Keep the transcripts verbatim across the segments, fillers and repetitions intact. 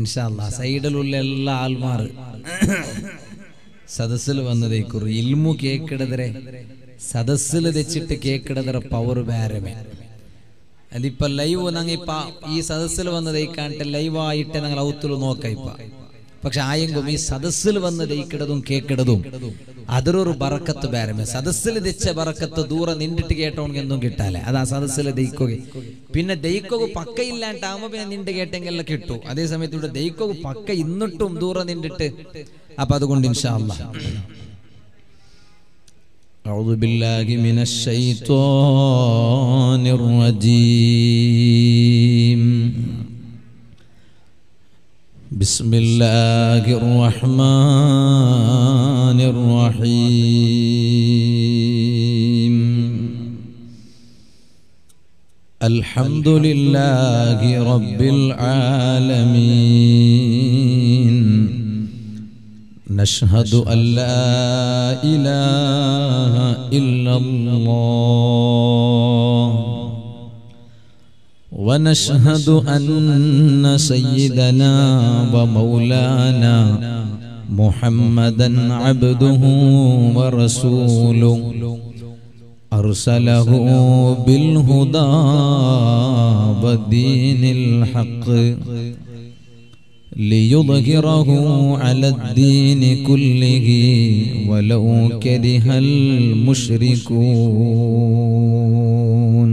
ഇൻഷാല്ലാ സൈഡിലുള്ള എല്ലാ ആൾമാർ സദസ്സിൽ വന്നതേക്കുറി ഇൽമു കേക്കടതരെ സദസ്സിൽ വെച്ചിട്ട് കേക്കടതരെ പവർ വേറെമേ അതിപ്പോ ലൈവ് ഞങ്ങിപ്പ ഈ സദസ്സിൽ വന്നതേക്കാണ്ട് ലൈവായിട്ട് ഞങ്ങൾ ഔത്തുൽ നോക്കയിപ്പ പക്ഷെ ആയെങ്കും ഈ സദസ്സിൽ വന്നതേക്കിടതും കേക്കിടതും അതിലൊരു ബറക്കത്ത് വേറെമേ സദസ്സിൽ വെച്ച ബറക്കത്ത് ദൂരെ നിന്നിട്ട് കേട്ടോണെങ്കിൽ എന്തും കിട്ടാല്ലേ അത് ആ സദസ്സിൽ ദയിക്കുക പിന്നെ ദയിക്കുക പക്കയില്ലാണ്ടാവുമ്പോൾ പിന്നെ നിന്നിട്ട് കേട്ടെങ്കിലൊക്കെ കിട്ടൂ അതേസമയത്ത് ഇവിടെ ദയിക്കുക പക്ക ഇന്നിട്ടും ദൂരെ നിന്നിട്ട് അപ്പോൾ അതുകൊണ്ട് ഇൻഷാ അല്ലാഹ് أعوذ بالله من الشيطان الرجيم بسم الله الرحمن الرحيم الحمد لله رب العالمين نشهد أن لا إله إلا الله ونشهد أن سيدنا ومولانا محمدا عبده ورسوله أرسله بالهدى ودين الحق ليظهره على الدين كله ولو كره المشركون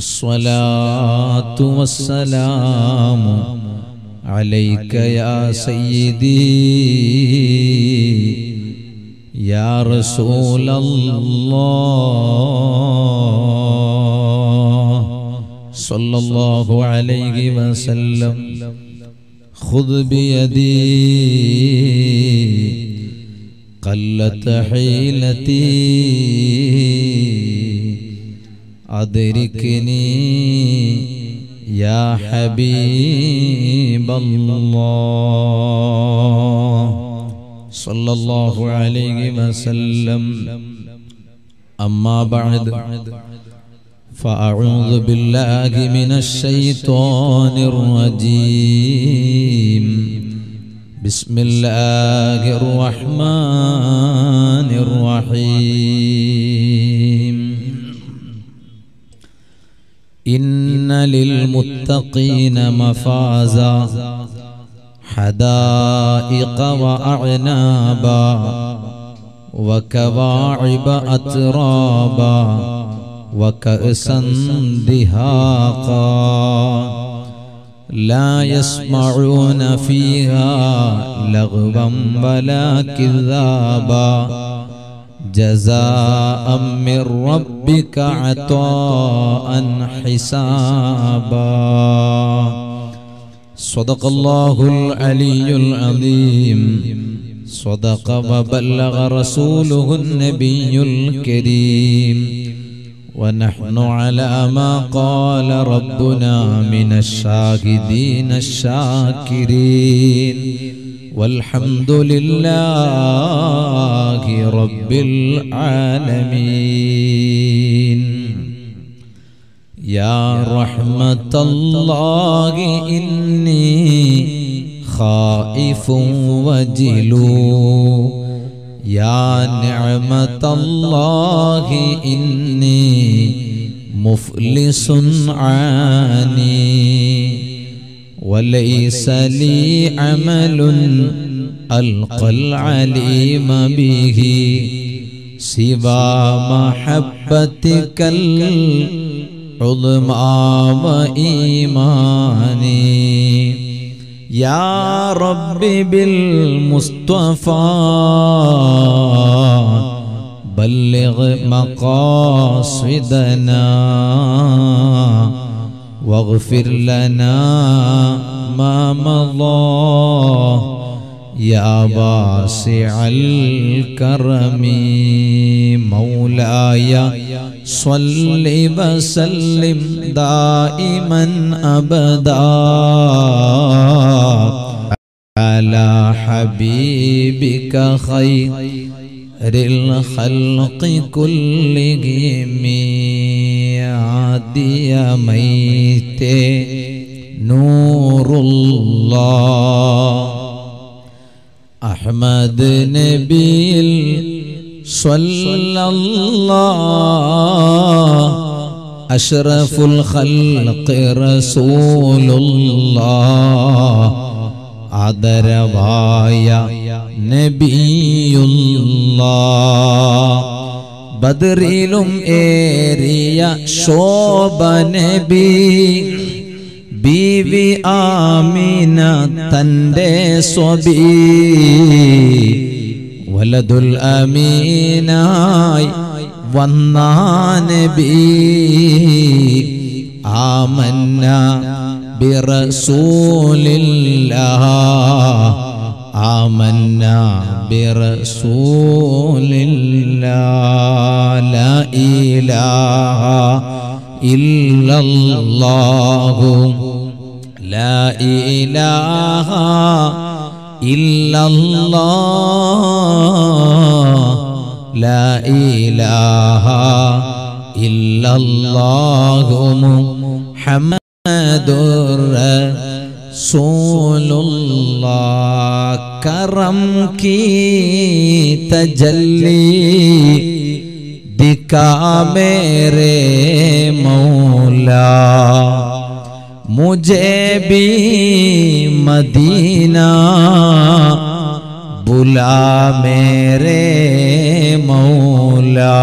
الصلاة والسلام عليك يا سيدي يا رسول الله صلى الله عليه وسلم خذ بيدي قلت حيلتي أدركني يا حبيب الله صلى الله عليه وسلم أما بعد فأعوذ بالله من الشيطان الرجيم بسم الله الرحمن الرحيم إن للمتقين مفازا حدائق وأعنابا وكواعب أترابا وكأسا دهاقا لا يسمعون فيها لغوا ولا كذابا جزاء من ربك عطاء حسابا صدق الله العلي العظيم صدق وبلغ رسوله النبي الكريم ونحن على ما قال ربنا من الشاهدين الشاكرين والحمد لله رب العالمين يا رحمة الله إني خائف وجلو يا نعمة الله إني مفلس عاني وليس لي عمل ألقى العليم به سوى محبتك العظمى وإيماني يا رب بالمصطفى بلغ مقاصدنا واغفر لنا ما مضى يا واسع الكرم مولاي صل وسلم دائما أبدا على حبيبك خير الخلق كلهم عادي ميت نور الله أحمد نبي صلى الله أشرف الخلق رسول الله عذروايا نبي الله ബദറിലും ഏറിയ ശോഭ നബി ബീവി ആമിന തന്റെ സ്വബി വലദുൽ അമീനായി വന്ന നബി ആമന്ന ബിറസൂലില്ലാഹ آمنا برسول الله لا إله إلا الله لا إله إلا الله لا إله إلا الله محمد رسول الله کرم کی تجلی دکھا میرے مولا مجھے بھی مدینہ بلا میرے مولا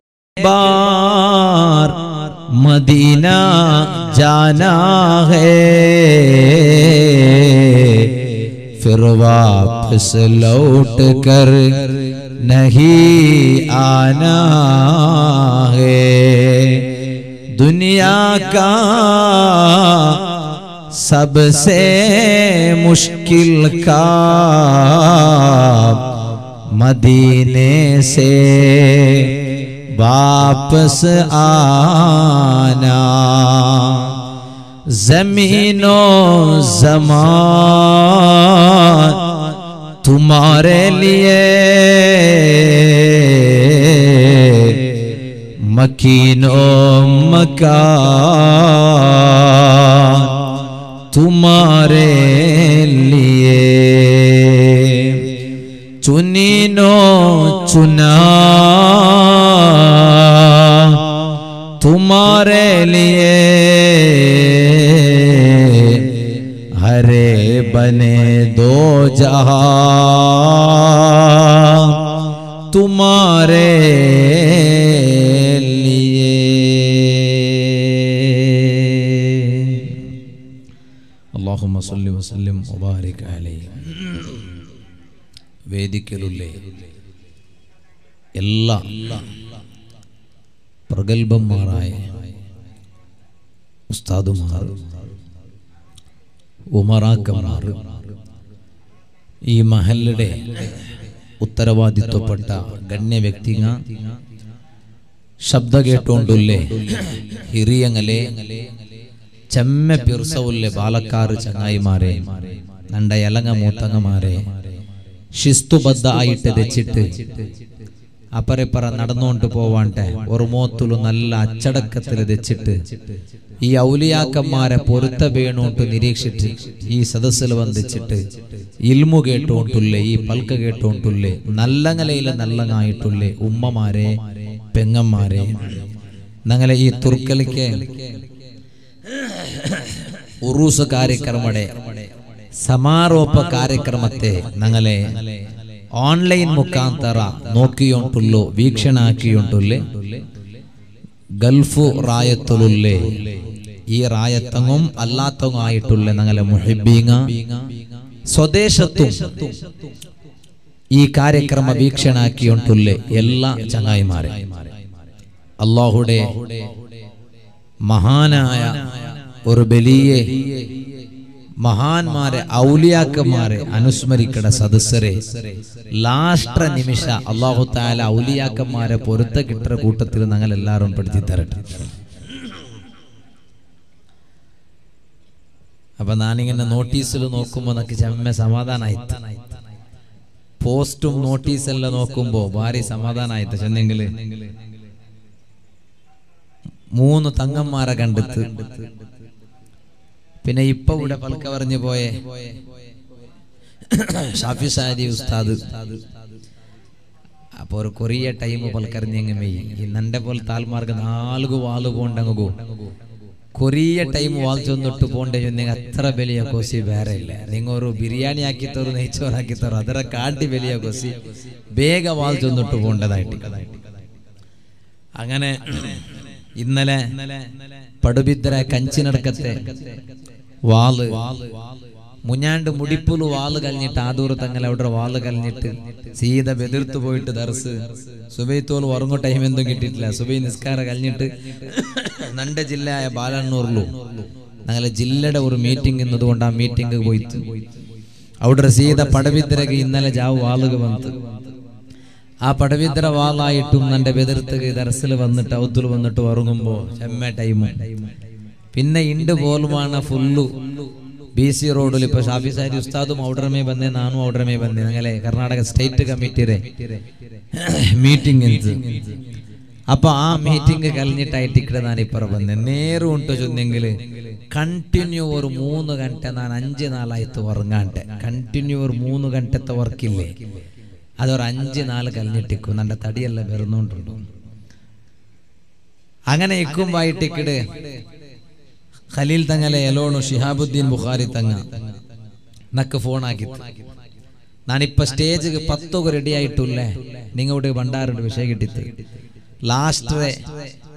بار مدینہ جانا ہے پھر واپس لوٹ کر نہیں آنا ہے دنیا کا سب سے مشکل کام مدینے سے واپس آنا زمین و زمان تمہارے لیے مکین و مکان تمہارے لیے چنین و چنا تمہارے لیے بنے دو جہاں تمہارے لیے اللہم صلی وسلم وبارک علیہ വേദിക്കലുള്ള എല്ലാ പ്രഗൽഭന്മാരായ ഉസ്താദുമാർ ഉമറാക്കന്മാർ ഈ മഹല്ലിന്റെ ഉത്തരവാദിത്വപ്പെട്ട ഗണ്യ വ്യക്തിങ്ങ ശബ്ദ കേട്ടോണ്ടുള്ള ഹിരിയങ്ങളെ ചെമ്മ പിർസവുള്ള ബാലക്കാർ ചങ്ങായിമാരെ നണ്ട ഇളങ്ങ മൂത്തങ്ങമാരെ ശിസ്തുബദ്ധ ആയിട്ട് രചിട്ട് അപ്പരപ്പറ നടന്നുകൊണ്ട് പോവാണ്ട് ഒരു മോത്തുള്ള നല്ല അച്ചടക്കത്തിൽ രചിട്ട് ഈ ഔലിയാക്കന്മാരെ പൊരുത്ത വേണോട്ട് നിരീക്ഷിച്ച് ഈ സദസ്സിൽ വന്നിച്ചിട്ട് ഇൽമു കേട്ടോണ്ടുള്ള ഈ പൽക്ക കേട്ടോണ്ടുള്ള നല്ല നിലയിലെ നല്ലങ്ങായിട്ടുള്ള ഉമ്മമാരെ പെങ്ങന്മാരെ ഞങ്ങളെ ഈ തുർക്കലിക്ക് ഉറൂസ് കാര്യക്രമയുടെ സമാരോപ കാര്യക്രമത്തെ ഞങ്ങളെ ഓൺലൈൻ മുഖാന്തര നോക്കിയോണ്ടുള്ളൂ വീക്ഷണാക്കിയോണ്ടുള്ള ഗൾഫ് റായത്തുള്ള ഈ റായത്തങ്ങും അല്ലാത്തങ്ങായിട്ടുള്ള ഞങ്ങളെ മുഹിബ്ബീങ്ങ സ്വദേശത്തും ഈ കാര്യക്രമ വീക്ഷണാക്കിയോണ്ടുള്ള എല്ലാ ചങ്ങായിമാരെ അള്ളാഹുടെ മഹാനായ ഒരു ബലിയെ Mahanmare, Auliakamare, Anusmarikada Sadasare, last Nimisha, Allahu Taala, Auliakamare, Porta Kitra Kutatil Nangal on Pertitarat. Abandoning in the notice Lunokumana Kijame Samadanite Postum notice Lanokumbo, Bari Samadanite, Janangle Moon Tangamara Gandatu Pinaipa would have covered the boy Shafi Sadi Ustadu Upor Korea time of Alkarning me, Nandapol Talmargan, Algo, Algo, Dango. Korea time walls on the two bondage and a Tarabelia Gosi Varela, Ningoru Biryani Akitor, Nature Akitor, other Kanti Velia Gosi, Bega walls on the two bondage. Agane Inale Padubitra Kanchinar Kate Wall Munyan to Mudipulu Wallagalnit Adur Tangaladra Wallagalnit, see the Bedur to go into the Arsu, Subetul Warmo time in the Gititla, Subin Skaragalnit. Nanda Jilla, Balan Norlu, Nala Jilla, our meeting in the Donda meeting with Outer Sea, the Padavitra in Nalaja, Walagavant. A Padavitra Walla, it took Nanda Vedra, the Silvan, the Tautul, and the Torumbo, Shamataiman. Pinna Indu Volmana Fullu, B C Road, Lipas office, I used Tadum, Outer May, and then Anu Outer May, and then Karnataka State Committee meeting in. Apa meeting a Galinita Tikranani Paravan, the Neru unto Jungle. Continue or moon Gantana Anjana light to Organte. Continue or moon Gantata or Kille. Other Anjana Galniticun and the Tadia Labernun. Angana Kumbai ticket Khalil Tangale alone, Shihabuddin Bukhari Tanga Nakafona Git Nanipa stage Pato Gredi to lay Ningo Bandar to shake it. Last way,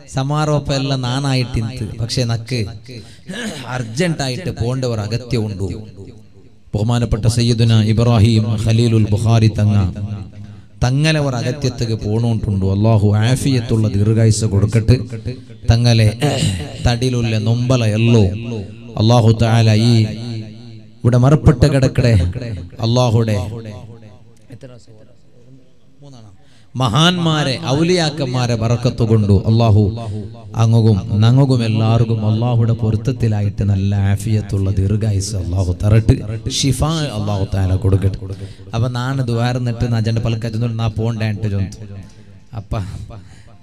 Samaro Pella Nana it into Pakshanaki Argentite Ponda or Agati Undu Pomana Pata Sayyidina Ibrahim Khalilul Bukhari Tanga Tangale or Agati Ponun Tundu, Allah who Afiatula the Rugaisa Gurkati Tangale Tadilul and Umbala Yellow Allah who Taala ye would a Marpataka Allah who day. Mahan Mare, Auliaka Mare, Barakatugundu, Allahu, Angogum, Nangogum, Largum, Allah, who the Portatilite and a Lafiatullah, the Ruga is Allah, Tarati, Shifa, Allah, Tana Kurukat, Abanana, Duarnatan, Agenda Palkajun, Napon, Dantajon, Apa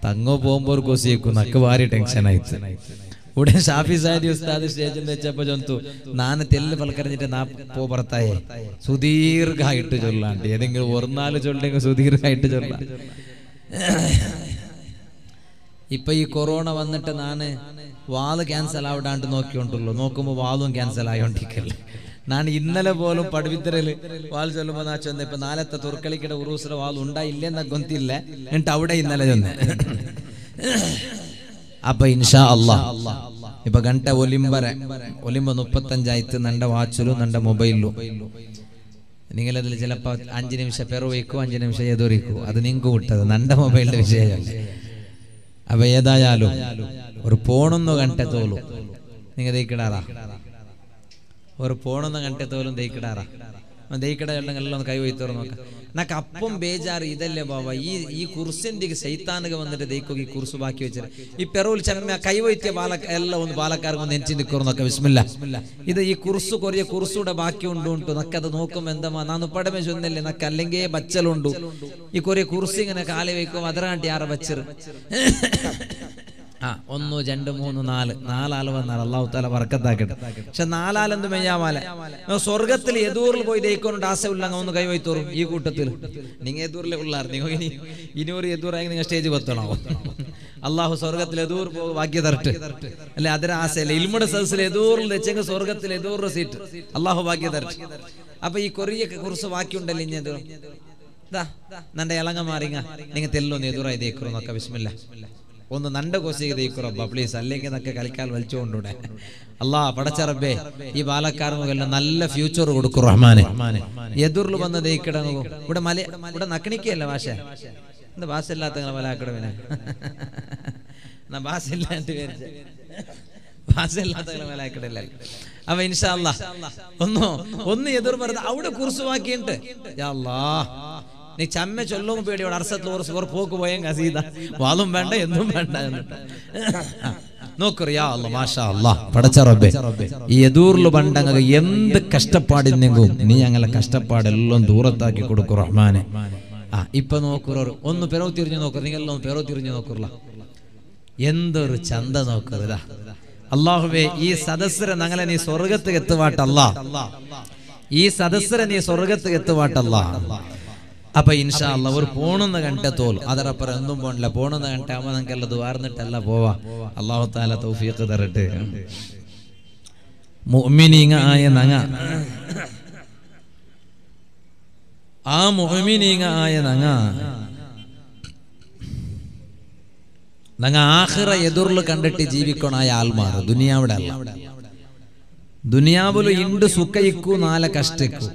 Tango Bombor Gosiku, Nakavari Tensionite. Would a Shafi side you start the stage in the Chapajon to Nana Televalkarita Napobartai, Sudhir Gai to Joland, I think you were knowledge of Sudhir Gai to Joland. Ipa Corona one at Nane, Walla cancel out and Nokion to Lonokum, Wallum cancel ion tickle. Nan Indala Bolo Padvitri, Walzalumanacha and the Panala, the Turkalic Urus, Walunda, Ilena Gontilla, and Tauda in the legend. Apa insha Allah, Ipa Ganta Olimbara, Olimbanupatanjaitan and Wachulu and Mobilu Ningala Jelapa, Anjanim Shaperoico, Anjanim Shayadorico, Adaningo, Nanda Mobile Vijay Abayada Yalu, or Pornon the Gantatolo, Ningadekara, or Pornon the Gantatolo Dekara, and Dekara along Kaiwitornoka. Nakapum Bejar, Idele Baba, E. Kursendik, Satan, the Dekoki Kursubaki, Iperol Chama Kaiwete Balak Ella and Balakargon and Chinikorna Kavismilla. Either E. Kursu or E. Kursu, the Bakion Dun to Nakadanokum and the Manano Padamajon and a Kalinga, Bachelundu. You could a cursing and a Kaleveko, Mother and Yara Bacher. Ah, on no gender moon, Nala, Nala, Nala, Talabarkataka, Chanala and the Mayamala. No Sorgatli, Edur, boy, they couldn't ask Langon Gaitur, you could tell Ningadur Larni, you know, you do writing a stage of Tono. Allah Sorgatledur, Vagadat, Ladras, Ilmudas Ledur, the Cheng Sorgatledur sit, Allah Vagadat. Apa Korea Kursavacuum Delinador. Da, Nanda Alanga Marina, Ningatello Nedura de Kurona Kavismilla. On the Nanda Gosi, the Kuraba place, a lake and the Kakal Valchon today. Allah, Padacharabe, Ibala Karmel, and all the future would Kuramani. Yedurlubana de Kadano, would a Malay, would a Nakaniki Lavasha, the Basila Tanavalakarina, the Basila Basila Tanavakarilla. അവ ഇൻഷാല്ലാ ഒന്നോ ഒന്ന് എതിർ പറഞ്ഞ അവിടെ കുർസുവാക്കിയിട്ട് യാ അല്ലാഹ് നീ ചമ്മ ചൊല്ലവും പേടിയോട് അർസത്ത് ഒരു സുവർ പോക്ക് പോയെങ്കിൽ അസീദ വാളും വേണ്ട എന്നും വേണ്ട എന്നിട്ട് നോക്കറി യാ അല്ലാഹ് മാഷാ അല്ലാഹ് പടച്ച റബ്ബേ ഈ എദൂർല ബണ്ടങ്ങ എന്ത് കഷ്ടപ്പാടിന്നെങ്കോ നീ ഞങ്ങളെ കഷ്ടപ്പാടെല്ലാം ദൂരത്താക്കി കൊടുക്കൂ റഹ്മാനേ ആ ഇപ്പോ നോക്കറോ ഒന്ന് പേരോ തിരിഞ്ഞു നോക്കറി നിങ്ങൾ ഒന്ന് പേരോ തിരിഞ്ഞു നോക്കറല്ല എന്തൊരു ചന്ത നോക്കറല്ല അല്ലാഹുവേ ഈ സദസ്സരെ ഞങ്ങളെ നീ സ്വർഗ്ഗത്തെ എത്തുവാട്ടല്ല ഈ സദസ്സരെ നീ സ്വർഗ്ഗത്തെ എത്തുവാട്ടല്ല അപ്പോൾ ഇൻഷാ അല്ലാഹ് ഒരു പോണെന്ന കണ്ട തോൽ അതരപ്പുറ എന്തും പോണില്ല പോണെന്ന കണ്ട ആവ നമുക്കെല്ലാം ദുആർന്നിട്ടല്ല പോവാ അല്ലാഹു തആല തൗഫീഖ് തരട്ടെ മുഅ്മിനീങ്ങായ നങ്ങ ആ മുഅ്മിനീങ്ങായ നങ്ങ നങ്ങ ആഖിറ എദുർൽ കണ്ടിട്ട് ജീവിക്കണായ ആൽമാർ ദുനിയാവടെ അല്ല ദുനിയാവല ഇണ്ട് സുഖയിക്കൂ നാല കഷ്ടയിക്കൂ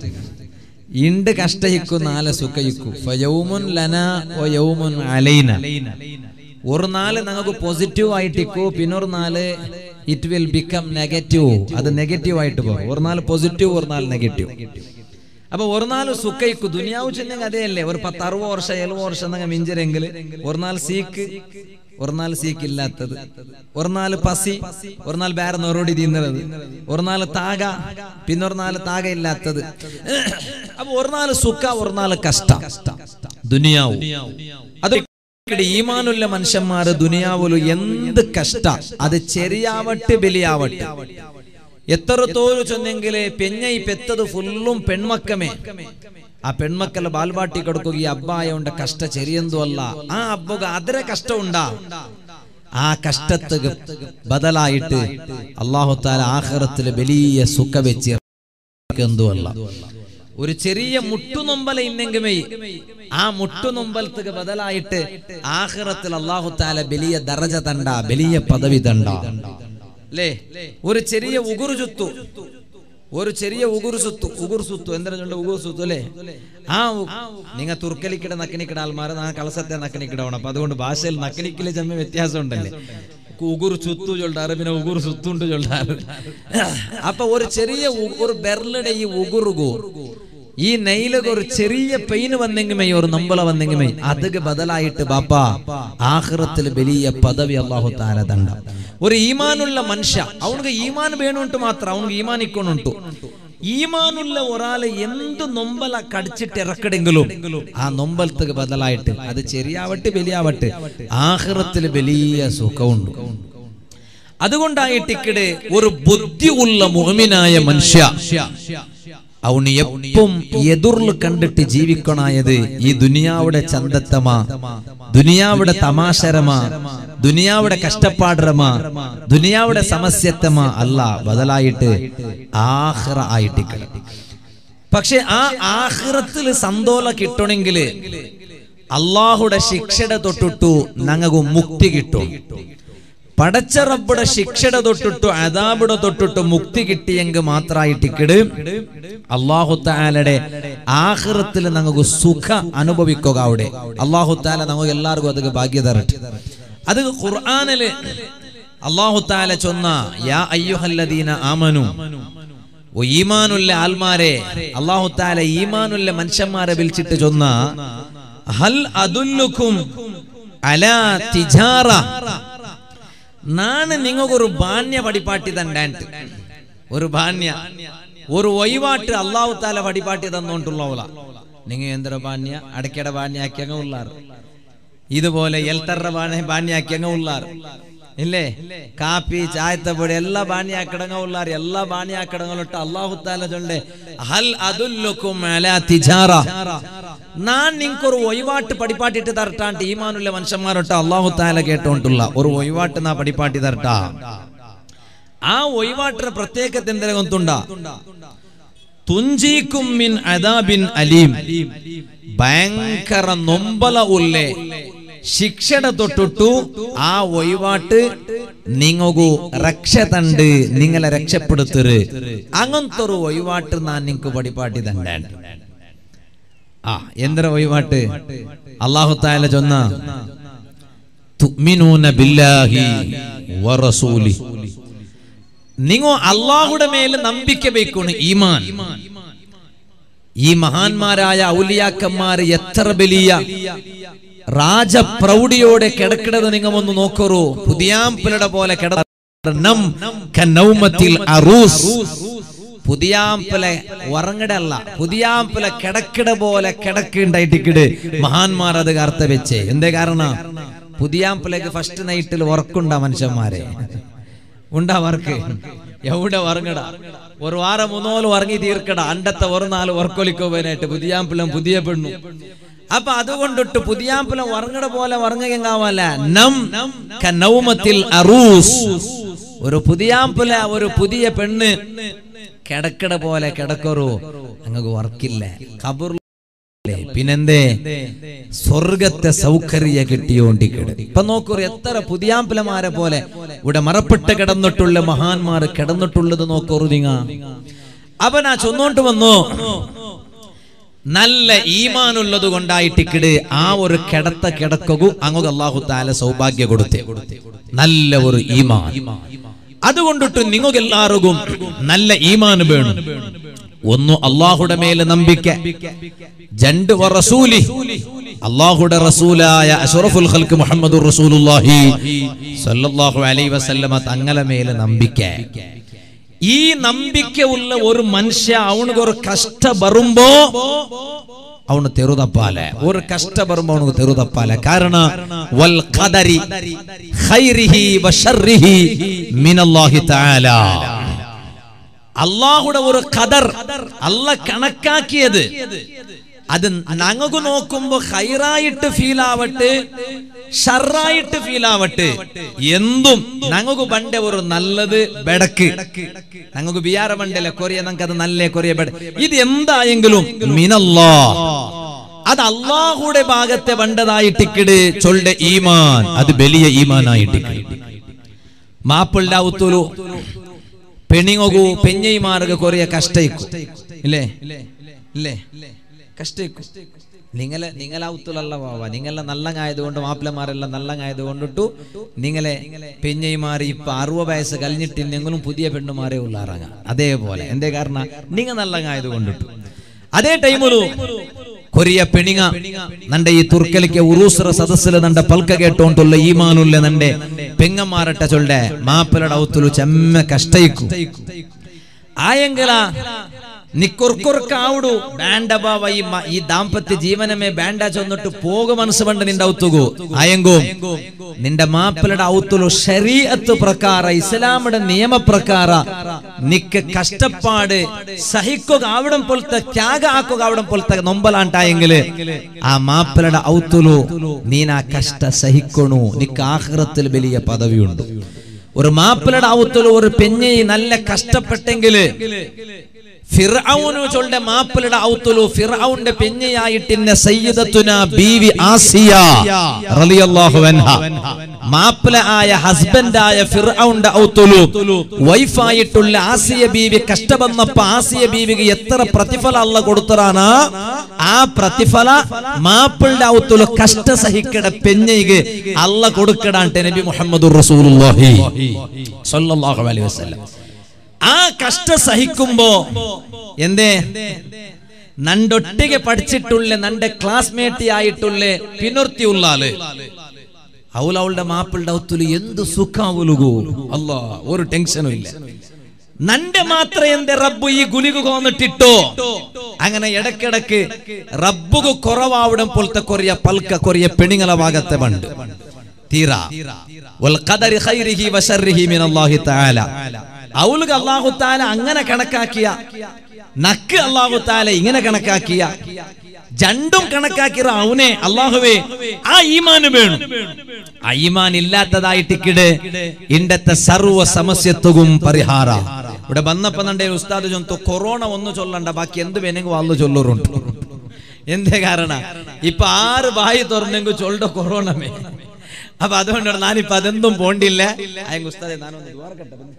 ഇണ്ട് കഷ്ടയിക്കൂ നാല സുഖയിക്കൂ ഫയൗമുൻ ലനാ വയൗമുൻ അലൈനാ ഒരു നാല് നമുക്ക് പോസിറ്റീവ് ആയിട്ടിക്കൂ പിന്നൊരു നാല് ഇറ്റ് വിൽ ബിക്കം നെഗറ്റീവ് അത് നെഗറ്റീവ് ആയിട്ട് പോകും ഒരു നാല് പോസിറ്റീവ് ഒരു നാല് നെഗറ്റീവ് അപ്പൊ ഒരു നാല് സുഖയിക്കൂ ദുനിയാവ് ചെന്നെങ്കിൽ അതേ അല്ലേ ഒരു പത്ത് അറുപത് വർഷം എഴുപത് വർഷം എന്നങ്ങ് മിഞ്ചരെങ്കിൽ ഒരു നാല് സീക്ക് ഒരു നാല് സീക്ക് ഇല്ലാത്തത് ഒരു നാല് പസി ഒരു നാല് വേറെ നോറോടി തിന്നുന്നത് ഒരു നാല് താക പിന്നെ ഒരു നാല് താക ഇല്ലാത്തത് അപ്പൊ ഒരു നാല് സുഖ ഒരു നാല് കഷ്ട ദുനിയാവ് അത് ഈമാനുള്ള മനുഷ്യന്മാര് ദുനിയാവുലു എന്ത് കഷ്ട അത് ചെറിയാവട്ടെ ബലിയാവട്ടെ എത്ര തോരു ചെന്നെങ്കില് പെഞ്ഞൈ പെത്തത് ഫുള്ളും പെൺമക്കമേ ആ പെൺമക്കല ബാൽവാട്ടി കൊടുക്കുക ഈ അബ്ബായ ഉണ്ട കഷ്ട ചെറിയെന്തോ അല്ല ആ അബ്ബുക അതിരെ കഷ്ടം ഉണ്ടാ ആ കഷ്ടത്തുക ബദലായിട്ട് അള്ളാഹു താല ആഖിറത്തിലെ വലിയ സുഖ വെച്ചെന്തോ അല്ല ഒരു ചെറിയ മുട്ടുനൊമ്പല ഇന്നെങ്കിമേ ആ മുട്ടുനൊമ്പലത്തുക ബദലായിട്ട് ആഖിറത്തിൽ അള്ളാഹു താല വലിയ ദർജ തണ്ട വലിയ പദവി തണ്ട അല്ലേ ഒരു ചെറിയ ഉഗുറു ചുത്തു ഒരു ചെറിയ ഉഗുർ സുത്തു ഉഗുർ സുത്തു എന്തെങ്കിലും ഉഗുർ സുത്തു അല്ലേ ആ നിങ്ങൾ തുർക്കലിക്കിട നക്കിനിക്കിട ആൾമാരെ നാ കളസത്തെ നക്കിനിക്കിടണം അപ്പൊ അതുകൊണ്ട് ഭാഷയിൽ നക്കിനിക്കിലെ ചെമ്മ വ്യത്യാസം ഉണ്ടല്ലേ ഉഗുർ ചുത്തു ചൊല്ലാറ് പിന്നെ ഉഗുർ സുത്തുണ്ട് ചൊല്ലാറ് അപ്പൊ ഒരു ചെറിയ ഒരു ബെർലിടെ ഈ ഉഗുറുകു ഈ നെയിലൊക്കെ ഒരു ചെറിയ പെയിന് വന്നെങ്കിമേ ഒരു നമ്പള വന്നെങ്കിമേ അതൊക്കെ ബദലായിട്ട് ബാപ്പാ ആഖിറത്തിൽ വലിയ പദവി അല്ലാഹു തആല തണ്ട ഒരു ഈമാനുള്ള മനുഷ്യ അവനക്ക് ഈമാൻ വേണുണ്ട് മാത്രം അവനക്ക് ഈമാൻ ഇക്കൊണ്ടുണ്ട് ഈമാനുള്ള ഒരാളെ എന്ത് നൊമ്പല കടിച്ചിട്ട് ഇറക്കടെങ്കിലും ആ നൊമ്പലത്തേക്ക് ബദലായിട്ട് അത് ചെറിയാവട്ടെ വലിയാവട്ടെ ആഖിറത്തിൽ വലിയ സുഖമുണ്ട് അതുകൊണ്ടായിട്ടിക്കിടെ ഒരു ബുദ്ധി ഉള്ള മുഅ്മിനായ മനുഷ്യ അവന് എപ്പം എതിർല് കണ്ടിട്ട് ജീവിക്കണായത് ഈ ദുനിയാവുടെ ചന്തത്തമ ദുനിയാവുടെ തമാശരമ ദുനിയാവുടെ കഷ്ടപ്പാടരമ ദുനിയാവുടെ സമസ്യത്തമ അല്ല ബദലായിട്ട് ആഖിറ ആയിട്ട് പക്ഷെ ആ ആഖിറത്തിൽ സന്തോല കിട്ടണമെങ്കിൽ അള്ളാഹുടെ ശിക്ഷയുടെ തൊട്ടിട്ടു ഞങ്ങൾക്ക് മുക്തി കിട്ടും പടച്ച റബ്ബുടെ ശിക്ഷയുടെ തൊട്ടിട്ടു അദാബുടെ തൊട്ടിട്ടു മുക്തി കിട്ടിയെങ്കിൽ മാത്രമായിട്ടിക്കിട് അല്ലാഹു തആലയുടെ ആഖിറത്തിൽ നമുക്ക് സുഖ അനുഭവിക്കുക അവിടെ അല്ലാഹു തആല നമുക്ക് എല്ലാവർക്കും അതൊക്കെ ഭാഗ്യം തരട്ടെ അത് ഖുർആനില് അല്ലാഹു തആല ചൊന്ന യാ അയ്യുഹല്ലദീന ആമനു ഓ ഈമാനുള്ള ആൽമാരെ അല്ലാഹു തആല ഈമാനുള്ള മനുഷ്യന്മാരെ വിളിച്ചിട്ട് ചൊന്ന ഹൽ അദുല്ലുക്കും അലാ തിജാറ നാണ് നിങ്ങൾക്കൊരു ബാന്യ പടിപ്പാട്ടി തണ്ടാണ്ട് ഒരു ബാന്യ ഒരു വഴിപാട്ട് അള്ളാഹു താല പടിപ്പാട്ടി തന്നോണ്ടുള്ളവള നിങ്ങൾ എന്തൊര ബാന്യ അടക്കട ബാന്യാക്കി അങ്ങ് ഉള്ളാറ് ഇതുപോലെ എൽത്തറ ബാണ ബാന്യാക്കി അങ്ങ് ഉള്ളാറ് ഇല്ലേ കാപ്പി ചായത്തപ്പൊടി എല്ലാ ബാന്യാക്കിടങ്ങ ഉള്ളാറ് എല്ലാ ബാന്യാക്കിടങ്ങളിട്ട് അള്ളാഹു താല ചൊല്ലേ ഹൽ അതുല്ലുക്കും ഞാൻ നിങ്ങൾക്കൊരു ഒഴിവാട്ട് പടിപ്പാട്ടിട്ട് തരട്ടാണ്ട് ഈമാനുള്ള മനുഷ്യന്മാരോട്ട് അള്ളാഹു താല കേട്ടോണ്ടുള്ള ഒരു ഒഴിവാട്ട് നാ പടിപ്പാട്ടി തരട്ടാ ആ ഒഴിവാട്ടിന് പ്രത്യേകത എന്തെങ്കിലും കൊണ്ടുണ്ടാ തുഞ്ചീക്കും മിൻ അദാബിൻ അലീം ഭയങ്കര നൊമ്പല ഉള്ളേ ശിക്ഷയുടെ തൊട്ടിട്ടു ആ ഒഴിവാട്ട് നിങ്ങൾക്കു രക്ഷ തണ്ട് നിങ്ങളെ രക്ഷപ്പെടുത്തരു അങ്ങനത്തെ ഒരു ഒഴിവാട്ട് ഞാൻ നിങ്ങൾക്ക് പടിപ്പാട്ടി തണ്ടാണ് ആ എന്തൊരു ഒഴിവാട്ട് അല്ലാഹു തആല ചൊന്ന തുഅ്മിനൂന ബില്ലാഹി വറസൂലി Ningo Allah would have made a Nambikabekun, Iman, Ye Mahan Maraya, Ulia Kamari, Yetarbelia, Raja Proudio, the Kadakada, the Ningamon Nokoro, Pudiam Peladapola Kadar Nam, Kanaumatil Arus, Pudiam Pele, Warangadella, Pudiam Pele Kadakada Bola Kadakin, I ticket, Mahan Mara the Gartaviche, in the Garana. Pudiam play the first night till Workunda Manchamare. Unda work, Yahuda Vargada, Varvara Munol, Vargi Dirkada, under the Varnal, Workoliko Venet, Pudiampulam, Pudiapunu. Apa one to Pudiampulam, Vargada Bola, Varganga, Nam, Kanaumatil Arus, or Pudiampula, or Pudiapenne, Kadakada Bola, Kadakoro, and go Arkilla, Kabur. Pinende Sorgata Saukari Yakitio ticket. Panoko Yatta, Pudiampla Marapole, would a Marapatakadan Tula Mahan Mar, Kadan Tula no Kordinga Abanacho, not to know Nalla Imanula Gondai ticket, our Kadata Kadakogu, Angola Tala Sobaga Gurte Nalla or Iman. Other one to Ningogelarugum, Nalla Iman burn. One Allah who the male and Ambika Jandu or Rasuli Allah who the Rasulaya, Asuraful Hulk Muhammadur Rasulullahi Sallallahu Alaihi Wasallam at Angala male and Ambika E Nambika Ulla or Mansha, Aungor Kasta Barumbo Aun Teruda Pala or Kasta Barumbo Teruda Pala Karana Wal Qadari Khairihi Basharrihi Minallahi Ta'ala Allah would have a Qadar, Allah Kanaka Kiede Adan Nangaguno Kumbo Khairai to feel our day, Sharai to feel our day, Yendum, Nangago Bande or Nalade, Bedaki, Nangago Biara Mandela, Korea, and Kadanale, Korea, but Idienda Ingulum, Minallah Ad Allah would have bagged the Bandai ticket, told the Iman, Ad Belia Iman I ticket Maple Dautulu. Peningogu, Penny Marga Korea Casteco, Le, Le, Casteco, Ningala, Ningala to Lava, Ningala Nalanga, I don't want to Apla Marla Nalanga, I don't want to do Ningale, Penny Mari, Parua by Sagalinit in Ningun Pudia Pendomare Laranga, Adebola, and the Garna, Ninganalanga, I don't want to do Ade Taimuru, Korea Peninga, Nande Turkalike Urus, Sadasel and the Palka get on to Laimanu Lenande. Pengamara Tacholde, Mapel out to Luchem Casteco Ayangela Nikurkur Kaudu, Banda Baba Dampati Jivaname, bandage on the Pogaman Savant in Dautugo, Ayango Ninda Mapel out to Sherry at Prakara, Islam and Niema Prakara, Nick Castapade, Sahiko Gavadam Polta, Kaga Ako Gavadam Polta, Nombal and Tayangele, Amapel out to Nina Casta Sahikono, Nikaratel Belia Padavundo, or Mapel out to Penny, Nalla Casta Patangele. Firaun told them up to Outulu, Firaun the Penyait in the Sayyidatuna, Bibi Asiya, Raliallah Venha, Mapla Aya, husband Aya, Firaun the Outulu, wife I to Lasia Bibi, Castaban the Pasia Bibi, Yetra Pratifala Gurtarana, Ah Pratifala, Mapla Outulu, Castas Hikada Penyege, Allah Gurkadan, Tenebi Muhammadur Rasulullahi, Sallallahu Alaihi Wasallam. Ah, Casta Sahikumbo Yende Nando take a particular Nanda classmate, I tole, Pinurtiulale. How old a maple out to Yendu Suka Ulugu, Allah, or tension. Nanda Matra and the Rabbu Guligo on the Tito Angana Yadakadake Rabbugo Korava out and Polta Korea, Palka Korea, Penningalavagataban Tira Well Kadari Khairihi Vasarihi min Allahi Ta'ala. Aulga Allahu Ta'ala Angana Kanakakia Nak Allahu Ta'ala Ingana Kanakakia Jandum Kanakakira Aune Allahue Aimanubun Aiman Illatada Tikide Indata Saru Samasetugum Parihara. But a Bandapanande Ustajon to Corona on the Jolanda Baki and the Venegualo Jolurun in the Garana Ipar Bahit or Nengu Jolda Corona. Abadon Nani Padandum Bondilla, I Gustad and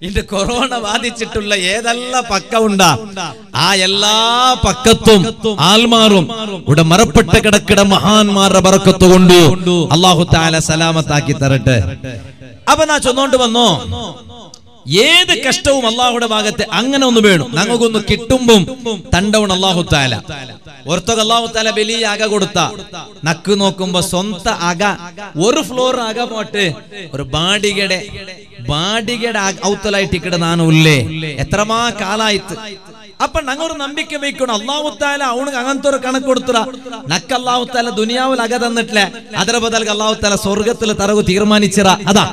In the Corona Vadicitula, Yedalla Pakaunda, Ayala Pakatum, Almarum, would a Marapataka Mahan Marabarakatundu, Allahu Ta'ala Salamataki Tarate Abanacho, no, ഏത് കഷ്ടവും അള്ളാഹുടെ ഭാഗത്ത് അങ്ങനെ ഒന്ന് വേണം. ഞങ്ങൾക്കൊന്ന് കിട്ടുമ്പം തണ്ടവൺ അള്ളാഹു താല ഓർത്തക അള്ളാഹു താല വലിയ അക കൊടുത്ത നക്ക് നോക്കുമ്പോ സ്വന്തം അക ഒരു ഫ്ലോർ അക പോട്ട് ഒരു ബാഡികയുടെ ബാഡികയുടെ ഔത്തലായിട്ട് ഇക്കടെ നാനുല്ലേ എത്രമാ കാലായിട്ട്. അപ്പൊ ഞങ്ങൾ ഒരു നമ്പിക്ക വയ്ക്കണം അള്ളാഹു താല അവണക്ക് അങ്ങനത്തെ ഒരു കണക്ക് കൊടുത്തറ നക്ക് അള്ളാഹു താല ദുനിയാവിൽ അക തന്നിട്ടില്ല അതര ബദൽക്ക് അള്ളാഹു താല സ്വർഗത്തിൽ തറവ് തീരുമാനിച്ചിറ അതാ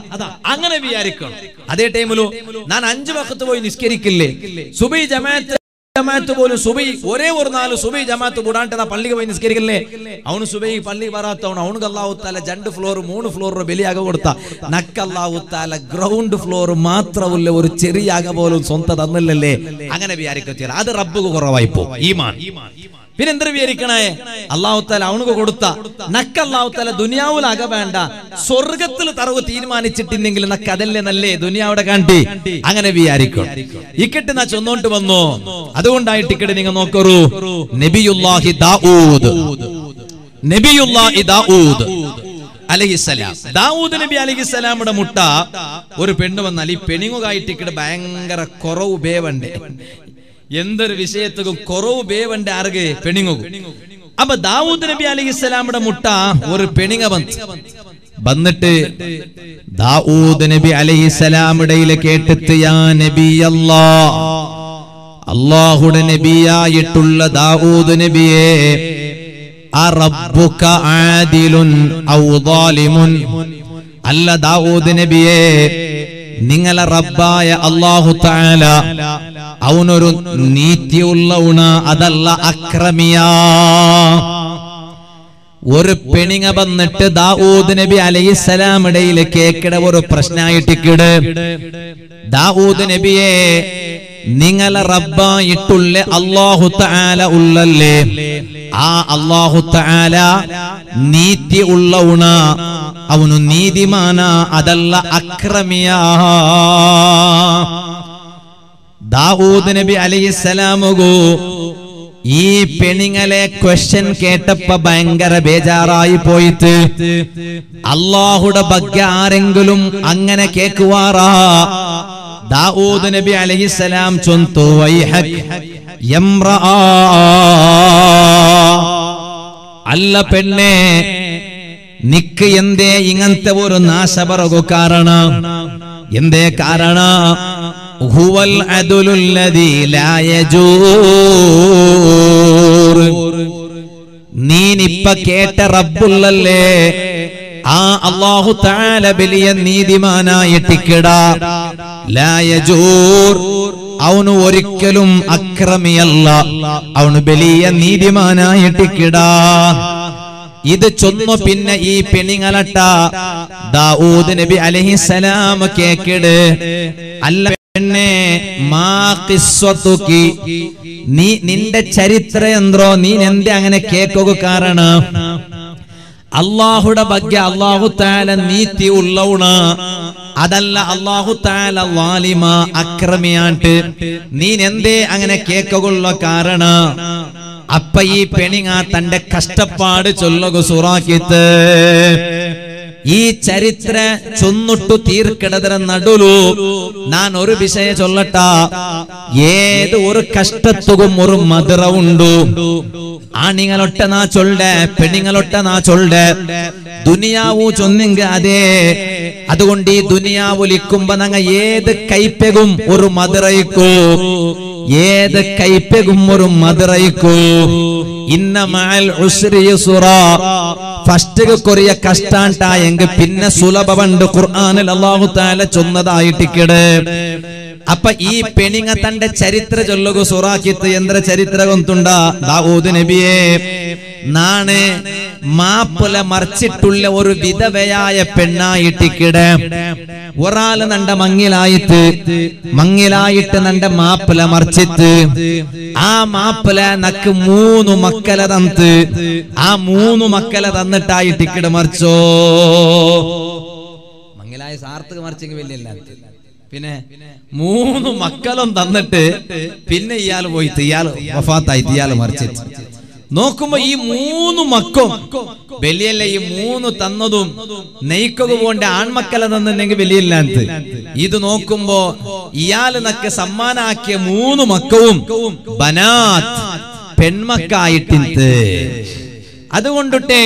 അങ്ങനെ വിചാരിക്കണം. അതേ ടൈമിലോ ഞാൻ അഞ്ചു വഖത്ത് പോയി നിസ്കരിക്കില്ലേ സുബൈ ജമാഅത്ത് ജമാഅത്ത് പോലും സുബൈ ഒരേ ഒരു നാല് സുബൈ ജമാഅത്ത് കൂടാണ്ട് ഞാൻ പള്ളിക്ക് പോയി നിസ്കരിക്കില്ലേ അവന് സുബൈ പള്ളി വരാത്തവണ് അവനക്ക് അള്ളാഹു താല രണ്ട് ഫ്ലോർ മൂന്ന് ഫ്ലോർ ബലിയാകെ കൊടുത്ത നക്ക് അള്ളാഹു താല ഗ്രൗണ്ട് ഫ്ലോർ മാത്രമല്ല ഒരു ചെറിയ ആകെ പോലും സ്വന്തം തന്നില്ലല്ലേ അങ്ങനെ വിചാരിക്കുക അത് റബ്ബുക്ക് കുറവായി പോകും ഈമാൻ. പിന്നെ എന്ത് വിചാരിക്കണേ അള്ളാഹു താല അവനക്ക് കൊടുത്ത നക്ക് അള്ളാഹു താല ദുനിയാവിൽ ആകെ വേണ്ട സ്വർഗത്തിൽ തറവ് തീരുമാനിച്ചിട്ടില്ലെങ്കിൽ നക്ക് അതല്ലേ നല്ലേ ദുനിയാവിടെ കണ്ടി അങ്ങനെ വിചാരിക്കും. ഇക്കട്ട് നാ ചൊന്നോണ്ട് വന്നു അതുകൊണ്ടായിട്ട് ഇക്കട്ട് നിങ്ങൾ നോക്കൂ നബിയുല്ലാഹി ദാഊദ് നബിയുല്ലാഹി ദാഊദ് അലൈഹിസ്സലാം ദാവൂദ് നബി അലൈഹിസ്സലാമുടെ മുട്ട ഒരു പെണ്ണ് വന്നാൽ ഈ പെണ്ണുകായിട്ട് ഇക്കട്ട് ഭയങ്കര കുറവ് ബേവണ്ട് എന്തൊരു വിഷയത്തും കുറവ് ബേവന്റെ ആർഗ് പെണിങ്ങും. അപ്പൊ ദാവൂദ് നബി അലൈഹിസ്സലാമുടെ മുട്ട ഒരു പെണിങ്ങ വന്ന് വന്നിട്ട് ദാവൂദ് നബി അലൈഹിസ്സലാമുടെ കേട്ടെത്ത് യാ നബിയല്ലാ അല്ലാഹുടെ നബിയായിട്ടുള്ള ദാവൂദ് നബിയെ ആ റബ്ബുക ആദിലുൻ ഔ ദാലിമുൻ അല്ല ദാവൂദ് നബിയെ നിങ്ങളെ റബ്ബായ അല്ലാഹു തആല അവനൊരു നീതിയുള്ളവന അതല്ല അക്രമിയാ. ഒരു പെണിങ്ങ വന്നിട്ട് ദാവൂദ് നബി അലൈഹിസ്സലാം ഇടയിൽ കേക്കട ഒരു പ്രശ്നായിട്ടിക്കിട് ദാവൂദ് നബിയെ നിങ്ങളെ റബ്ബായിട്ടുള്ള അല്ലാഹു തആല ഉള്ളല്ലേ ആ അല്ലാഹു തആല നീതി ഉള്ളവന അവനു നീതിമാന അതല്ല അക്രമിയാ. ദാവൂദ് നബി അലൈഹിസ്സലാമുകു ഈ പെണിങ്ങളെ ക്വസ്റ്റ്യൻ കേട്ടപ്പോ ഭയങ്കര ബേജാറായി പോയിട്ട് അള്ളാഹുടെ ഭാഗ്യ ആരെങ്കിലും അങ്ങനെ കേക്കുവാറാ. ദാവൂദ് നബി അലൈഹിസ്സലാം ചൊന്തു വൈഹക് യംറാ അല്ല പെണ്ണെ നിക്ക് എന്തേ ഇങ്ങനത്തെ ഒരു നാശപറകു കാരണ എന്തേ കാരണ ഹുവൽ അദുലുല്ലദീ ലാ യജൂർ നീനിപ്പ കേട്ട റബ്ബുള്ളല്ലേ ആ അല്ലാഹു തആല വലിയ നീതിമാനായിട്ടിക്കടാ ലാ യജൂർ അവന് ഒരിക്കലും അക്രമിയല്ല അവന് വലിയ നീതിമാനായിട്ടിക്കടാ. ഇത് ചൊന്നു പിന്നെ ഈ പെണിങ്ങളട്ട ദാവൂദ് നബി അലൈഹിസ്സലാം കേക്കിട് അല്ല പെണ്ണെ മാ ഖിസ്വതുകി നീ നിന്റെ ചരിത്രയന്ത്രോ നീ എന്തേ അങ്ങനെ കേക്കുക കാരണം അള്ളാഹുടെ ഭാഗ്യ അള്ളാഹു തആല നീതി ഉള്ളവണ അതല്ല അള്ളാഹു തആല വാലിമ അക്രമിയാട്ട് നീ എന്തേ അങ്ങനെ കേക്കുള്ള കാരണ. അപ്പ ഈ പെണിങ്ങ തന്റെ കഷ്ടപ്പാട് ചൊല്ലുക സുറാക്കിത്ത് ഈ ചരിത്ര ചൊന്നിട്ടു തീർക്കിടതര നടുലു ഞാൻ ഒരു വിഷയ ചൊല്ലട്ട ഏത് ഒരു കഷ്ടത്തുകും ഒരു മധുര ഉണ്ടു ആണിങ്ങളൊട്ട നാ ചൊല്ലെ പെണിങ്ങളൊട്ട നാ ചൊല്ലെ ദുനിയാവൂ ചൊന്നിങ്ക അതേ അതുകൊണ്ട് ഈ ദുനിയാവുലിക്കുമ്പോ ഞങ്ങ ഏത് കൈപ്പകും ഒരു മധുരയിക്കൂ ഏത് കൈപ്പകും ഒരു മധുരയിക്കൂ ഇന്ന മഅൽ ഉസ്രി യുസ്റ ഫസ്റ്റ് കൊറിയ കഷ്ടാണ്ടായെങ്കിൽ പിന്നെ സുലഭമുണ്ട് ഖുർആനിൽ അല്ലാഹു തആല ചൊന്നതായിട്ടിക്കട്. അപ്പൊ ഈ പെണിങ്ങ തന്റെ ചരിത്ര ചൊല്ലുക സുറാക്കിത്ത് എന്ത്ര ചരിത്ര കൊന്തുണ്ട ദാവൂദ് നബിയെ നാണ് മാപ്പുല മറിച്ചിട്ടുള്ള ഒരു വിധവയായ പെണ്ണായിട്ടിക്കിട ഒരാള് നണ്ട മങ്ങിലായിട്ട് മങ്ങിലായിട്ട് നണ്ട മാപ്പുല മറിച്ചിട്ട് ആ മാപ്പുല നക്ക് മൂന്ന് മക്കളെ തന്നിട്ട് ആ മൂന്ന് മക്കളെ തന്നിട്ടായിട്ടിക്കിട മറിച്ചോ മങ്ങിലായ സാർത്തക്ക് മറിച്ചെങ്കിൽ വലിയ പിന്നെ മൂന്ന് മക്കളും തന്നിട്ട് പിന്നെ ഇയാൾ പോയിട്ട് ഇയാൾ വഫാത്തായിട്ട് ഇയാൾ മറിച്ചിട്ട് നോക്കുമ്പോ ഈ മൂന്ന് മക്കും ബലിയല്ല ഈ മൂന്ന് തന്നതും നെയ്ക്കുകൊണ്ട് ആൺമക്കളെ തന്നില്ലെങ്കിൽ ബലിയില്ലാത്ത ഇത് നോക്കുമ്പോ ഇയാൾ നക്ക് സമ്മാനാക്കിയ മൂന്ന് മക്കവും ബനാത്ത് പെൺമക്കായിട്ടിട്ട് അതുകൊണ്ടിട്ട്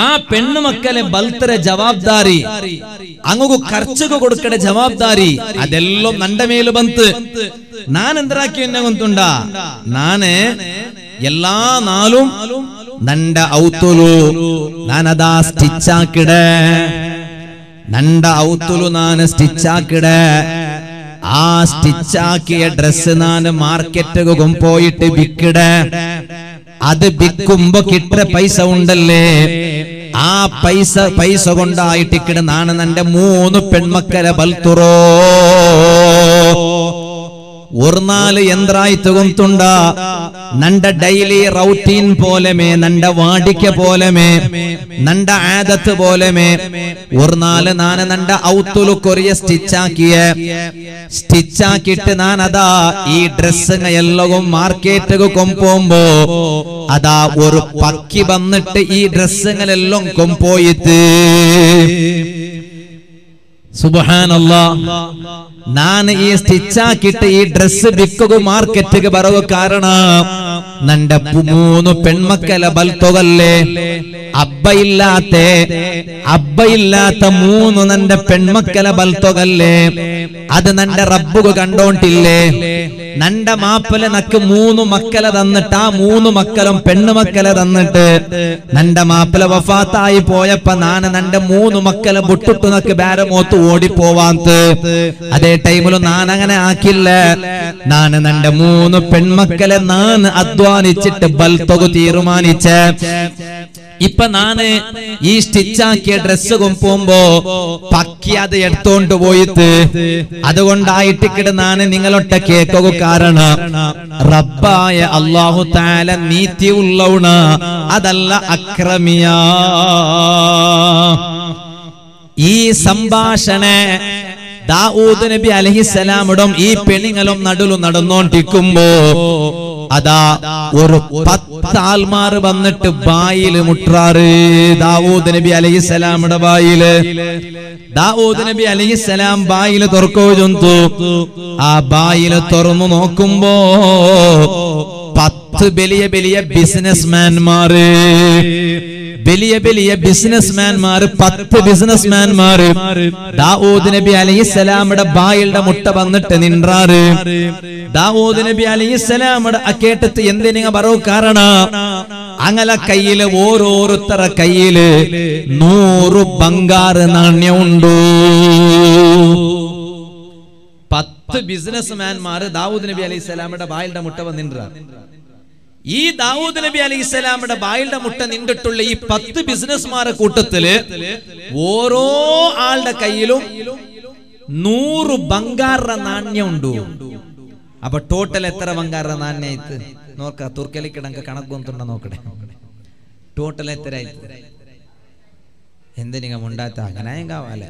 ആ പെണ്ണുമക്കളെ ബൽത്തര ജവാബ്ദാരി അങ്ങു ഖർച്ചക്ക് കൊടുക്കേണ്ട ജവാബ്ദാരി അതെല്ലാം നന്റെ മേല് ബന്ത് ഞാൻ എന്തരാക്കി എന്നെ ഗൊന്തുണ്ട നാന് എല്ലാ നാലും നണ്ട ഔത്തുലു ഞാനതാ സ്റ്റിച്ചാക്കിട നണ്ട ഔത്തുലു നാന് സ്റ്റിച്ചാക്കിട ആ സ്റ്റിച്ചാക്കിയ ഡ്രസ് നാന് മാർക്കറ്റുക പോയിട്ട് വിൽക്കിട അത് വിൽക്കുമ്പോ കിട്ട പൈസ ഉണ്ടല്ലേ ആ പൈസ പൈസ കൊണ്ടായിട്ട് ഇക്കിടെ നാണ് എന്റെ മൂന്ന് പെൺമക്കളെ ബൽത്തുറോ ഒരു നാല് യന്ത്രായിട്ട് കൊന്തുണ്ട നണ്ട ഡെയിലി റൗട്ടീൻ പോലെമേ നണ്ട വാടിക്ക പോലെമേ നണ്ട ആദത്ത് പോലെമേ ഒരു നാല് നാന് നണ്ട ഔത്തുലു കൊറിയ സ്റ്റിച്ചാക്കിയ സ്റ്റിച്ചാക്കിട്ട് നാനതാ ഈ ഡ്രസ്സുകൾ എല്ലാം മാർക്കറ്റുക കൊമ്പോമ്പോ അതാ ഒരു പക്കി വന്നിട്ട് ഈ ഡ്രസ്സുകളെല്ലാം കൊമ്പോയിട്ട് ನಾನು ಈ ಸ್ಟಿಚ್ ಹಾಕಿಟ್ಟು ಈ ಡ್ರೆಸ್ ಬಿಕ್ಕಗೂ ಮಾರ್ಕೆಟ್ಗೆ ಬರುವ ಕಾರಣ ನಂಡ ಮೂನು ಪೆಣ್ಮಕ್ಕಳ ಬಲ್ತೋಗಲ್ಲೇ ಅಬ್ಬ ಇಲ್ಲಾತೆ ಅಬ್ಬ ಇಲ್ಲಾತ ಮೂನು ನಂಡ ಪೆಣ್ಮಕ್ಕಳ ಬಲ್ತೋಗಲ್ಲೇ ಅದು ನಂಡ ರಬ್ಬುಗು ಕಂಡೋಂಟಿಲ್ಲೇ ನಂಡ ಮಾಪಲೆ ನಕ್ಕು ಮೂನು ಮಕ್ಕಳ ತನ್ನಿಟ್ಟ ಆ ಮೂನು ಮಕ್ಕಳು ಪೆಣ್ಣು ಮಕ್ಕಳ ತನ್ನಿಟ್ಟು ನಂಡ ಮಾಪಲೆ ವಫಾತಾಯಿ ಪೋಯಪ್ಪ ನಾನು ನಂಡ ಮೂನು ಮಕ್ಕಳ ಬುಟ್ಟಿಟ್ಟು ನಕ್ಕು ಬೇರೆ ಮೂತು ഓടിപ്പോവാത്ത് അതേ ടൈമില് ഞാൻ അങ്ങനെ ആക്കില്ല ഞാൻ എന്റെ മൂന്ന് പെൺമക്കളെ ഞാൻ അധ്വാനിച്ചിട്ട് ബൽത്തൊകു തീരുമാനിച്ച ഇപ്പൊ നാന് ഈ സ്റ്റിച്ചാക്കിയ ഡ്രസ് കൊമ്പോ പക്കി അത് എടുത്തോണ്ട് പോയിട്ട് അതുകൊണ്ടായിട്ട് കിട നാന് നിങ്ങളൊട്ട കേക്കു കാരണം റബ്ബായ അല്ലാഹു തആല നീതി ഉള്ളവണ അതല്ല അക്രമിയ ഈ സംഭാഷണ ദാവൂദ് നബി അലൈഹിസ്സലാമും ഈ പെണ്ണുങ്ങളും നടുലു നടന്നോണ്ടിരിക്കുമ്പോ അതാ ഒരു പത്ത് ആൾമാർ വന്നിട്ട് ബായില് മുട്ടാറ് ദാവൂദ് നബി അലൈഹിസ്സലാമുടെ ബായില് ദാവൂദ് നബി അലൈഹിസ്സലാം ബായില് തുറക്കോ ചൊന്തു ആ ബായില് തുറന്നു നോക്കുമ്പോ പത്ത് വലിയ വലിയ ബിസിനസ്മാൻമാര് വലിയ വലിയ ബിസിനസ്മാൻമാർ പത്ത് ബിസിനസ്മാൻമാർ ദാവൂദ് നബി അലൈഹിസ്സലാമുടെ ബായിൽടെ മുട്ട വന്നിട്ട് നിൻറാറ് ദാവൂദ് നബി അലൈഹിസ്സലാമുടെ അക്കേട്ടത്ത് എന്തിനാ പറവു കാരണ അങ്ങനെ കയ്യില് ഓരോരുത്തര കയ്യില് നൂറ് ബംഗാർ നാണ്യം ഉണ്ടോ പത്ത് ബിസിനസ്മാൻമാർ ദാവൂദ് നബി അലൈഹിസ്സലാമുടെ ബായിൽടെ മുട്ട വന്നിൻറാറ് ഈ ദാവൂദ് നബി അലൈഹിസ്സലാമുടെ ബായിൽടെ മുട്ട നിന്നിട്ടുള്ള ഈ പത്ത് ബിസിനസ്മാരുടെ കൂട്ടത്തില് ഓരോ ആളുടെ കയ്യിലും നൂറ് ബംഗാറ നാണ്യം ഉണ്ടു അപ്പൊ ടോട്ടൽ എത്ര ബംഗാറ നാണ്യായിട്ട് നോക്ക തുർക്കലിക്കിടക്ക് കണക്കൊന്നുണ്ടോ നോക്കട്ടെ ടോട്ടൽ എത്ര എന്തിനാ മുണ്ടാത്ത അങ്ങനെ കാവാല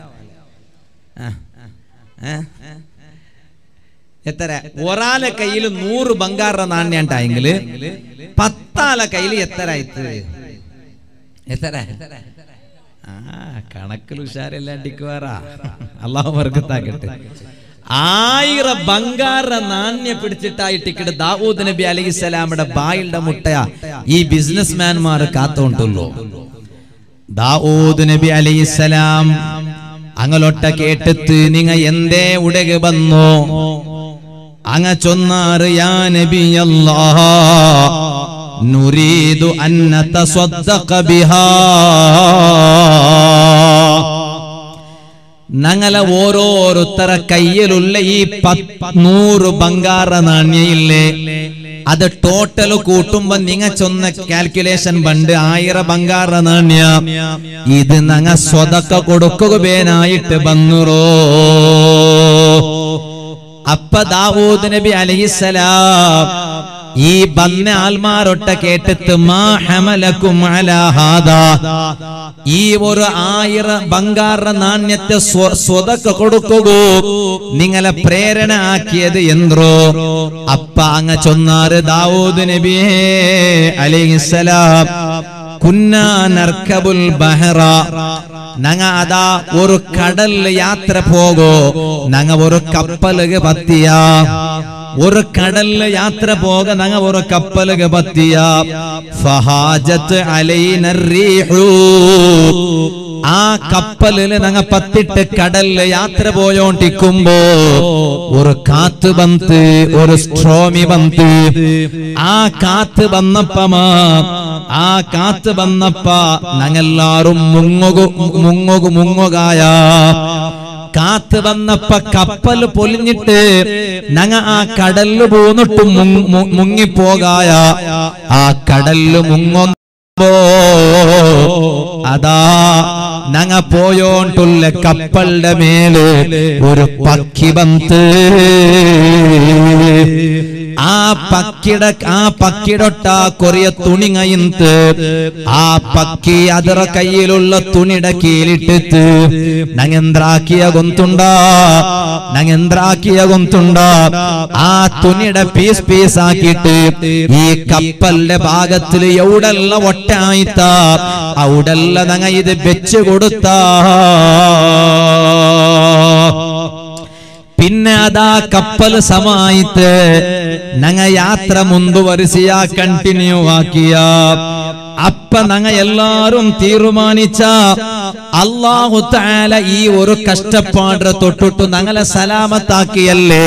എത്ര ഒരാളെ കയ്യിൽ നൂറ് ബംഗാറ നാണ്യം ഉണ്ടായെങ്കില് പത്താളെ കയ്യിൽ എത്ര എത്ര ആ കണക്കിൽ ഉഷാരല്ലാണ്ടിക്കുവാറ അള്ളാഹു വർക്കത്താക്കട്ടെ ആയിരം ബംഗാറ നാണ്യം പിടിച്ചിട്ടായിട്ടിക്കിട്ട് ദാവൂദ് നബി അലൈഹിസ്സലാമുടെ ബായിൽടെ മുട്ടയാ ഈ ബിസിനസ്മാൻമാർ കാത്തോണ്ടുള്ളൂ ദാവൂദ് നബി അലൈഹിസ്സലാം അങ്ങലൊട്ട കേട്ടിട്ട് നിങ്ങ എന്തേ ഉടകെ വന്നോ അങ്ങ ചൊന്നാറ് യാ നബിയല്ലാഹ് നുരീദു അൻ നതസദ്ദഖ ബിഹാ ഞങ്ങളെ ഓരോരുത്തര കയ്യിലുള്ള ഈ നൂറ് ബംഗാറ നാണ്യയില്ലേ അത് ടോട്ടൽ കൂട്ടുമ്പോ നിങ്ങ ചൊന്ന കാൽക്കുലേഷൻ പണ്ട് ആയിരം ബംഗാറ നാണ്യ ഇത് ഞങ്ങ സ്വതക്ക കൊടുക്കുക പേനായിട്ട് വന്നുറോ അപ്പ ദാവൂദ് നബി അലൈഹിസ്സലാം ഈ ബന്ന ആൽമാരൊട്ട കേട്ടിട്ട് മാ ഹമലകും അലാ ഹാദാ, ഈ ഒരു ആയിരം ബംഗാറ നാണ്യത്തെ സ്വതക്ക കൊടുക്കുക നിങ്ങളെ പ്രേരണ ആക്കിയത് എന്തോ? അപ്പ അങ്ങ ചൊന്നാറ് ദാവൂദ് നബിയേ അലൈഹിസ്സലാം, കുന്നാ നർക്കബുൽ ബഹറ, ഞങ്ങ അതാ ഒരു കടൽ യാത്ര പോകോ, ഞങ്ങ ഒരു കപ്പലുക പത്തിയ, ഒരു കടലിൽ യാത്ര പോക ഞങ്ങ ഒരു കപ്പലുക പത്തിയ. ഫഹാജത്ത് അലൈന റീഹു, ആ കപ്പലില് ഞങ്ങ പത്തിട്ട് കടലില് യാത്ര പോയോണ്ടിക്കുമ്പോ ഒരു കാത്ത് വന്ന്, ഒരു സ്ട്രോമി വന്ന്, ആ കാത്ത് വന്നപ്പമാ ആ കാത്ത് വന്നപ്പ ഞങ്ങെല്ലാരും മുങ്ങുകു മുങ്ങുകു മുങ്ങുകായ. കാത്ത് വന്നപ്പ കപ്പൽ പൊലിഞ്ഞിട്ട് ഞങ്ങ ആ കടലില് പോന്നിട്ട് മുങ്ങിപ്പോകായ. ആ കടലില് മുങ്ങുമ്പോ അതാ ഞങ്ങ പോയോണ്ടുള്ള കപ്പലിന്റെ മേല് ഒരു പക്ഷി വന്ന്, ആ പക്കിട ആ പക്കിടൊട്ട കൊറിയ തുണി കയ്യിന്ന്, ആ പക്കി അതിറ കയ്യിലുള്ള തുണിയുടെ കീലിട്ടിട്ട് ഞങ്ങെന്താക്കിയ കൊന്തുണ്ട ഞങ്ങെന്താക്കിയ കൊന്തുണ്ട ആ തുണിയുടെ പീസ് പീസ് ആക്കിയിട്ട് ഈ കപ്പലിന്റെ ഭാഗത്തിൽ എവിടെല്ല ഒട്ടായിത്താ അവിടെല്ല ഞങ്ങ ഇത് വെച്ച് കൊടുത്ത. പിന്നെ അതാ കപ്പൽ സമായിട്ട് ഞങ്ങ യാത്ര മുന്തുവരിസയാ കണ്ടിന്യൂ ആക്കിയ. അപ്പ ഞങ്ങ എല്ലാരും തീരുമാനിച്ച അല്ലാഹു തആല ഈ ഒരു കഷ്ടപ്പാടിനെ തൊട്ടിട്ട് ഞങ്ങളെ സലാമത്താക്കിയല്ലേ,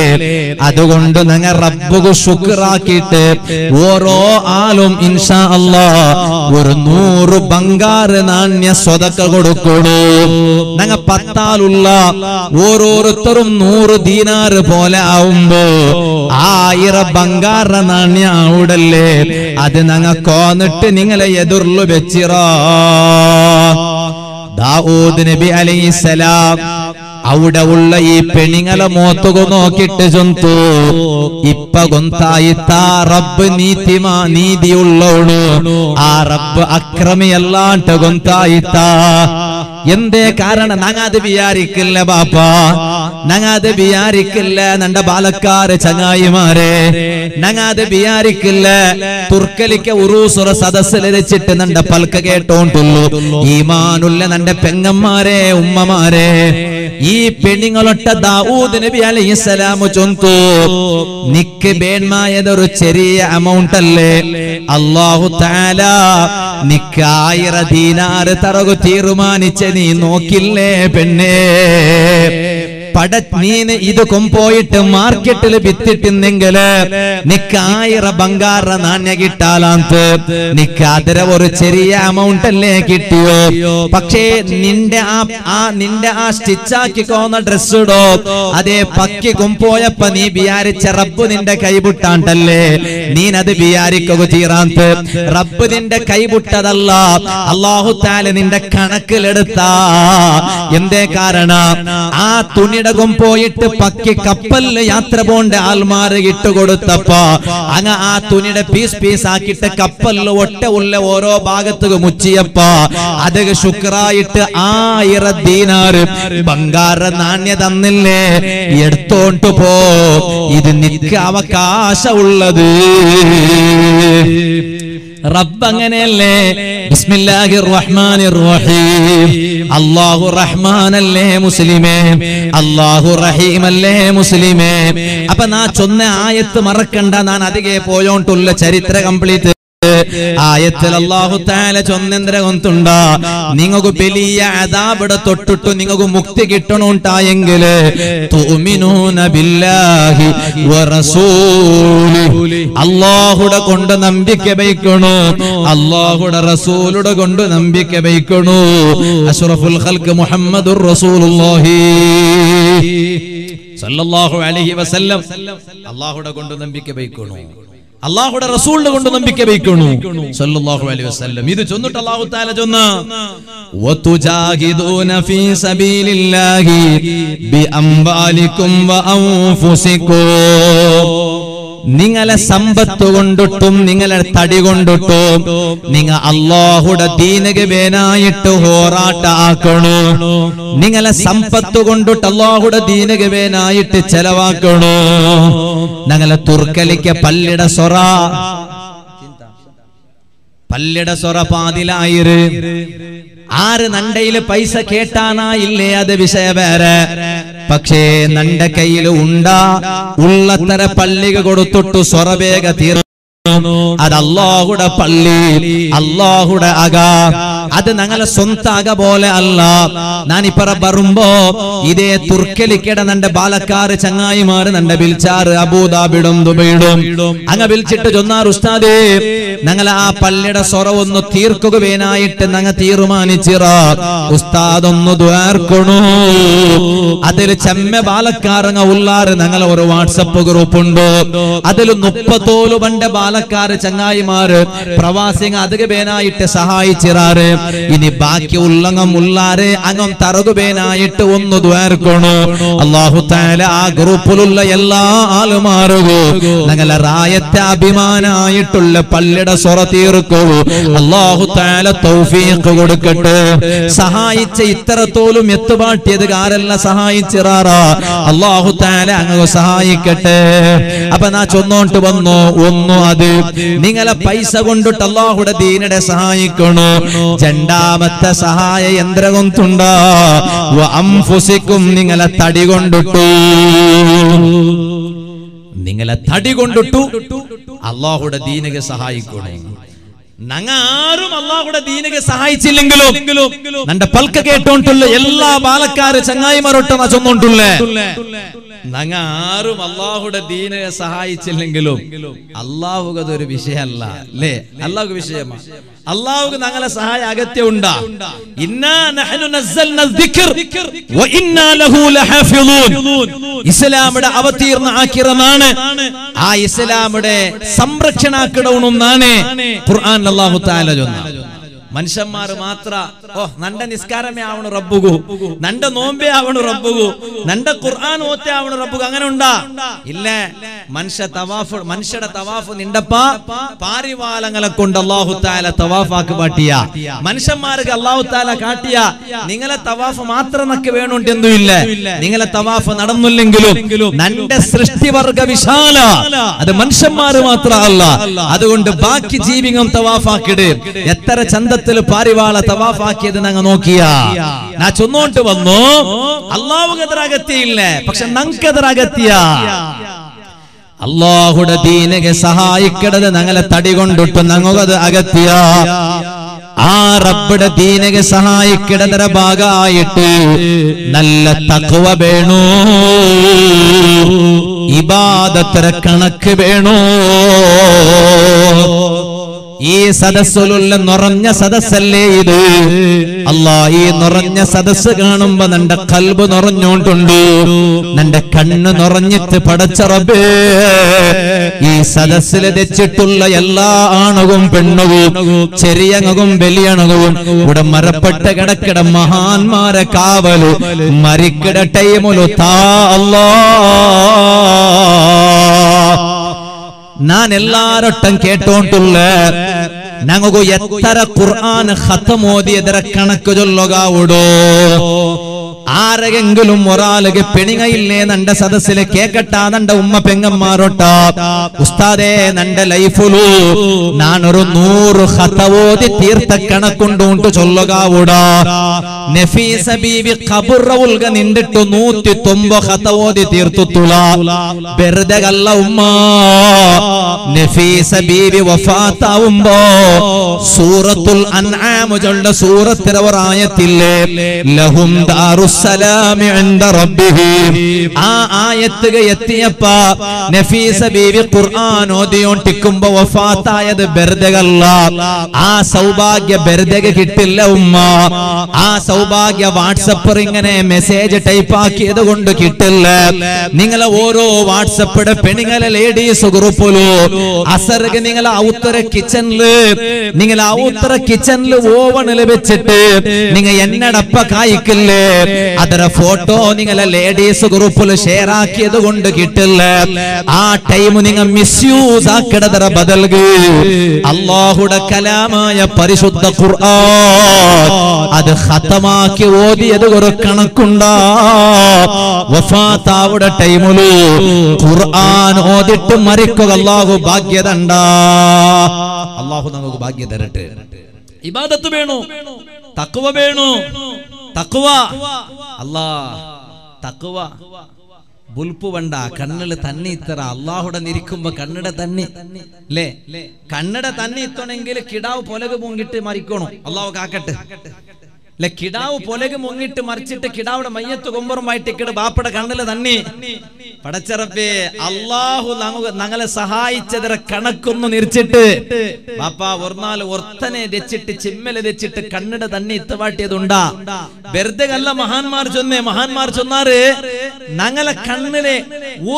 അതുകൊണ്ട് ഞങ്ങൾ റബ്ബുക്ക് ശുക്റാക്കിയിട്ട് ഓരോ ആളും ഇൻഷാ അല്ലാഹ് ഒരു നൂറ് ബംഗാറ് നാണ്യ സ്വതക്ക കൊടുക്കണു. ഞങ്ങൾ പത്താലുള്ള ഓരോരുത്തരും നൂറ് ദീനാറ് പോലെ ആവുമ്പോ ആയിരം ബംഗാറ് നാണ്യ ആവിടല്ലേ, അത് ഞങ്ങൾ കോന്നിട്ട് നിങ്ങളെ എതിർലു വെച്ചിറ. ദാവൂദ് നബി അലൈഹിസ്സലാം അവിടെ ഉള്ള ഈ പെണിങ്ങളെ മോത്തുക നോക്കിട്ട് ചൊന്തു, ഇപ്പ കൊന്തായി താ റബ്ബ് നീതിമാ നീതിയുള്ളോണു, ആ റബ്ബ് അക്രമിയല്ലാണ്ട് കൊന്തായി താ. എന്തേ കാരണം? ഞങ്ങത് വിചാരിക്കില്ല ബാപ്പ, ഞങ്ങത് വിചാരിക്കില്ല നന്റെ ബാലക്കാര് ചങ്ങായിമാരെ, ഞങ്ങത് വിചാരിക്കില്ല. തുർക്കലിക്ക ഉറൂസുറ സദസ്സിൽ വെച്ചിട്ട് നന്റെ പൽക്ക കേട്ടോണ്ടുള്ളൂ ഈമാനുള്ള നന്റെ പെങ്ങന്മാരെ ഉമ്മമാരെ. ഈ പെണ്ണുങ്ങളൊട്ട ദാവൂദ് നബി അലൈഹിസ്സലാം ചൊന്തു, നിക്ക് വേണ്മായതൊരു ചെറിയ അമൗണ്ട് അല്ലേ, അല്ലാഹു തആല നിക്ക് ആയിരം ദീനാറ് തറകു തീരുമാനിച്ച് നീ നോക്കില്ലേ പെണ്ണേ? പട നീന് ഇത് കൊമ്പോയിട്ട് മാർക്കറ്റിൽ വിത്തിട്ടുന്നെങ്കില് നിക്ക് ആയിരം ബംഗാറ നാണ്യ കിട്ടാലാന്ത്, നിക്ക് അതിര ഒരു ചെറിയ അമൗണ്ട് അല്ലേ കിട്ടിയോ? പക്ഷേ നിന്റെ ആ നിന്റെ ആ സ്റ്റിച്ചാക്കി കോന്ന ഡ്രസ് ഇടോ, അതേ പക്കി കൊമ്പോയപ്പ നീ വിചാരിച്ച റബ്ബ് നിന്റെ കൈപുട്ടാണ്ടല്ലേ, നീനത് വിചാരിക്കുക തീരാന്ത്. റബ്ബ് നിന്റെ കൈപുട്ടതല്ല, അല്ലാഹു തആല നിന്റെ കണക്കിലെടുത്താ. എന്തേ കാരണം? ആ തുണി ും പോയിട്ട് പക്കി കപ്പലിൽ യാത്ര പോണ്ട ആൽമാര് ഇട്ടുകൊടുത്തപ്പ അങ്ങ ആ തുണിയുടെ പീസ് പീസ് ആക്കിയിട്ട് കപ്പലിൽ ഒട്ട ഉള്ള ഓരോ ഭാഗത്തു മുച്ചിയപ്പ അത് ശുക്രായിട്ട് ആയിരം ദീനാറ് ബംഗാറ നാണ്യ തന്നില്ലേ, എടുത്തോണ്ട് പോ, ഇത് നിനക്ക് അവകാശമുള്ളത്. റബ്ബ് അങ്ങനെയല്ലേ? ബിസ്മില്ലാഹിർ റഹ്മാനിർ റഹീം, അല്ലാഹു റഹ്മാനല്ലേ മുസ്ലിമേ, അല്ലാഹു റഹീമല്ലേ മുസ്ലിമേ. അപ്പൊ നാ ചൊന്ന ആയത്ത് മറക്കണ്ട, ഞാൻ അധികെ പോയോണ്ടുള്ള ചരിത്ര കംപ്ലീറ്റ്. ആയത്തിൽ അല്ലാഹു തആല ചൊന്നെന്തര കൊണ്ടുണ്ട, നിങ്ങൾക്ക് വലിയ അദാബിടെ തൊട്ടിട്ട് നിങ്ങൾക്ക് മുക്തി കിട്ടണോണ്ടായെങ്കിൽ തുഅ്മിനൂന ബില്ലാഹി വറസൂലിഹി, അല്ലാഹുടെ കൊണ്ട് നമ്പിക്ക വെക്കണോ, അല്ലാഹുടെ റസൂലുടെ കൊണ്ട് നമ്പിക്ക വെക്കണോ. അഷ്റഫുൽ ഖൽഖ് മുഹമ്മദുർ റസൂലുള്ളാഹി സല്ലല്ലാഹു അലൈഹി വസല്ലം, അല്ലാഹുടെ കൊണ്ട് നമ്പിക്ക വെക്കണോ, അള്ളാഹുടെ റസൂലിനെ കൊണ്ട് നമ്പിക്ക വെക്കണു സല്ലല്ലാഹു അലൈഹി വസല്ലം. ഇത് ചൊന്നിട്ട് അല്ലാഹു തആല ചൊന്ന വതുജാഹിദൂന ഫീ സബീലില്ലാഹി ബിഅംവാലികും വഅൻഫുസികും, Ningala Sambattu Gonduttum, Ningala Tadi Gonduttum, Ninga Allahuda Deenage Benayittu Horata Akanu, Ningala Sampattu Gondut Allahuda Deenage Benayittu Chelavakanu, Nangala Turkalike Pallida Sora, Pallida Sora Padilayire. Are Nandail Paisa Ketana Ilea de Visabere Pakshe Nanda Kail Unda Ullatara Palliga Gorutu Sorabega Tirano Ad Allah Huda Palli Allah Huda Aga Ad Nangala Suntaga Bole Allah Nani Parabarumbo Ide Turkelikedan and the Balakar Changaimar and the Bilchar Abu Dabidum Dubidum Angabilchita Jona Rustade Nangala Paleda Soro no Tirko Venait Nangatiruman Chira Ustadum no Duar Kono Adel Chame Balakaranga Ular Nangala or WhatsApp Gurupundo Adel Nupatolo Banda Balakar Changaimar Pravasing Adagabena it Sahai Chirare Inibaki Ulanga Mulare Angam Taragobena it Undo Duar Kono Allahu Taala Gurupulula Yella Alamarago Nangala Rayata Bimana it Palled Soratirko, Allah Taala Tawfiq Gudukate, Sahai Titratolu Mitubati, the Garela Sahai Tirara, Allah Taala Sahai Kate, Abanacho non to Bano, Uno Adi, Ningala Paisa Gundu Tala Hudadin at Sahai Kono, Jenda Mata Sahai and Dragon Tunda, Amfusikum Ningala Tadigundu. Ningala thirty two Allah would a Dinege Sahai Kudang Nangarum Allah would a Dinege Sahai Chilingalo and the Palka Tontul Yella Balakar Changai Marotamazamundule Nangarum Allah would a Dinege Sahai Chilingalo Allah who got the Vishella Le Allah Vishema Allah Nangala Sahai Agatunda Inna Nahanazal Nazikir Wa Inna Lahula Hafilun Islamada Avatirna Akiramane, I Islamade, Sambrachana Kadunane, Quran Allah Taala. Manshamar Matra, oh, Nanda Niskarame Avan Rabugu, Nanda Nombe Avan Rabugu, Nanda Quran Ote Avan Rabuganunda, Ille, Mansha Tawaf, Mansha Tawaf, Nindapa, Pariwalangala Kundala Hutala Tawafa Kabatia, Manshamar Galau Tala Katia, Ningala Tawaf Matra Nakavan Tinduille, Ningala Tawaf Nadamulingu, Nanda Sristivarga Vishala, the Manshamar Matra Allah, Adunda Baki Jeeving on Tawafa Kede, Yetara Chanda. Parivala Tavafa than Anganokia. Nacho non to one more. Allah Gadragatile, Pakshananka Dragatia. Allah would a Dinege Sahai Kada than Angala Tadigon to Nangoga Agatia. Ah, Rabbuda Dinege Sahai Kada Rabaga Itu Nalla Takova Beno Ibada Tarakanakibeno. E Sadasulul Noranya Sadasale, Allah E Noranya Sadasaganumba and the Kalbu Noranyon Tundu, and the Kanna Noranyet Padacharabe, E Sadasile de Chitula Yalla Anagum Pendagu, Cheriangum Belianagum, would a Marapatagada Mahan Marakavalu, Marikada Taimuluta Allah. Nan Elara Tanketon to Lab Nango Yatara Quran Hatamodi, there are Kanakologa Udo Aragangulum Moral, like a penning island and the Sadasele Kekatan and the Umapenga Marota Ustade and the Laifulu Nanuru Nur Hatavodi Tirta Kanakundun to Chologa Uda Nefisa Bibi Kapurulgan in the Tunuti Tumbo Hatavodi Tirtutula Berdegallauma. Nefisa Bibi Wafata Umbo Suratul An'am Jalla Surat Tirawarayatile Lahum Darus Salami and the Rabbihim Ah Ayatayatiapa Nefisa Bibi Quran Odion Tikumba Wafata Yad Berdegalla Ah Saubagya Berdega Kitiluma Ah Saubagya WhatsApp ring and a message Taipaki the Wunda Kitil Ningala Woro WhatsApp a Peningala lady Sugrupolo Asar Ningala outer kitchen lip, Ningala outer kitchen lip, woven a little bit, Ninga Yanadapa Kaikil, adara photo ningala ladies groupul share aakiyadondu kittilla aa time ninga misuse aakadadara badalge Allahude kalamaya parishuddha Quran adu khatamaaki odiyadu oru kanakunda wafaathavude time lu Quran odittu marikkuka Allahu bhagyadanda Allahu namaku bhagya tharatte ibadathu venu taqwa venu taqwa Allah taqwa bulpu vanda kannil thanni ittara Allahude nirikkumba kannada thanni le kannada thanni ittonengil kidavu polage mungitte marikkono Allahu kaakatte le kidavu polage mungitte marichitte kidavude mayyathu gombarumayittu ikkada baappada kannil thanni പടച്ചറബേ അല്ലാഹു ഞങ്ങളെ സഹായിച്ചതിന്റെ കണക്കൊന്ന് നിർച്ചിട്ട് ബാപ്പാ ഒർനാൽ ഒർത്തനെ വെച്ചിട്ട് ചിമ്മല വെച്ചിട്ട് കണ്ണട തന്നെ ഇത്തവാട്ടിയതുണ്ടാ വെറുതെയല്ല മഹാന്മാർ ചൊന്നേ മഹാന്മാർ ചൊന്നാറ് ഞങ്ങളെ കണ്ണിലെ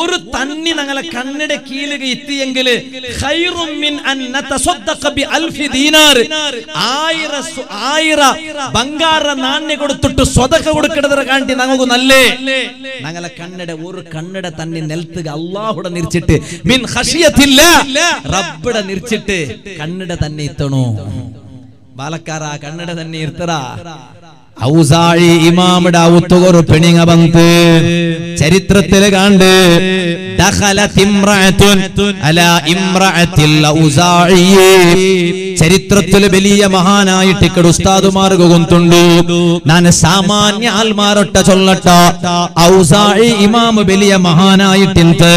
ഒരു തന്നി ഞങ്ങളെ കണ്ണട കീഴിൽ ഇത്തിയെങ്കിൽ ഖൈറും മിൻ അൻ നതസദ്ദഖ ബി അൽഫി ദിനാർ ആയിരം ആയിരം ബംഗാര നാണ്യം കൊടുത്തിട്ട് സ്വതക കൊടുക്കടത്ര കാണ്ടി ഞങ്ങൾക്ക് നല്ലേ ഞങ്ങളെ കണ്ണട ഒരു കണ്ണട തന്നെ നെൽത്തുക അല്ലാഹുടെ നിർച്ചിട്ട് മിൻ ഖശിയത്തില്ല റബ്ബടെ നിർച്ചിട്ട് കണ്ണട തന്നെ ഇത്തണോ ബാലക്കാര കണ്ണട തന്നെ ഇർത്തടാ ഔസായി ഇമാമട ഔത്തുകൊരു പെണിങ്ങ ബന്ത് ചരിത്രത്തിൽ കണ്ട് ദഖലത് ഇംറഅതുൻ അലാ ഇംറഅത്തിൽ ഔസായി ചരിത്രത്തിൽ വലിയ മഹാനായിട്ട് ഇക്കട ഉസ്താദുമാർ ഗുന്തുണ്ട് ഞാൻ സാമാന്യ ആൾമാരൊട്ട ചൊല്ലട്ട ഔസായി ഇമാം വലിയ മഹാനായിട്ടുണ്ട്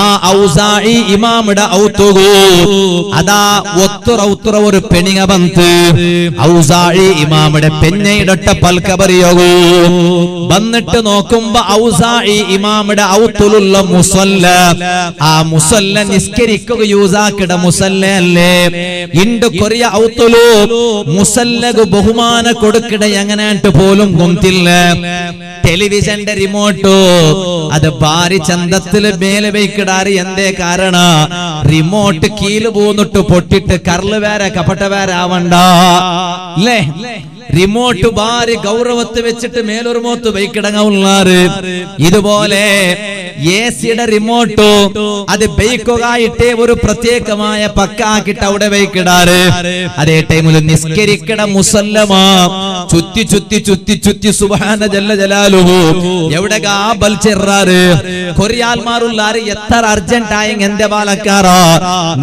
ആ ഔസായി ഇമാമട ഔത്തുകു അതാ ഒത്തുറ ഒത്തുറ ഒരു പെണിങ്ങ ബന്ത് ഔസായി ഇമാമട പെണ്ണയുടെ വന്നിട്ട് നോക്കുമ്പോ ഔസായി ഇമാമയുടെ ഔത്തുലുള്ള മുസല്ല ആ മുസല്ല നിസ്കരിക്കുക യൂസാക്കിട മുസല്ല അല്ലേ ഇണ്ട് കൊറിയ ഔത്തുലു മുസല്ലക്ക് ബഹുമാന കൊടുക്കിട എങ്ങനെയാണ്ട് പോലും കൊന്തില്ല ടെലിവിഷന്റെ റിമോട്ട് അത് ഭാര്യ ചന്തത്തില് മേലെ വയ്ക്കിടാറ് എന്തേ കാരണ റിമോട്ട് കീല് പോന്നിട്ട് പൊട്ടിട്ട് കരള് വേറെ കപട്ട വേറെ ആവണ്ട അല്ലേ റിമോട്ട് ഭാര്യ ഗൗരവത്ത് വെച്ചിട്ട് മേലൊരു മോത്ത് ബൈക്കിടങ്ങാറ് ഇതുപോലെ എ സിയുടെ റിമോട്ടോ അത് ബൈക്കുകായിട്ട് ഒരു പ്രത്യേകമായ പക്കാക്കിട്ട് അവിടെ ബൈക്കിടാറ് അതേ ടൈമിൽ നിസ്കരിക്കട മുസല്ലമാ ചുറ്റി ചുറ്റി ചുറ്റി ചുറ്റി സുബ്ഹാന ജല്ല ജലാലുഹു എവിടെ കാബൽ ചെറാറ് കൊറിയാൽമാരുള്ളാറ് എത്ര അർജന്റ് ആയ എന്റെ ബാലക്കാരാ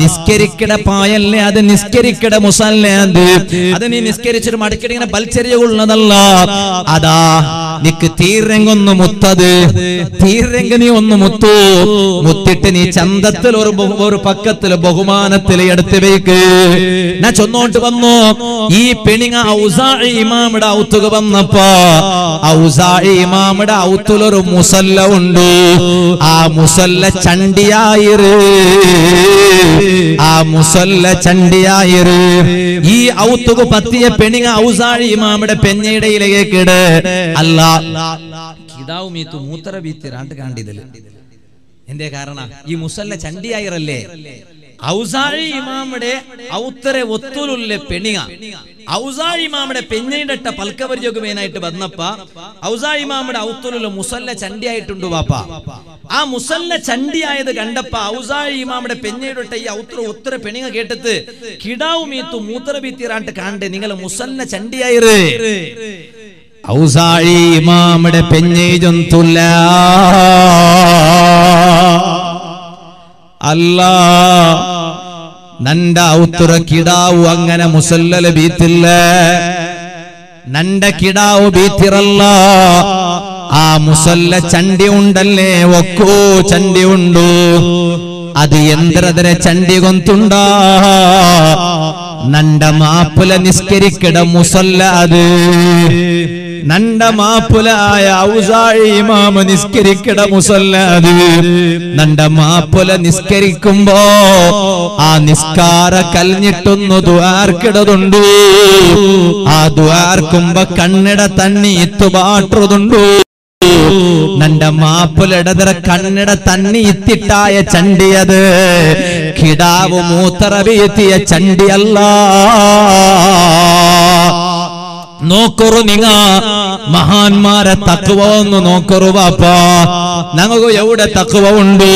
നിസ്കരിക്കട പായല്ലേ അത് നിസ്കരിക്കട മുസല്ലേ അത് നീ നിസ്കരിച്ചിട്ട് മടക്കിടിങ്ങനെ ബൽചര്യകൊള്ളുന്നതല്ല അതാ നിക്ക് തീരങ്കൊന്ന് മുത്തത് തീരങ്ക നീ ഒന്ന് മുത്തു മുത്തിട്ട് നീ ചന്തത്തിൽ ഒരു ഒരു പക്കത്തിൽ ബഹുമാനത്തിൽ എടുത്തു വെയ്ക്ക് ഞാൻ ചൊന്നോട്ട് വന്നു ഈ പെണിങ്ങ ഔസാഇ ഇമാമട ഔത്തുക വന്നപ്പോ ഔസാഇ ഇമാമട ഔത്തുലൊരു മുസല്ല ഉണ്ട് ആ മുസല്ല ചണ്ടിയായിരു ആ മുസല്ല ചണ്ടിയായിരു ഈ ഔത്തുക പത്തിയ പെണിങ്ങ ഔസാഇ ഇമാമട പെണ്ണയുടെ ഇലയേക്ക് ഇട അല്ല കിതാവ് മീത്തു മൂത്ര വീത്തിരാണ്ട് കാണ്ടിതില്ല എന്തേ കാരണം ഈ മുസല്ല ചണ്ടിയായിരല്ലേ ഔസാഇ ഇമാമയുടെ ഔത്തരെ ഒത്തുലുള്ള പെണിങ്ങ ഔസാഇ ഇമാമയുടെ പെണ്ണയുടെ പൽക്കവരിയൊക്കെ മേനായിട്ട് വന്നപ്പ ഔസാഇ ഇമാമയുടെ ഔത്തുലുള്ള മുസല്ല ചണ്ടിയായിട്ടുണ്ട് വാപ്പ ആ മുസല്ല ചണ്ടിയായത് കണ്ടപ്പ ഔസാഇ ഇമാമയുടെ പെണ്ണയുടെ ഈ ഔത്തര ഒത്തര പെണിങ്ങ കേട്ടത് കിടാവ് മീത്തു മൂത്ര വീത്തിരാണ്ട് കാണ്ടേ നിങ്ങൾ മുസല്ല ചണ്ടിയായിരേ ഔസാഇ ഇമാമയുടെ പെണ്ണേജൊന്തുല്ല അല്ല നണ്ട ഔത്തുറ കിടാവു അങ്ങനെ മുസല്ലല ബീത്തില്ല നണ്ട കിടാവു ബീത്തിറല്ല ആ മുസല്ല ചണ്ടി ഉണ്ടല്ലേ ഒക്കോ ചണ്ടി ഉണ്ടു അത് യന്ത്രതര ചണ്ടി കൊന്തുണ്ട നണ്ട മാപ്പുല നിസ്കരിക്കട മുസല്ല അത് നണ്ട മാപ്പുലായ ഔസാഇ ഇമാമ നിസ്കരിക്കട മുസല്ലദ് നണ്ട മാപ്പുല നിസ്കരിക്കുമ്പോ ആ നിസ്കാര കൽഞ്ഞിട്ടൊന്നു ദുആർക്കിടതുണ്ട് ആ ദുആർക്കുമ്പോ കണ്ണട തന്നി ഇത്തുപാട്ടതുണ്ട് നണ്ട മാപ്പുലടതര കണ്ണട തന്നി ഇത്തിട്ടായ ചണ്ടിയത് കിടാവ് മൂത്തറ വീത്തിയ ചണ്ടിയല്ല നോക്കൊറു നിങ്ങ മഹാന്മാരെ തഖ്വ ഒന്ന് നോക്കൊറു വാപ്പ. ഞങ്ങൾക്ക് എവിടെ തഖ്വ ഉണ്ട്,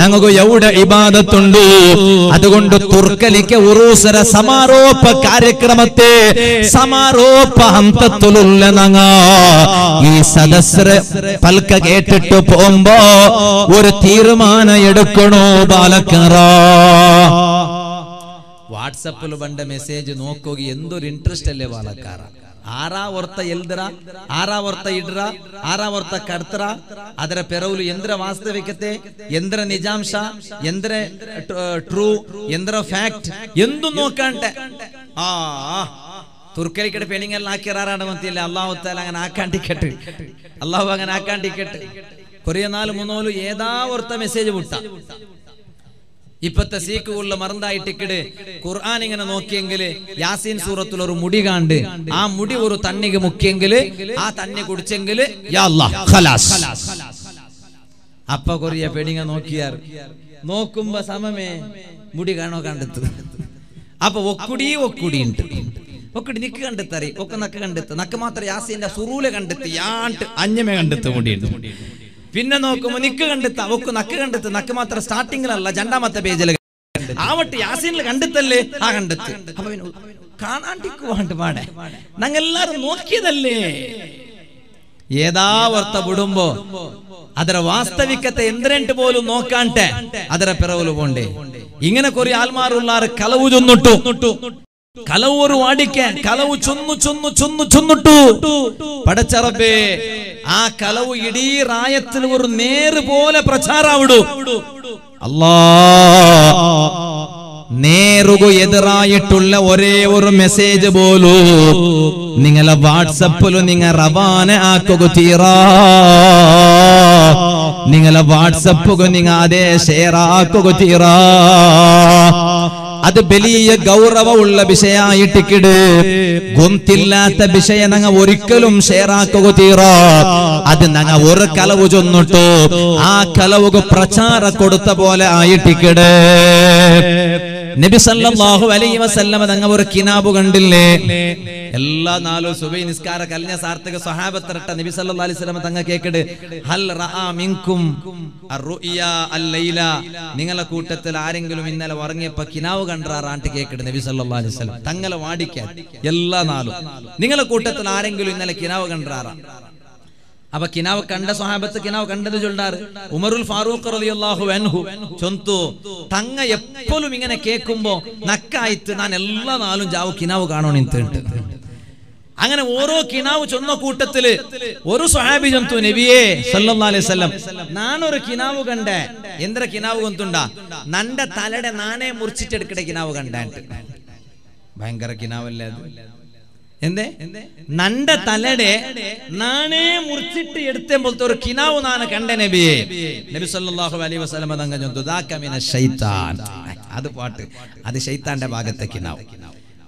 ഞങ്ങൾക്ക് എവിടെ ഇബാദത്തുണ്ട്. അതുകൊണ്ട് തുർക്കലിക്ക ഉറൂസര സമാരോപ കാര്യക്രമത്തെ സമാരോപ ഹന്തത്തുലുള്ള ഞങ്ങ ഈ സദസ്സരെ പൽക്ക കേട്ടിട്ട് പോകുമ്പോ ഒരു തീരുമാനം എടുക്കണോ ബാലക്കറ. വാട്സപ്പിൽ ಬಂದ മെസ്സേജ് നോക്കി എന്തൊരു ഇൻട്രസ്റ്റ് അല്ലേ വാലക്കാര. ആരാ വർത്ത എൽദര, ആരാ വർത്ത ഇഡ്ര, ആരാ വർത്ത കർത്ര, ಅದರ ಪೆರವಲು ಎಂದ್ರ ವಾಸ್ತವಿಕತೆ, ಎಂದ್ರ ನಿಜಾಂಶ, ಎಂದ್ರ ಟ್ರೂ, ಎಂದ್ರ ಫ್ಯಾಕ್ಟ್ ಎಂದು ನೋಕಂಟೆ. ಆ തുർക്കലി കട പെയിനിങ് എല്ലാം ആക്കിയറാറാണ് മത്തിയില്ല. അള്ളാഹു താല അങ്ങനെ ആക്കാൻ ടിക്കറ്റ്, അള്ളാഹു അങ്ങനെ ആക്കാൻ ടിക്കറ്റ്. കുറേ നാല് മൂന്നോലും ഏതാ വർത്ത മെസ്സേജ് വിട്ട ഇപ്പത്തെ സീക്കുകളിൽ മറന്നായിട്ടിക്കിട് ഖുർആൻ ഇങ്ങനെ നോക്കിയെങ്കിൽ യാസീൻ സൂറത്തിൽ ഒരു മുടി കണ്ട് ആ മുടി ഒരു തണ്ണിക്ക് മുക്കിയെങ്കിൽ ആ തണ്ണി കുടിച്ചെങ്കിൽ യാ അല്ലാഹ് ഖലാസ്. അപ്പ കൊറിയ പെടിങ്ങ നോക്കിയാർ നോക്കുമ്പോ സമമേ മുടി കാണോ കണ്ടെത്തു. അപ്പൊ ഒക്കുടി ഒക്കുടി ഉണ്ട്, ഒക്കുടി നിക്ക് കണ്ടെത്തറി, ഒക്കെ നക്ക് കണ്ടെത്തു, നക്ക് മാത്രം യാസീന്റെ സുറൂല് കണ്ടെത്തി യാണ്ട് അഞ്ഞമേ കണ്ടെത്തു മുടിയുണ്ട്. പിന്നെ നോക്കുമ്പോ നിക്ക് കണ്ടെത്താ, ഒക്കെ നക്ക് കണ്ടെത്ത്, നക്ക് മാത്രം സ്റ്റാർട്ടിങ്ങിലല്ല രണ്ടാമത്തെ പേജില് ആവട്ടെ യാസീനിൽ കണ്ടെത്തല്ലേ ആ കണ്ടെത്ത്. അപ്പൊ കാണാണ്ടിക്കുവാണ്ട് പാടെ ഞങ്ങളെല്ലാരും നോക്കിയതല്ലേ. ഏതാ വർത്ത വിടുമ്പോ ಅದರ ವಾಸ್ತವಿಕತೆ ಎಂದ್ರೆಂಟು ಪೋಲು ನೋಕಾಂಟೆ ಅದರ ಪೆರವಲು ಪೋಂಡೆ. ഇങ്ങനെ കൊറേ ആൽമാറുള്ളാർ കലവു ചൊന്നിട്ടു, കലവ് ഒരു വാടിക്കാൻ കലവ് ചൊന്നു ചൊന്നു ചൊന്നു ചൊന്നിട്ടു. പടച്ചറബേ ആ കലവ് ഇടീ റായത്തിൽ ഒരു നേര് പോലെ പ്രചാരാവിടു. അല്ലാ നേറുകു എതിരായിട്ടുള്ള ഒരേ ഒരു മെസ്സേജ് പോലൂ നിങ്ങളെ വാട്സപ്പിലും നിങ്ങൾ റവാന ആക്കുക തീറാ. നിങ്ങളെ വാട്സപ്പുക നിങ്ങൾ അതേ ഷെയറാക്കുക തീറാ. അത് വലിയ ഗൗരവമുള്ള വിഷയായിട്ടിക്കിട് ഗുന്തില്ലാത്ത വിഷയ ഞങ്ങൾ ഒരിക്കലും ഷെയറാക്കുക തീറോ. അത് ഞങ്ങൾ ഒരു കലവ് ചൊന്നിട്ടു ആ കലവുക പ്രചാര കൊടുത്ത പോലെ ആയിട്ടിക്കിട്. നബി സല്ലല്ലാഹു അലൈഹി വസല്ലമ തങ്ങൾ ഒരു കിനാബ് കണ്ടില്ലേ, എല്ലാ നാലോ സുബൈ നിസ്കാര കഴിഞ്ഞ സാർത്ഥക സ്വഹാബത്തരട്ട നബി സല്ലല്ലാഹു അലൈഹി വസല്ലമ തങ്ങൾ കേക്കട് ഹൽ റആ മിൻകും അർറുയാ അല്ലൈല. നിങ്ങളെ കൂട്ടത്തിൽ ആരെങ്കിലും ഇന്നലെ ഉറങ്ങിയപ്പോ കിനാവ് കണ്ടാറാണ്ട് കേക്കട് നബി സല്ലല്ലാഹു അലൈഹി വസല്ലം തങ്ങളെ വാടിക്കാൻ. എല്ലാ നാലോ നിങ്ങളെ കൂട്ടത്തിൽ ആരെങ്കിലും ഇന്നലെ കിനാവ് കണ്ടാറാ. അപ്പൊ കിനാവ് കണ്ട സ്വഹാബത്ത് കിനാവ് കണ്ടത് ചൊല്ലാറ് ഉമറുൽ ഫാറൂഖ് റളിയല്ലാഹു അൻഹു ചൊന്തു തങ്ങ എപ്പോഴും ഇങ്ങനെ കേൾക്കുമ്പോ നക്കായിട്ട് ഞാൻ എല്ലാ നാലും ജാവു കിനാവ് കാണോണി തീണ്ട്. അങ്ങനെ ഓരോ കിനാവ് ചൊന്ന കൂട്ടത്തില് ഒരു സ്വഹാബി ചൊന്തു നബിയേ സല്ലല്ലാഹു അലൈഹി വസല്ലം നാനൊരു കിനാവ് കണ്ടേ. എന്ത്ര കിനാവ് കൊന്തുണ്ടാ, നന്റെ തലയുടെ നാനെ മുറിച്ചിട്ടെടുക്കടെ കിനാവ് കണ്ടാണ്ട്. ഭയങ്കര കിനാവല്ലേ അത്. എന്തേ നന്റെ തലടെ നാണേ മുറിച്ചിട്ട് എടുത്തേ പോലത്തെ ഒരു കിനാവ് നാന കണ്ട നബിയെ. നബി സല്ലല്ലാഹു അലൈഹി വസല്ലം തങ്ങൾ ചൊന്തു ദാക മിന ശൈത്താൻ. അത് പാട്ട് അത് ശൈത്താന്റെ ഭാഗത്തെ കിനാവ്.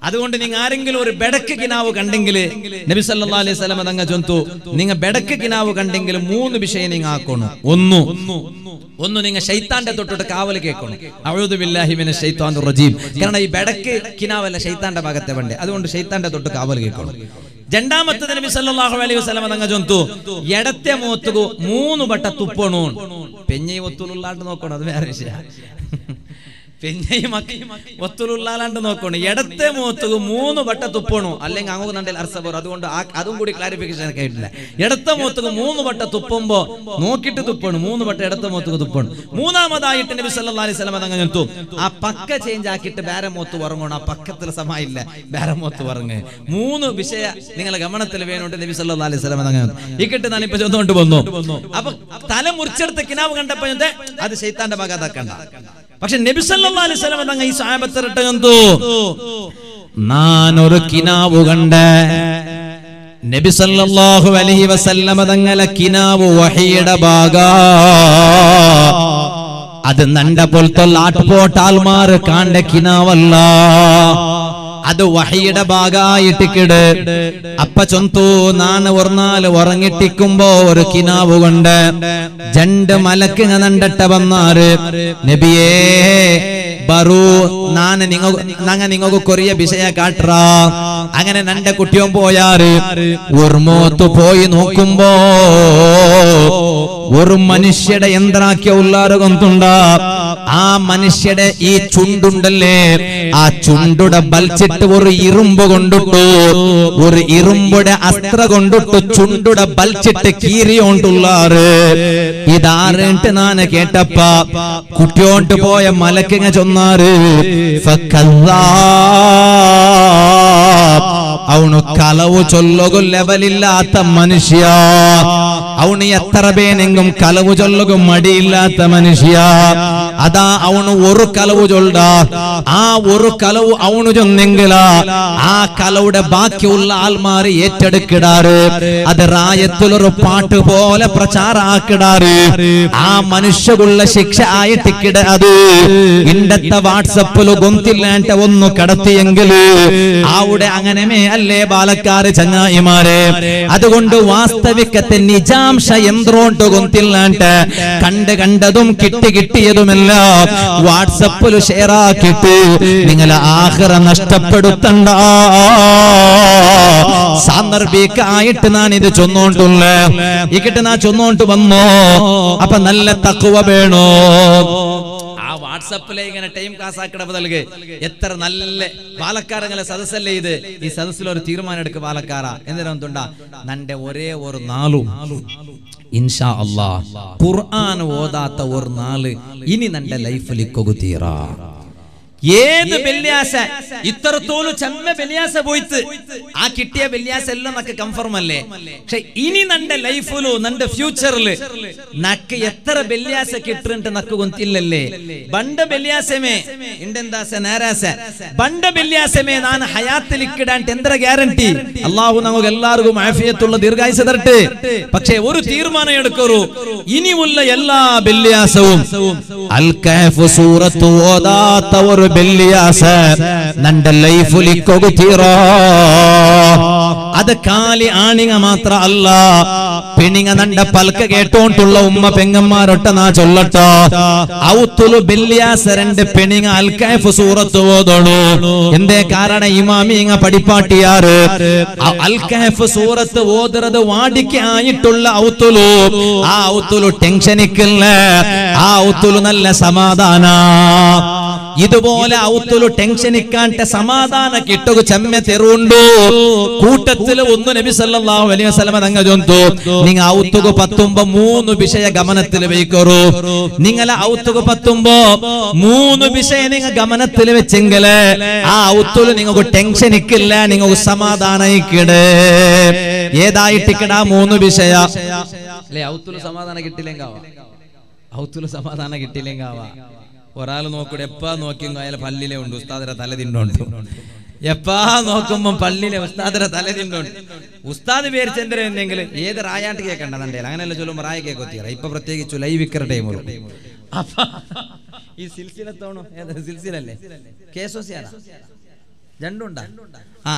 അതുകൊണ്ട് നിങ്ങൾ ആരെങ്കിലും ഒരു ബെടക്ക് കിനാവ് കണ്ടെങ്കിൽ നബി സല്ലല്ലാഹു അലൈഹി വസല്ലം തങ്ങൾ ചൊന്തു നിങ്ങൾ ബെടക്ക് കിനാവ് കണ്ടെങ്കിൽ മൂന്ന് വിഷയം നിങ്ങൾ ആക്കണം. ഒന്ന് ഒന്ന് നിങ്ങൾ ശൈത്താന്റെ തൊട്ടിട്ട് കാവൽ കേൾക്കണം അഊദു ബില്ലാഹി മിനശ് ശൈത്വാനിർ റജീം. കാരണം ഈ ബെടക്ക് കിനാവല്ല ശൈത്താന്റെ ഭാഗത്തെ വണ്ടേ. അതുകൊണ്ട് ശൈത്താന്റെ തൊട്ട് കാവൽ കേൾക്കണം. രണ്ടാമത്തെ നബി സല്ലല്ലാഹു അലൈഹി വസല്ലം തങ്ങൾ ചൊന്തു എടത്തെ മൂത്തുകു മൂന്ന് വട്ട തുപ്പണു. പെഞ്ഞൈ ഒത്തുലുള്ളാണ്ട് നോക്കണം, അത് വേറെ വിഷയമാണ്. പിന്നെ ഒത്തുലുള്ളാണ്ട് നോക്കണു ഇടത്തെ മൂത്തുക മൂന്ന് വട്ട തുപ്പണു, അല്ലെങ്കിൽ അങ്ങോട്ട് നണ്ടിൽ അർസബോർ. അതുകൊണ്ട് അതും കൂടി ക്ലാരിഫിക്കേഷൻ ആയിട്ടില്ല. ഇടത്തെ മൂത്തുക മൂന്ന് വട്ട തുപ്പുമ്പോ നോക്കിട്ട് തുപ്പണു, മൂന്ന് വട്ട ഇടത്തെ മൂത്തുക തുപ്പണു. മൂന്നാമതായിട്ട് നബി സല്ലല്ലാഹു അലൈഹി വസല്ലം അങ്ങനെ നിർത്തും ആ പക്ക ചേഞ്ച് ആക്കിയിട്ട് വേറെ മൂത്ത് ഉറങ്ങണം. ആ പക്കത്തിൽ സമയമില്ല, വേറെ മൂത്ത് ഉറങ്ങ്. മൂന്ന് വിഷയ നിങ്ങളെ ഗമനത്തിൽ വേണോട്ട് നബി സല്ലല്ലാഹു അലൈഹി വസല്ലം അങ്ങനെ ഇക്കിട്ട് ഞാൻ ഇപ്പൊ ചെന്നുകൊണ്ട് വന്നു. അപ്പൊ തല മുറിച്ചെടുത്ത് കിനാവ് കണ്ടപ്പോ അത് ശൈത്താന്റെ ഭാഗത്താക്കണ്ട. പക്ഷെ നബി സല്ലല്ലാഹു അലൈഹി വസല്ലം തങ്ങൾ ഈ സഹാബത്ത് രട്ട കണ്ടു നാനൊരു കിനാവ് കണ്ട. നബി സല്ലല്ലാഹു അലൈഹി വസല്ലം തങ്ങളെ കിനാവ് വഹിയുടെ ഭാഗ അത് നണ്ട പോലത്തെ ലാട്ടുപോട്ടാൽമാർ കാണ്ട കിനാവല്ല, അത് വഹിയുടെ ഭാഗമായിട്ടിക്കിട്. അപ്പ ചൊന്തു നാന് ഉറന്നാല് ഉറങ്ങിട്ടിക്കുമ്പോ ഒരു കിനാവ് കൊണ്ട് രണ്ട് മലക്ക് നണ്ടട്ട വന്നാറ് നബിയേ ബറൂ നാന് നിങ്ങ നിങ്ങക്ക് കൊറിയ വിഷയ കാട്ടറ അങ്ങനെ നന്റെ കുട്ടിയും പോയാറ് ഉർമോത്ത് പോയി നോക്കുമ്പോ ഒരു മനുഷ്യടെ യന്ത്രാക്കിയ ഉള്ളാറ് കൊണ്ടുണ്ട ആ മനുഷ്യടെ ഈ ചുണ്ടുണ്ടല്ലേ ആ ചുണ്ടുടെ ബൽച്ചിട്ട് ഒരു ഇരുമ്പ് കൊണ്ടിട്ടു ഒരു ഇരുമ്പുടെ അസ്ത്ര കൊണ്ടിട്ടു ചുണ്ടുടെ ബൽച്ചിട്ട് കീറിയോണ്ടുള്ളാറ് ഇതാറിട്ട് നാന കേട്ടപ്പ കുട്ടിയോണ്ട് പോയ മലക്കിങ്ങ ചൊന്നാറ് അവണു കലവു ചൊല്ലുകും ലെവലില്ലാത്ത മനുഷ്യ അവണ് എത്ര പേനെങ്കും കലവു ചൊല്ലുകും മടിയില്ലാത്ത മനുഷ്യ അതാ അവണു ഒരു കലവു ചൊല്ല ആ ഒരു കലവു അവണു ചൊന്നെങ്കില ആ കലവുടെ ബാക്കിയുള്ള ആൾമാര് ഏറ്റെടുക്കിടാറ് അത് റായത്തിലൊരു പാട്ട് പോലെ പ്രചാരാക്കിടാറ് ആ മനുഷ്യകുള്ള ശിക്ഷ ആയിട്ടിക്കിട അത് ഇണ്ടത്തെ വാട്സപ്പില് ഗൊന്തില്ലാണ്ട ഒന്നു കടത്തിയെങ്കിൽ അവിടെ അങ്ങനെമേ അല്ലേ ബാലക്കാര് ചങ്ങായിമാരെ. അതുകൊണ്ട് വാസ്തവികത്തെ നിജാംശ യന്ത്രോണ്ട് ഗൊന്തില്ലാണ്ട കണ്ട് കണ്ടതും കിട്ടി കിട്ടിയതുമല്ല വാട്സപ്പില് ഷെയറാക്കിട്ട് നിങ്ങളെ ആഖിറ നഷ്ടപ്പെടുത്തണ്ട. സാന്ദർഭികമായിട്ട് ഞാൻ ഇത് ചൊന്നോണ്ടുള്ള ഇക്കിട്ട് നാ ചൊന്നോണ്ട് വന്നോ അപ്പൊ നല്ല തഖ്വ വേണോ. ആ വാട്സപ്പിലെ ഇങ്ങനെ ടൈം കാസ് ആക്കട ബദൽക്ക് എത്ര നല്ല ബാലക്കാരങ്ങളെ സദസ്സല്ലേ ഇത്. ഈ സദസ്സിൽ ഒരു തീരുമാനം എടുക്കുക ബാലക്കാര. എന്തിനാ നന്റെ ഒരേ ഒരു നാലും ഇൻഷാ അല്ലാഹ് ഖുർആൻ ഓതാത്ത ഒരു നാല് ഇനി നന്റെ ലൈഫിൽ കൊകുതീറ ഏത് വെള്ളിയാഴ്ച ഇത്രത്തോളം ചെമ്മ വെള്ളിയാഴ്ച പോയിട്ട് ആ കിട്ടിയ വെള്ളിയാഴ്ച എല്ലാം നമുക്ക് കൺഫേം അല്ലേ. പക്ഷെ ഇനി നന്റെ ലൈഫിലോ നന്റെ ഫ്യൂച്ചറില് നക്ക് എത്ര വെള്ളിയാഴ്ച കിട്ടുന്നുണ്ട് നക്ക് കൊന്നില്ലല്ലേ. ബണ്ട വെള്ളിയാഴ്ചമേ ഇണ്ടെന്താസ നേരാസ ബണ്ട വെള്ളിയാഴ്ചമേ ഞാൻ ഹയാത്തിൽ ഇക്കിടാണ്ട് എന്തര ഗ്യാരണ്ടി. അള്ളാഹു നമുക്ക് എല്ലാവർക്കും ആഫിയത്തുള്ള ദീർഘായുസ് തരട്ടെ. പക്ഷെ ഒരു തീരുമാനം എടുക്കൂ ഇനിയുള്ള എല്ലാ വെള്ളിയാഴ്ചവും അൽ കഹ്ഫ് സൂറത്ത് ഓതാത്ത ഒരു ബില്ലിയാസ നന്റെ ലൈഫിൽ കൊകുതീറ. അത് കാലി ആണിങ്ങ മാത്ര അല്ല പെണിങ്ങ നണ്ട പൽക്ക കേട്ടോണ്ടുള്ള ഉമ്മ പെങ്ങന്മാരൊട്ട നാ ചൊല്ലട്ടോ ഔത്തുലു ബില്ലിയാസ രണ്ട് പെണിങ്ങ അൽ കഹ്ഫ് സൂറത്ത് ഓതണു. എന്തേ കാരണ ഇമാമിങ്ങ പഠിപ്പാട്ടിയാറ് അൽ കഹ്ഫ് സൂറത്ത് ഓതുന്നത് വാടിക്ക് ആയിട്ടുള്ള ഔത്തുലു ആ ഔത്തുലു ടെൻഷനിക്കില്ല ആ ഔത്തുലു നല്ല സമാധാന. ഇതുപോലെ ഔത്തുലു ടെൻഷനിക്കാണ്ട സമാധാന കിട്ടുക ചെമ്മ തെറുണ്ടു. കൂട്ടത്തില് ഒന്ന് നബി സല്ലല്ലാഹു അലൈഹി വസല്ലമ തങ്ങ ചൊന്നു നിങ്ങൾ ഔത്തുക പത്തുമ്പോ മൂന്ന് വിഷയ ഗമനത്തിൽ വെയ്ക്കറു. നിങ്ങളെ ഔത്തുക പത്തുമ്പോ മൂന്ന് വിഷയ നിങ്ങൾ ഗമനത്തിൽ വെച്ചെങ്കില് ആ ഔത്തുലു നിങ്ങൾക്ക് ടെൻഷനിക്കില്ല നിങ്ങൾക്ക് സമാധാനിക്കിടേ. ഏതായിട്ടിക്കടാ മൂന്ന് വിഷയ അല്ലെ ഔത്തുലു സമാധാനം കിട്ടില്ലെങ്കാവ ഔത്തുലു സമാധാനം കിട്ടില്ലെങ്കാവ. ഒരാൾ നോക്കൂടെ എപ്പാ നോക്കിയും അയാൾ പള്ളിയിലെ ഉണ്ട് ഉസ്താദിനെ തല തിണ്ടോണ്ട് എപ്പാ നോക്കുമ്പോ പള്ളിയിലെ ഉസ്താദിനെ തല തിണ്ടോണ്ട് ഉസ്താദ് പേരിച്ചെന്തരം എന്തെങ്കിലും ഏത് റായാണ്ട് കേൾക്കണ്ട തന്റെ അങ്ങനെയല്ല ചൊല്ലുമ്പോ റായ കേൾക്കത്തിറ. ഇപ്പൊ പ്രത്യേകിച്ചു ലൈവ് വിക്കറ ടൈമുള്ളൂ. അപ്പൊ ഈ സിൽസില തോണോ സിൽസിലല്ലേ കേസോ സിയാറാ രണ്ടുണ്ടാ ആ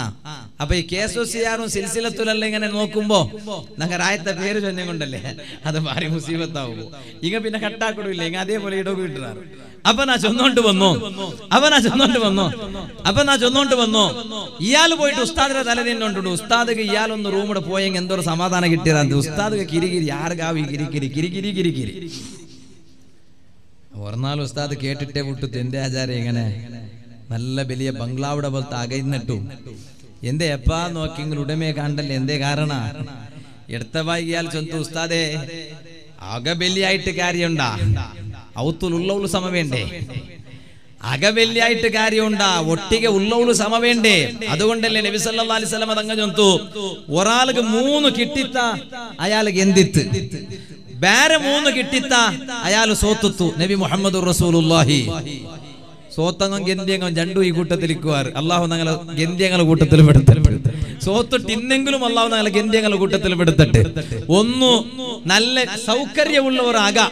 അപ്പൊ ഈ കേസോ സിയാറും സിൽസിലത്തുലല്ല ഇങ്ങനെ നോക്കുമ്പോ ഞങ്ങൾ രായത്തെ പേര് ചൊന്നെ കൊണ്ടല്ലേ അത് ഭാര്യ മുസീബത്താവുമോ ഇങ്ങ പിന്നെ കട്ടാക്കൂടില്ല ഇങ്ങ അതേപോലെ ഇടവ് കിട്ടാറ്. അപ്പൊ നാ ചൊന്നോണ്ട് വന്നോ അപ്പൊ നാ ചൊന്നോണ്ട് വന്നോ അപ്പൊ നാ ചൊന്നോണ്ട് വന്നോ ഇയാള് പോയിട്ട് ഉസ്താദിനെ തല തിന്നോണ്ടുണ്ട് ഉസ്താദക്ക് ഇയാളൊന്ന് റൂമിടെ പോയെങ്കിൽ എന്തൊരു സമാധാനം കിട്ടിയതാണ്. ഉസ്താദക്ക് കിരികിരി ആർഗാവി കിരികിരി കിരികിരി കിരികിരി ഒറന്നാൾ ഉസ്താദ് കേട്ടിട്ടേ വിട്ടു എന്റെ ആചാരം ഇങ്ങനെ നല്ല വലിയ ബംഗ്ലാവിടെ പോലത്തെ അകയിന്നിട്ടു എന്തേ എപ്പാ നോക്കിയെങ്കിൽ ഉടമേ കണ്ടല്ലേ എന്തേ കാരണ എടുത്ത വൈകിയാൽ ചൊന്തു ഉസ്താദേ അകബലിയായിട്ട് കാര്യമുണ്ടാ ഔത്തുള്ള സമവേണ്ടേ അകവല്യായിട്ട് കാര്യമുണ്ടാ ഒട്ടിക ഉള്ളവള് സമ വേണ്ടേ. അതുകൊണ്ടല്ലേ നബി സല്ലല്ലാഹു അലൈഹി വസല്ലം തങ്ങ ചൊന്തു ഒരാൾക്ക് മൂന്ന് കിട്ടിത്ത അയാൾക്ക് എന്തിത്ത് വേറെ മൂന്ന് കിട്ടിത്ത അയാൾ സോത്തുത്തു. നബി മുഹമ്മദ് റസൂലുള്ളാഹി സോത്തങ്ങും ഗന്ധ്യങ്ങും രണ്ടും ഈ കൂട്ടത്തിലിക്കുവാറ്. അള്ളാഹു ഞങ്ങളെ ഗന്ധ്യങ്ങളെ കൂട്ടത്തിൽ പെടുത്തപ്പെടുത്ത സോത്തിട്ട് ഇന്നെങ്കിലും അള്ളാഹു ഞങ്ങളെ ഗന്ധ്യങ്ങളെ കൂട്ടത്തിൽ പെടുത്തട്ടെ. ഒന്ന് നല്ല സൗകര്യമുള്ളവരാകാം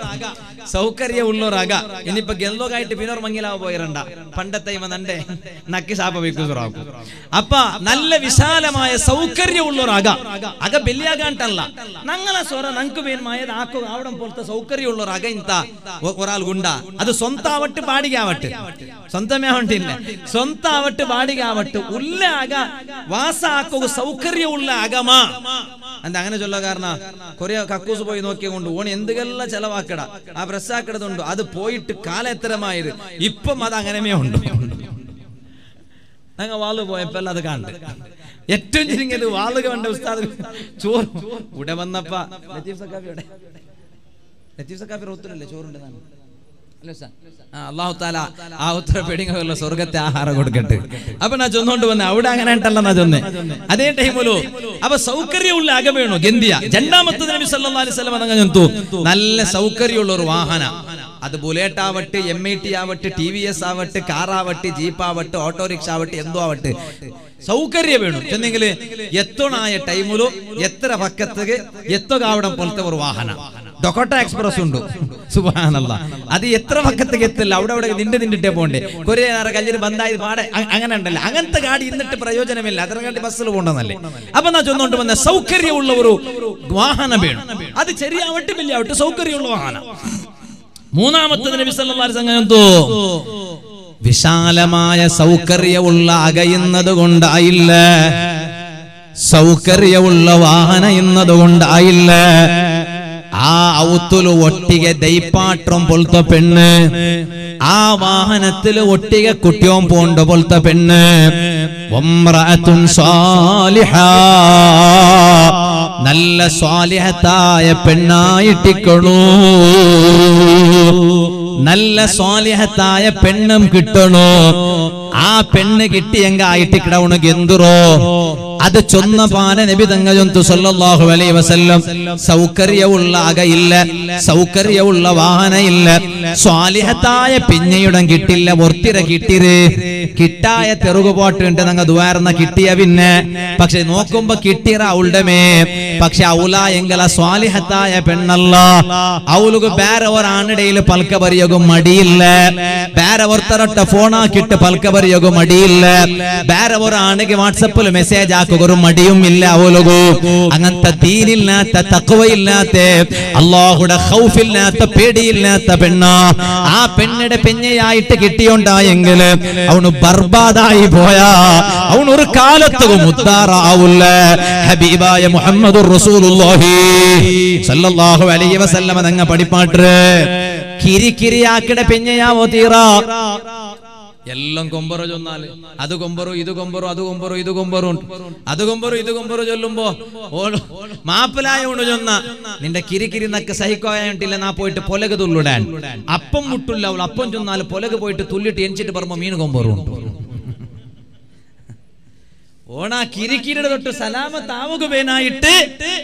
Saukarya Ullo Raga, in the Pagelogite, Pinor Mangila Boyranda, Pandata Manande, Nakisapa Vikurag. Apa, Nalla Visala Maya, Saukarya Ullo Raga, Aga Bilia Gantala, Nangala Sora, Nankuin Maya, Ako, out and Porta, Saukarya Ullo Ragainta, Oral Gunda, Ada Sonta to Padigavati, Santa Mahontin, Sonta to Padigavatu, Ullaga, Vasako, Saukarya Ullagama. And the Angela Garna, Korea Kakusubo Inoki, one in the Gala Chalavakada, Abrasakadundu, other poet Kalatramai, Ipo Madanganemion Nangavalu Boypella the Gandhi. Yet turning into Valagan to start Chur, Udavanapa, Natives of Kavirotan. Listen, Allah Tala, out repeating her Sorgata Haragotti. Abana Jono to an Audang and Talanajone. Ade Timulu, Aba Saukariu Lagabino, Gendia, Jandamatu Salam Salamanantu, Nalla Saukariu Lorwahana, at the Bullet Avati, Yemiti Avati, T V S Avati, Car Avati, Jeep Avati, Auto Rick Avati, Endo Avati. Saukariu, Teningale, Yetona, Timulu, Yetra Vakatake, Yetoga Polta or Wahana. Doctor Express Sundu, Subhanallah. Adi Yetra Vakat get the loud out of the Indian in the Debonde. Korea Ragaj Bandai, Angan, Anganta Gadi in the Prayojan and Lathanga Basalovonale. Abana Jonon to the Saukari Uluru, Guahana Bin. Adi Cherry Avatil out to Saukari Lohana. Munamatan Visalamazanganto Visalamaya Saukari Ulaga in the Gonda Isle Saukari Ulavahana in the Gonda Isle. Ah, Outulu, what take a day part from Polta Penne? Ah, Wahanatulu, what take a Kutium Ponda Polta Penne? Wamratun Saliha Nalla Salihata, a pennaitikono Nalla Salihata, a pennum kitano. Ah, pennekitti and I take down again duro. Ada Chonna Pana and Ebitangajon to Sallallahu Alaihi Wasallam, Saukariya Ullaga illa, Saukariya Ullavana illa, Salihata, Pinayudan Kitilla, Vortira Kitire, Kitaya, Terugopot, and Tanangaduarna Kitia Vinne, Paxenokumba Kitira Uldame, Paxaula, Engala, Salihata, Penalla, Auluga Bara or Anadale Palcabariogo Madil, Bara or Taratafona, Kitta Palcabariogo Madil, Bara or Anake WhatsApp message. Madium Milla Ologo, Ananta Dinilla, Tatakoilate, Allah, who the Hofilla, the Pedilla, the Penna, Ah Penna Pena, I take it on Diangele, Aunu Barbada Iboya, Aunu Kalatu Mutara Aula, Habiba, Muhammad Rasulullahi, Sallallahu Alaihi Wasallam and Padipatre, Kiri Kiriaka Pena, Otira. Yellow Gomboro Jonale, Adu Gomboro, Idu Gomboro, Adu Gomboro, Idu Gomboro, Adu Gomboro, Idu Gomboro Jolumbo, Mapala Unojona, in the Kirikirina Kasaiko and Tilanapo to Polagadulan, Apamutula, Apon Jonal, Polagapo to Tulit, Enchit Barmamin Gomboro. Ona Kirikira to Salama, Tavogobena,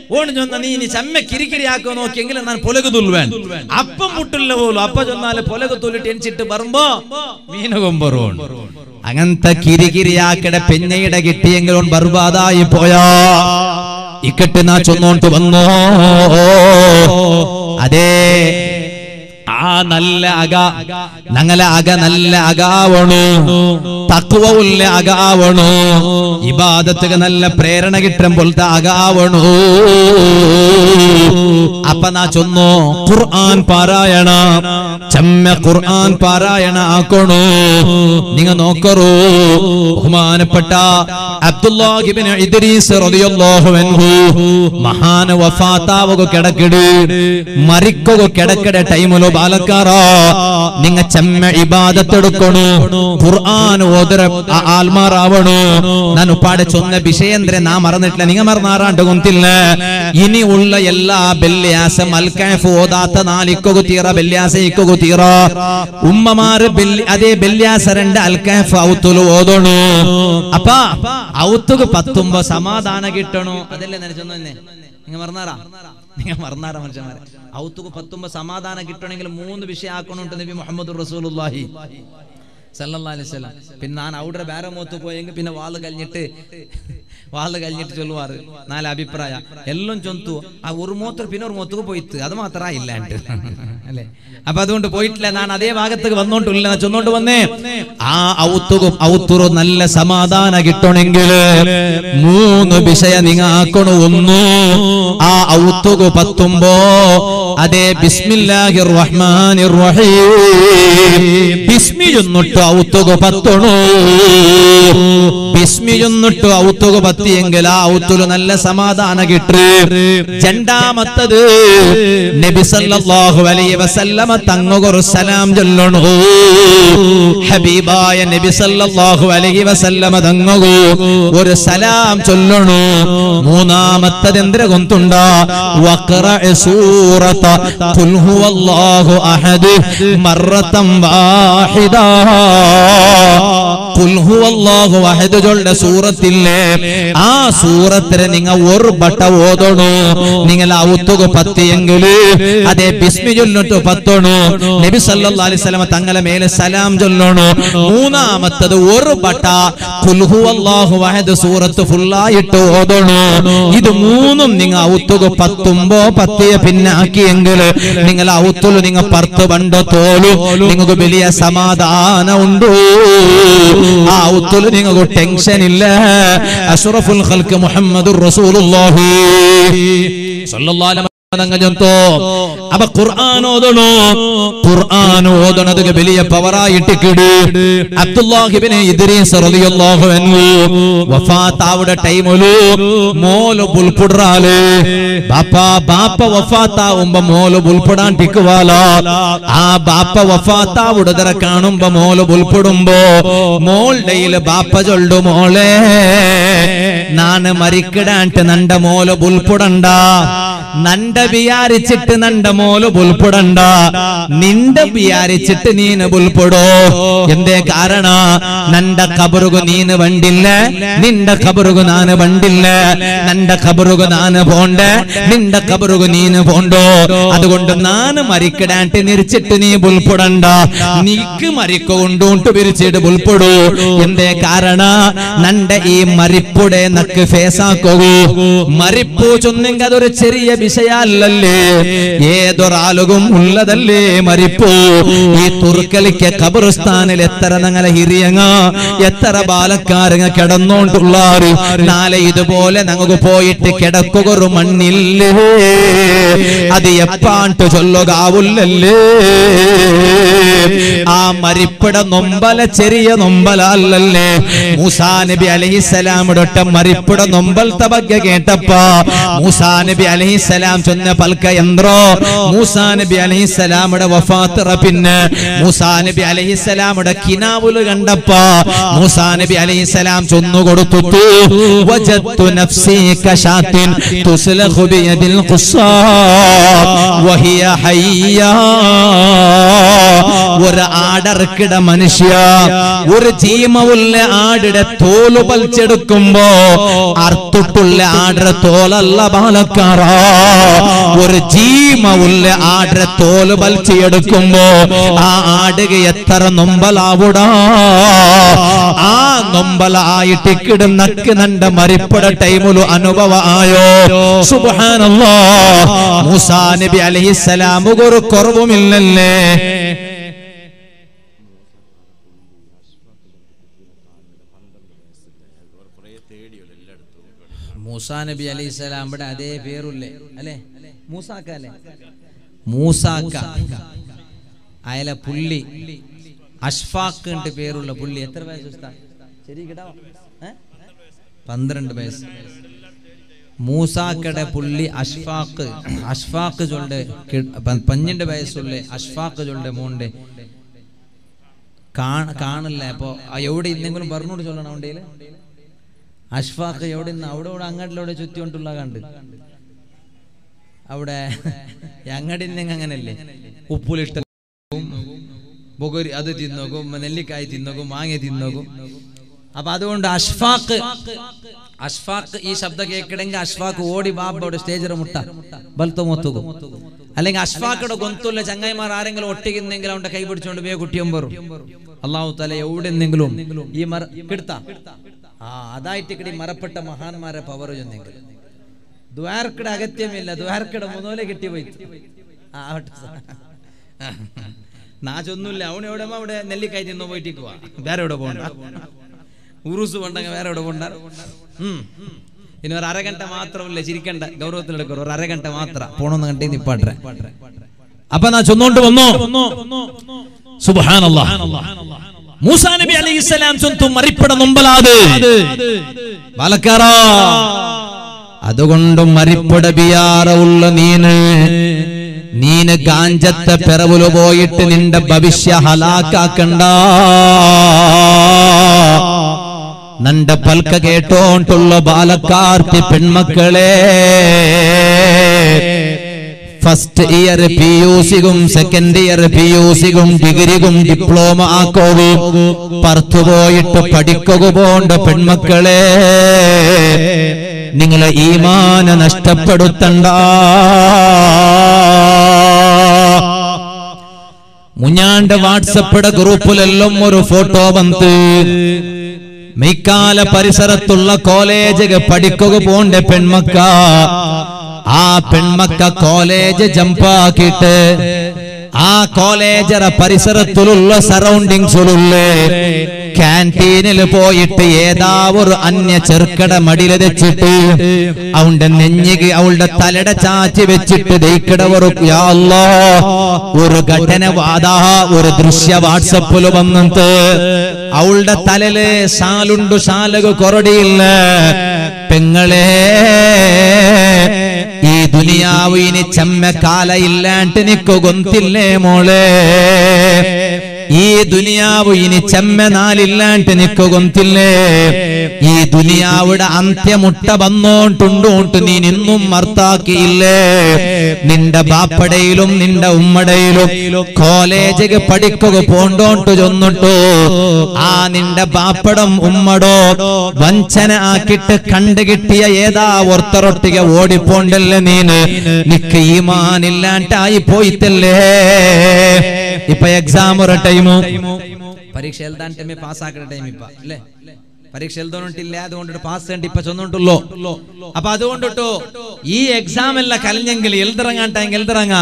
one Jonani, some Kirikiriakono, Kingal and Polagudulven, Apamutula, Apajonal, Polagatulit, Enchit Barmbo. Minogomboron Anganta Kirikiriaka, Penna, Gettiangal, Barbada, Ipoya, Ikatena Chonon to Bano Ade Analaga, Nangalaga, Nalaga, Wano, Takuaga, Wano, Ibada Taganala, prayer and I get trembled, Aga, Wano, Apana Chono, Quran Parayana. Chemme Quran Parayana Akono Ninganokoro Humana Pata Abdullah Ibn Idris radiyallahu anhu Mahana Wafata Vogo Kadakadu Mariko Kadakada Taimulo Balakara Ninga Chemme Ibada Tadukono Quran Water Alma Ravano Nanupada Chunda Bishendre Namaran Ningamar Nara Daguntilla Yini Ulla Yella Beliasa Malkafu Odata Nalikogotira Beliasa Iko Tira Ummamar Ade Belia Saranda Alkaf Outulu Odono Apa Outug Patumba Samadana Gitano Adele Narjanone Marnara Marnara Marjamar Outug Patumba Samadana Gitanical Moon Vishakon to the Muhammad Rasulullahi Sallallahu Alaihi Wasallam Pinan Outer Baramoto Pinawala Galnete. വാള് കഴിഞ്ഞിട്ട് ചൊല്ലുവാറ് നാല് അഭിപ്രായ എല്ലാം ചൊന്തു ആ ഒരു മൂത്ര പിന്നെ ഒരു മൂത്തക്ക് പോയിട്ട് അത് മാത്രമായി ഇല്ലാണ്ട് അല്ലേ. അപ്പൊ അതുകൊണ്ട് പോയിട്ടില്ല, ഞാൻ അതേ ഭാഗത്തേക്ക് വന്നോണ്ടില്ല ചൊന്നോണ്ട് വന്നേ. ആ ഔത്തുകും ഔത്തുറും നല്ല സമാധാനം കിട്ടണമെങ്കിൽ മൂന്ന് വിഷയം നിങ്ങാക്കണു. ഒന്നു, ആ ഔത്തുകു പത്തുമ്പോ അതേ ബിസ്മില്ലാഹിർ റഹ്മാനിർ റഹീം ബിസ്മി ചൊന്നിട്ട് ഔത്തുകു പത്തണു. ബിസ്മി ചൊന്നിട്ട് ഔത്തുകു പത്തിയെങ്കിൽ ആ ഔത്തുലു നല്ല സമാധാനം കിട്ടു. രണ്ടാമത്തത് നബി സല്ലല്ലാഹു അലൈഹി വസല്ലമ തങ്ങൊരു സലാം ചൊല്ലണു. ഹബീബായ നബി സല്ലല്ലാഹു അലൈഹി വസല്ലമ തങ്ങൊരു ഒരു സലാം ചൊല്ലണു. മൂന്നാമത്തത് എന്തിനെ കൊണ്ടുണ്ടാ വഖറഅ സൂറത ഖുൽ ഹുവല്ലാഹു അഹദ് മർറതൻ വാഹിദ. ഖുൽ ഹുവല്ലാഹു അഹദ് ചൊല്ല സൂറത്തിലെ ആ സൂറത്തിനെ നിങ്ങൾ ഒരു വട്ടം ഓതണു. നിങ്ങൾ ഔത്തുകു പത്തിയെങ്കിൽ അതേ ബിസ്മി ചൊല്ലിട്ട് പത്തോണു. നബി സല്ലല്ലാഹു അലൈഹി വസല്ലം തങ്ങളെ മേലെ സലാം ചൊല്ലണു. മൂന്നാമത്തത് ഒരു വട്ട ഖുൽ ഹുവല്ലാഹു അഹദ് സൂറത്ത് ഫുള്ളായിട്ട് ഓതണു. ഇത് മൂന്നും നിങ്ങൾ ഔത്തുകു പത്തുമ്പോ പത്തിയെ പിന്നാക്കിയെങ്കിൽ നിങ്ങൾ ഔത്തുലു നിങ്ങൾ പത്ത് പണ്ട് തോലു നിങ്ങൾക്ക് വലിയ സമാധാനം ഉണ്ട്. ആ ഔത്തുലു നിങ്ങൾക്ക് ടെൻഷൻ ഇല്ല. അഷ്റഫുൽ ഖൽഖ് മുഹമ്മദുർ റസൂലുള്ളാഹി സല്ലല്ലാഹു അലൈഹി വസല്ലം അപ്പൊ ഖുർആൻ ഓതണോ. ഖുർആൻ ഓതണത് വലിയ പവറായിട്ട് കിടു. അബ്ദുല്ലാഹി ഇബ്നു ഇദ്രീസ് റളിയല്ലാഹു അൻഹു വഫാത്താവുടെ ടൈമില് മോല് ബുൽപുടറാല് ബാപ്പ ബാപ്പ വഫാത്താവുമ്പോ മോല് ബുൽപുടാൻ ടിക്കുവാല. ആ ബാപ്പ വഫാത്താവുടതരെ കാണുമ്പോ മോല് ബുൽപുടുമ്പോ മോൾഡയില് ബാപ്പ ചൊല്ലു മോളെ നാണ് മരിക്കിടാണ്ട് നണ്ട മോല് ബുൽപുടണ്ട, നണ്ട വിചാരിച്ചിട്ട് നണ്ട മോല് ബുൽപുടണ്ട, നിന്റെ വിചാരിച്ചിട്ട് നീന് ബുൽപുടോ. എന്തേ കാരണ നണ്ട കബറുകു നീന് വണ്ടില്ല, നിന്റെ കബറുകു നാന് വണ്ടില്ല, നണ്ട കബറുകു നാന് പോണ്ട, നിന്റെ കബറുകു നീന് പോണ്ടോ. അതുകൊണ്ട് നാന് മരിക്കിടാണ്ട് നിരിച്ചിട്ട് നീ ബുൽപുടണ്ട, നീക്ക് മരിക്കൊണ്ടോട്ട് പിരിച്ചിട്ട് ബുൽപുടൂ. എന്തേ കാരണ നണ്ട ഈ മരിപ്പുടെ നക്ക് ഫേസാക്കൂ. മരിപ്പൂ ചൊന്നെങ്കിൽ അതൊരു ചെറിയ വിഷയല്ലേ, ഏതൊരാളും ഉള്ളതല്ലേ മരിപ്പോ. ഈ തുർക്കലിക്ക ഖബർസ്ഥാനിൽ എത്ര ഞങ്ങളെ ഹിരിയങ്ങ എത്ര ബാലക്കാരങ്ങ കിടന്നോണ്ടുള്ളാറ്. നാളെ ഇതുപോലെ ഞങ്ങൾക്ക് പോയിട്ട് കിടക്കുകയൊരു മണ്ണില്ലേ, അത് എപ്പാണ്ട് ചൊല്ലുകാവുല്ലല്ലേ. ആ മരിപ്പിട നൊമ്പല ചെറിയ നൊമ്പലല്ലേ. മൂസാ നബി അലൈഹിസ്സലാമിടൊട്ട മരിപ്പിട നൊമ്പലത്തെ ബഗ്ഗ കേട്ടപ്പ മൂസാ നബി അലൈഹിസ്സലാം ചൊന്ന പൽക്ക യന്ത്രോ മൂസാ നബി അലൈഹിസ്സലാമിടെ വഫാത്ത് പിന്നെ മൂസാ നബി അലൈഹിസ്സലാമിടെ കിനാവുൽ കണ്ടപ്പ മൂസാ നബി അലൈഹിസ്സലാം ചൊന്നു കൊടുത്തു വജത്തു നഫ്സി കശാത്തിൻ തുസ്ലഖു ബിയദിൽ ഖുസ്സാം വഹിയ ഹയ്യ. ഒരു ആടർക്കിട മനുഷ്യ ഒരു ചീമവുള്ള ആടിടെ തോല് പലിച്ചെടുക്കുമ്പോ അർത്തിട്ടുള്ള ആടര തോലല്ല ബാലക്കാറ. ഒരു ചീമവുള്ള ആടര തോല് പലിച്ചെടുക്കുമ്പോ ആ ആടുക എത്ര നൊമ്പലാവുടാ. ആ നൊമ്പലായിട്ട് കിടന്നക്ക് നണ്ട മരിപ്പട ടൈമിലു അനുഭവ ആയോ. സുബ്ഹാനല്ലാഹ്. മൂസാ നബി അലൈഹിസ്സലാം ഒരു കുറവുമില്ലല്ലേ. മൂസാ നബി അലൈഹിസ്സലാം ഇവിടെ അതേ പേരുള്ളേ അല്ലേ, മൂസാക്ക അല്ലേ, മൂസാക്ക. അയല പുള്ളി അഷ്ഫാഖ് ഉണ്ട് പേരുള്ള പുള്ളി. എത്ര വയസ്സ്? പന്ത്രണ്ട് വയസ്സ്. മൂസാക്കടെ പുള്ളി അഷ്ഫാഖ് അഷ്ഫാഖ് ചൊല്ല് പന്ത്രണ്ട് വയസ്സുള്ള അഷ്ഫാഖ് ചൊല്ല് മോണ്ട് കാണില്ല. അപ്പൊ എവിടെ ഇന്നെങ്കിലും പറഞ്ഞോട് ചൊല്ലണം. ഉണ്ടെങ്കിൽ അഷ്ഫാഖ് എവിടെ നിന്ന് അവിടെ ഇവിടെ അങ്ങാട്ടിലൂടെ ചുറ്റിക്കൊണ്ടുള്ള കണ്ട് അവിടെ അങ്ങാടി അങ്ങനല്ലേ ഉപ്പുലിഷ്ടം ബൊഗരി അത് തിന്നോക്കും നെല്ലിക്കായ് തിന്നോക്കും മാങ്ങ തിന്നോക്കും. അപ്പൊ അതുകൊണ്ട് അഷ്ഫാഖ് അഷ്ഫാഖ് ഈ ശബ്ദം കേൾക്കണമെങ്കിൽ അഷ്ഫാഖ് ഓടി ബാബയുടെ സ്റ്റേജിലെ മുട്ട ബലത്ത് മൂത്തുക്കും. അല്ലെങ്കിൽ അഷ്ഫാഖയുടെ ഗൊന്തുള്ള ചങ്ങായിമാർ ആരെങ്കിലും ഒട്ടിക്കുന്നെങ്കിൽ അവന്റെ കൈ പിടിച്ചോണ്ട് വേ കുട്ടിയും പറു. അള്ളാഹു തല എവിടെ എന്തെങ്കിലും ഈ മർ കിടത്താം. ആ Ah, Adai ticket Marapata Mahan Mara Pavarojan. Duarkad Agatimilla, Duarkad Monolagativit. Out Najanula, only about Nelika in Novitigua, Barodabona Urusu Vanda Barodabona. Hm. In our Araganta Matra, Legiricant, Goro, Araganta Matra, Ponan Tini Padre. Apana Jonondo, no, Subhanallah. Musa Nabi alayhi salam to Maripada Numbalade Balakara Adogondo Maripada Biara Ulanine Nina Ganjata Perabulo Boyton in the Babisha Halaka Kanda Nanda Palka Gaton to Labalakar Pipin Makale. First year P U C gum, second year P U C gum, degree gum, diploma akogu, Parthuboy to Padikogu bond, Penmakale, Ningla Iman and Ashtapadutanda Munyanda WhatsApp group Lomuru photo Bantu Mikala Parisaratullah College, Padikogu bond, Penmaka. A Penmaka College Jampa Kit A College or a Parisara Tululla surrounding Sululle Canteen Lepoit Yeda or Anya Cherkada Madila de Chitti Aund Nenigi Aulda Talada Chachi Vichit Dekada Urukya Allah Urugatana Vada Urudrusya Vatsapulubamante Aulda Talele Salundu Salago Korodil Pengale E dunia wini chamme kala illant nikko gontille mole. E dunia wini chamme nal illant nikko gontille. E dunia vuda antya mutta bannon tundu untu ni ninnu martha ki ille. Ninda bapadailum ninda ummadailu. College ke padikko ko pondon to jonnto. A ninda bapadam ummado. Vanchana akitte khandagittiya yeda vartarottiya vodi pondel. Nikima Nilanta Ipoitele. If I exam or a time, Parishel Dante may pass academic. Parishel don't till I don't pass and deposit to law. Apadondo, ye examine la Kalangal, Eldrang and Eldrang,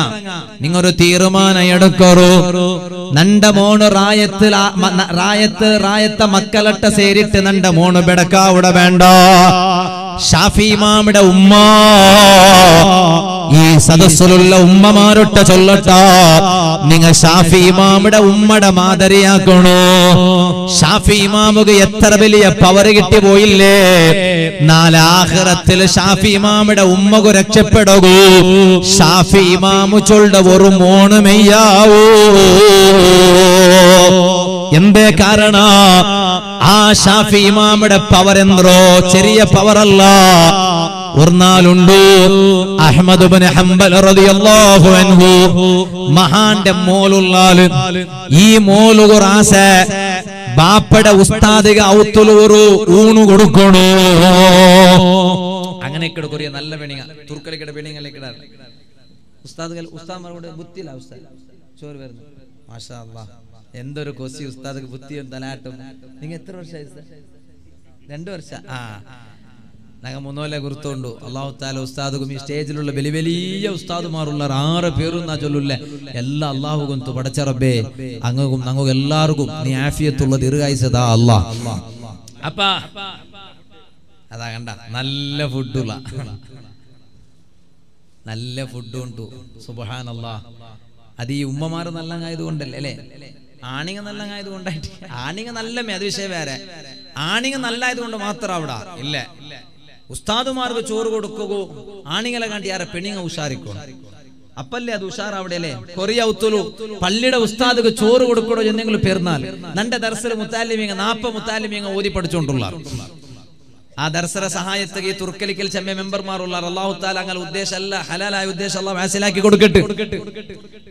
Ningoroti Roman, Ayadakoro, Nanda Mono Rayat, Rayat, Rayat, Makalata Serit, and Nanda Mono Bedaka, Udabanda. Shafi Mamada Umma E Sadasulullah Umma Marutta Chollata Ninga Shafi Mamada Ummada Madariya Kono Shafi Mamuga Yethara Viliya Pavarigitti Boyille Nala Akhirathil Shafi Mamada Ummagu Rakshappedagu Shafi Mamu Cholda Oru Moonu Meyyavu Ende Karana Ah, Shafi Mamada Power Endro, Cheria Power Allah, Urna Lundu, Ahmad ibn Hanbal radiyallahu anhu, Mahan de Molulal, Ye Molugurasa, Bapada Ustadiga Utuluru, Unu Gurukono, Anganekuri and Alavening, Turkalic winning a letter. Ustad Ustama Butila, sure, Mashallah. Endor Kosi Ustad Butti and the Latum. Ningatrosha is the Endorsha. Ah Nagamonola Gurtondo, allow Talo Stadumi stage Lula Beliveli, Ustad Marula, Ara Piruna Jolula, Ella Lahugun to Patachara Bay, Angum Nango Largo, Niafia to Ladira is the Allah. Apa Adaganda, Nalla Fudula Nalla Fuduntu, Subhanallah. Adi Umamar and the Langay don't delay. Arning and the Langay don't die. Arning and the Lamadusevere. Arning and the Lai don't Matravda. Ille Ustadumar the Choro to Kogo. Arning Elegantia Penning Ushariko. Apalla Dushara Dele. Korea Utulu. Palida Ustad the Choro to Kodo Jenangle Pernal. Nanda Darsa Mutaliming and Apa Mutaliming Odi Pachundula. Adarsara Sahayatagi Turkalical Chame member Marula, Allah Talangal Udeshala, Halala Udeshala, Asilaki could get it.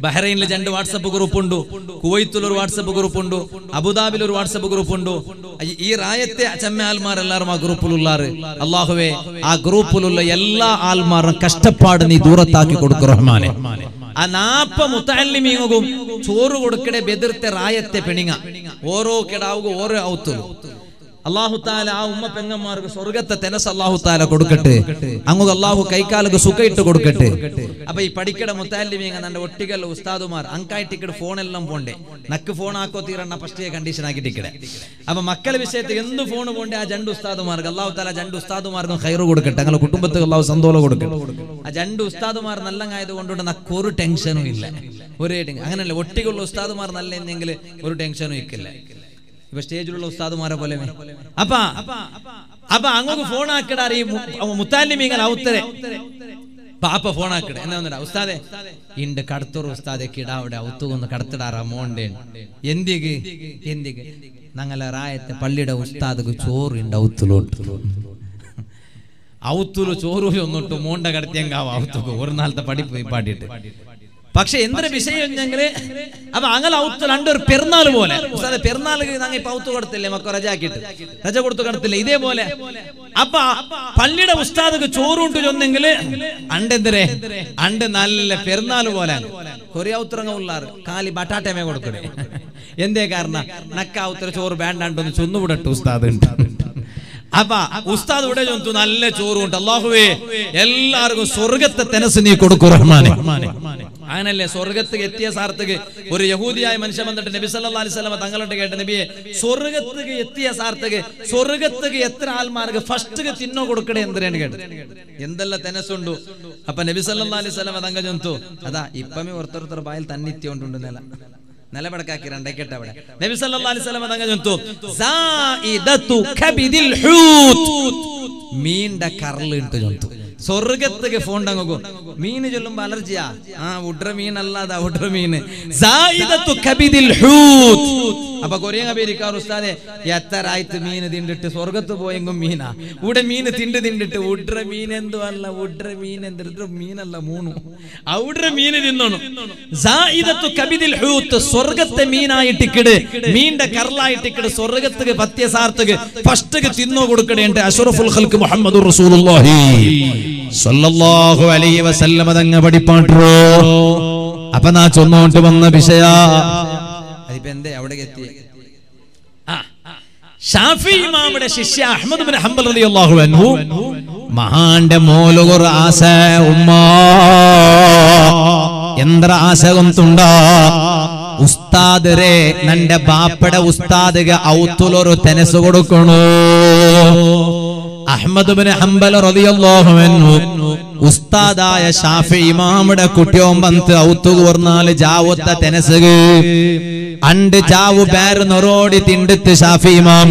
Bahrain legend Watsabukur Pundu, Kuwaitul Watsaburu Pundu, Abu Dhabi Watsaburu Pundu, Irayate Chame Almar Alarma Grupululare, Allahwe, Agrupulula Yella Almar, Kastapadani Durataki Kurkurahmane. Anapa Mutalimigum, Turu would get a better Rayate Peninga, Oro Kedago, Oro Autul. Allahu Taala, Umma Pengamarga, Sorgata, Tenas Allahu Taala, Kodukate, Angu Allahu Kaikalaga Sukate to Kodukate, Abai Padikata Mutal living and under Tigal Ustadomar, Ankai ticket phone and Lamponde, Nakafona Kotira Napastia condition I ticket. Aba Makalavi said the end of phone of one day, Jandu Stadomar, Allahu Taala, Jandu Stadomar, Kairo Kudukat, Tangal Kutumbat, Sandola Kudukat, Jandu Stadomar, Nalanga, the one to Nakuru tension will rating. Angle, what Tigal Ustadomar, Nalangle, Uru tension will stage of Sadamara Polemi. Apa Abba Angu Fona Kadari Mutaliming and out there. Papa Fona Kadana in the Kartur Stade Kid out on the Kartara Monday. Yendigi, Yendig, Nangalarai, the Palida Ustad Guchor in Outulot. Outulu Choru to Monda Gartanga out to Gurnal the Padipi party. Paksha Indra Visay and Yangre Abangal out under Pernal Vole. So the Pernal is a Pautu or Telemacora jacket. Rajakurta Lede Vole. Apa Palida Ustad Chorun to John Ningle under the Re under Nal Pernal Vole. Koreautranolar, Kali Batata Mevorkore. Yende Garna, Nakautra Chor band and Sunduda to Stadent. Abba, Ustad would have done to let you run along way. El Argo Sorgat the Tennessee Kurkurmani. Analysts Sorgat the Getias Artege, or Yahudi, I mentioned the Nebisala Salamatanga to get an Abbey. Sorgat the Getias Artege, Sorgat the Getral Marga, first to get in no good and then get in the Latenasundu. Upon Nebisala Salamatanga Junto, Ada, Ipami or Turtle Bile Tanitian Dunella. Nabi sallallahu alaihi wasallam tanga junto zaidatu kabidil hoot mean da karl into junto sorgattege phone dango mean jollum allergya ah udra mean allada udra mean zaidatu kabidil hoot appa korenga berikaru ustade yathar aithu mean tindittu sorgattu poyengum meena ude mean tindu tindittu udra mean endu alla udra mean endirudra mean alla moonu udra mean tinnonu zaidatu kabidil hoot sorgatte meena ayittide mean da karla ayittide sorgattege patyasarthege first ge tinno kodukade ashraful khalq muhammadur rasulullah sallallahu alayhi wasallam adanga padipatro apana chonnondu vanna vishaya adipende avade etti ah shafi imamude shishya ahmad ibn hanbal radhiyallahu anhu mahande moolur aasa umma endra aasa gontunda ustadre nande baapada ustadiga avthuloru tenesu kodukono Ahmad ibn Hanbal radiyallahu anhu Ustadaya Shafi Imamada Kutyom Bant Autu Gornal Jawata Tenesagu and Javu Bear Norodi Tindit Shafi Imam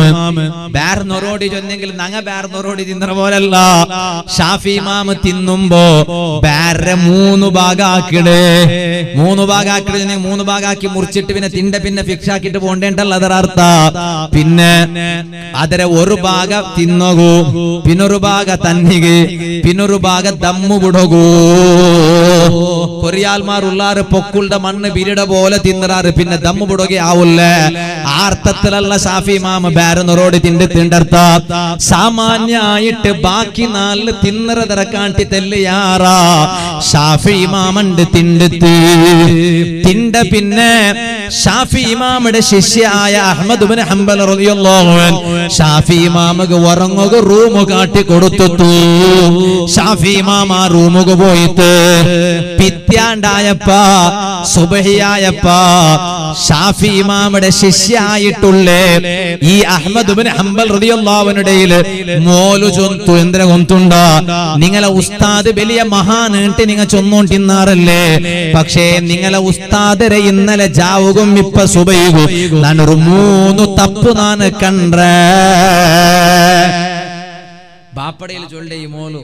Bear Norodi Jonangal Nanga Bear Norodi Tindravola Shafi Imam Tinumbo Bear Munubaga Kide Munubaga Kidin Munubaga Kimurchit in a Tindapin a Fiksha Kit of Ondental Adarta Pinne Adare Urubaga Tinogu Pinurubaga Tanhigi Pinurubaga Dam. Mubudogo Koreal Marular Pokulda Manna Birida Bola Tindra Pina Damu Budogi Aula Artatala Safi Mama Baron Rodit in the Tindarta Samanya it Bakinal Tindra Drakanti Teliara Safi Imam and the Tindati Tinda Pinne Safi Imam and Shishaya Ahmad ibn Hanbal Rodiyallahu Safi Imam Gowarango Rumogati Kurutu Safi Imam Rumogo Boite Pityanayapa Subahiyapa Shafi Imam at Shishai Tule E. Ahmad ibn Hanbal radiyallahu anhu Dale Molujun to Indra Gontunda Ningala Ustade Belia Mahan and Teninga Chumon Tinarale Pakshe Ningala Ustade Inala Javugum Mipa Subaigo and Rumunu Tapunan Kandra Bapadil Jolde Molu.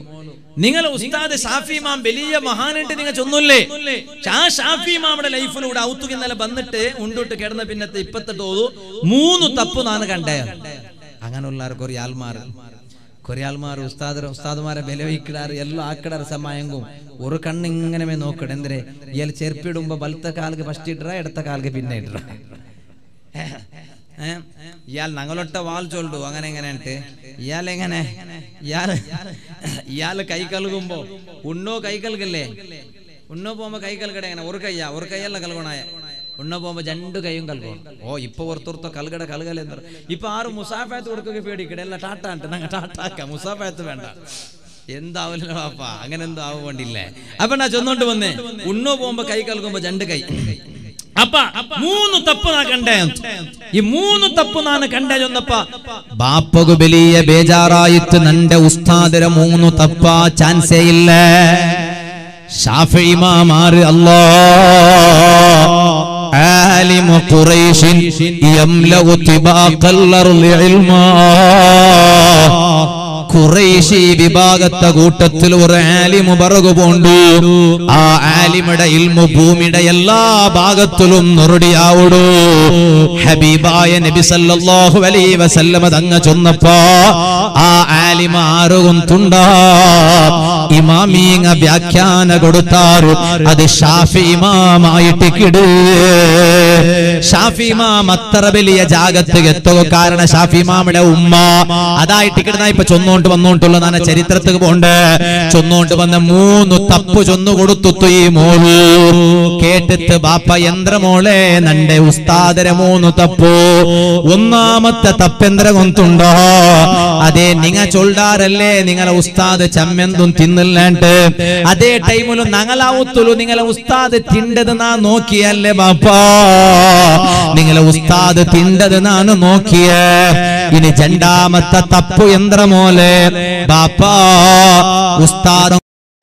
Ningal Ustad, the Safi Mam, Belia, Mahan, and Tinga Chunule. Cha Safi Mam, the life would out to Ganala Bandate, Undu to Kerna the Patadodo, Moon Tapuna Gandaya. Anganular Korealmar, Korealmar, Ustad, Ustadmar, Belevikar, Yellow Akar, Samayango, Urukaning and Okadendre, Yel Cherpidum, Balta Kalga, Basti, Dry, Takalga Pinedra. Yal Nangalotta Walchol to Angananganante, Yalangane, Yal Yal Kaikalumbo, Uno Kaikalgale, Uno Poma Kaikalgan, Urkaya, Urkaya Lagalona, Unaboma Jandu Kayungal. Oh, you power Turta Kalgada Kalgalender. If our Musafat would cook a Kadela Tata and Tanaka Musafat Venda. In the Avalapa, again in the Avandilla. Abana Janone, Unobomba Kaikalgoma Jandakai. Apa, moon tapuna condemned. You moon tapuna condemned on the pa. Bapo Billy, a bejara, it and the Usta, there are moon tapa, chance illa Shafi Mamari Allah Ali Mokuration, Yamla Utiba, Kalar Lilma. Kureishi Vibagata Gutatil or Ali Mubarago Bondu, Ah Ali Mada Ilmu Bumida Yalla, Bagatulum Nurudi Audu, Habiba and Ebisallah, who believe a Salamadanga Jonapa, Ah Ali Maruguntunda, Imaming Abyakyana Godutar, Adishafi Imam Aytikidu, Shafi Imam Matarabili Jagat Togo Karana Shafi Mamada Umma, Adai Tikadai Pachono. Known to Lana Cheritra to Bonda, so known to the moon, Tapujon Guru Moru, Kate Bapa Yandra Mole, and they Usta de Mono Tapo, Unamata Tapendra Gontunda, Ade Ninga Cholda, Rele, Ninga Usta, the Chamendun Tindelante, Ade Taimul Nangala Utulu, Ningala Usta, the Tindadana, Nokia Lebapa, Ningala Usta, the Tindadana, Nokia, in a Janda Matatapu Yandra Mole. Bapa Ustad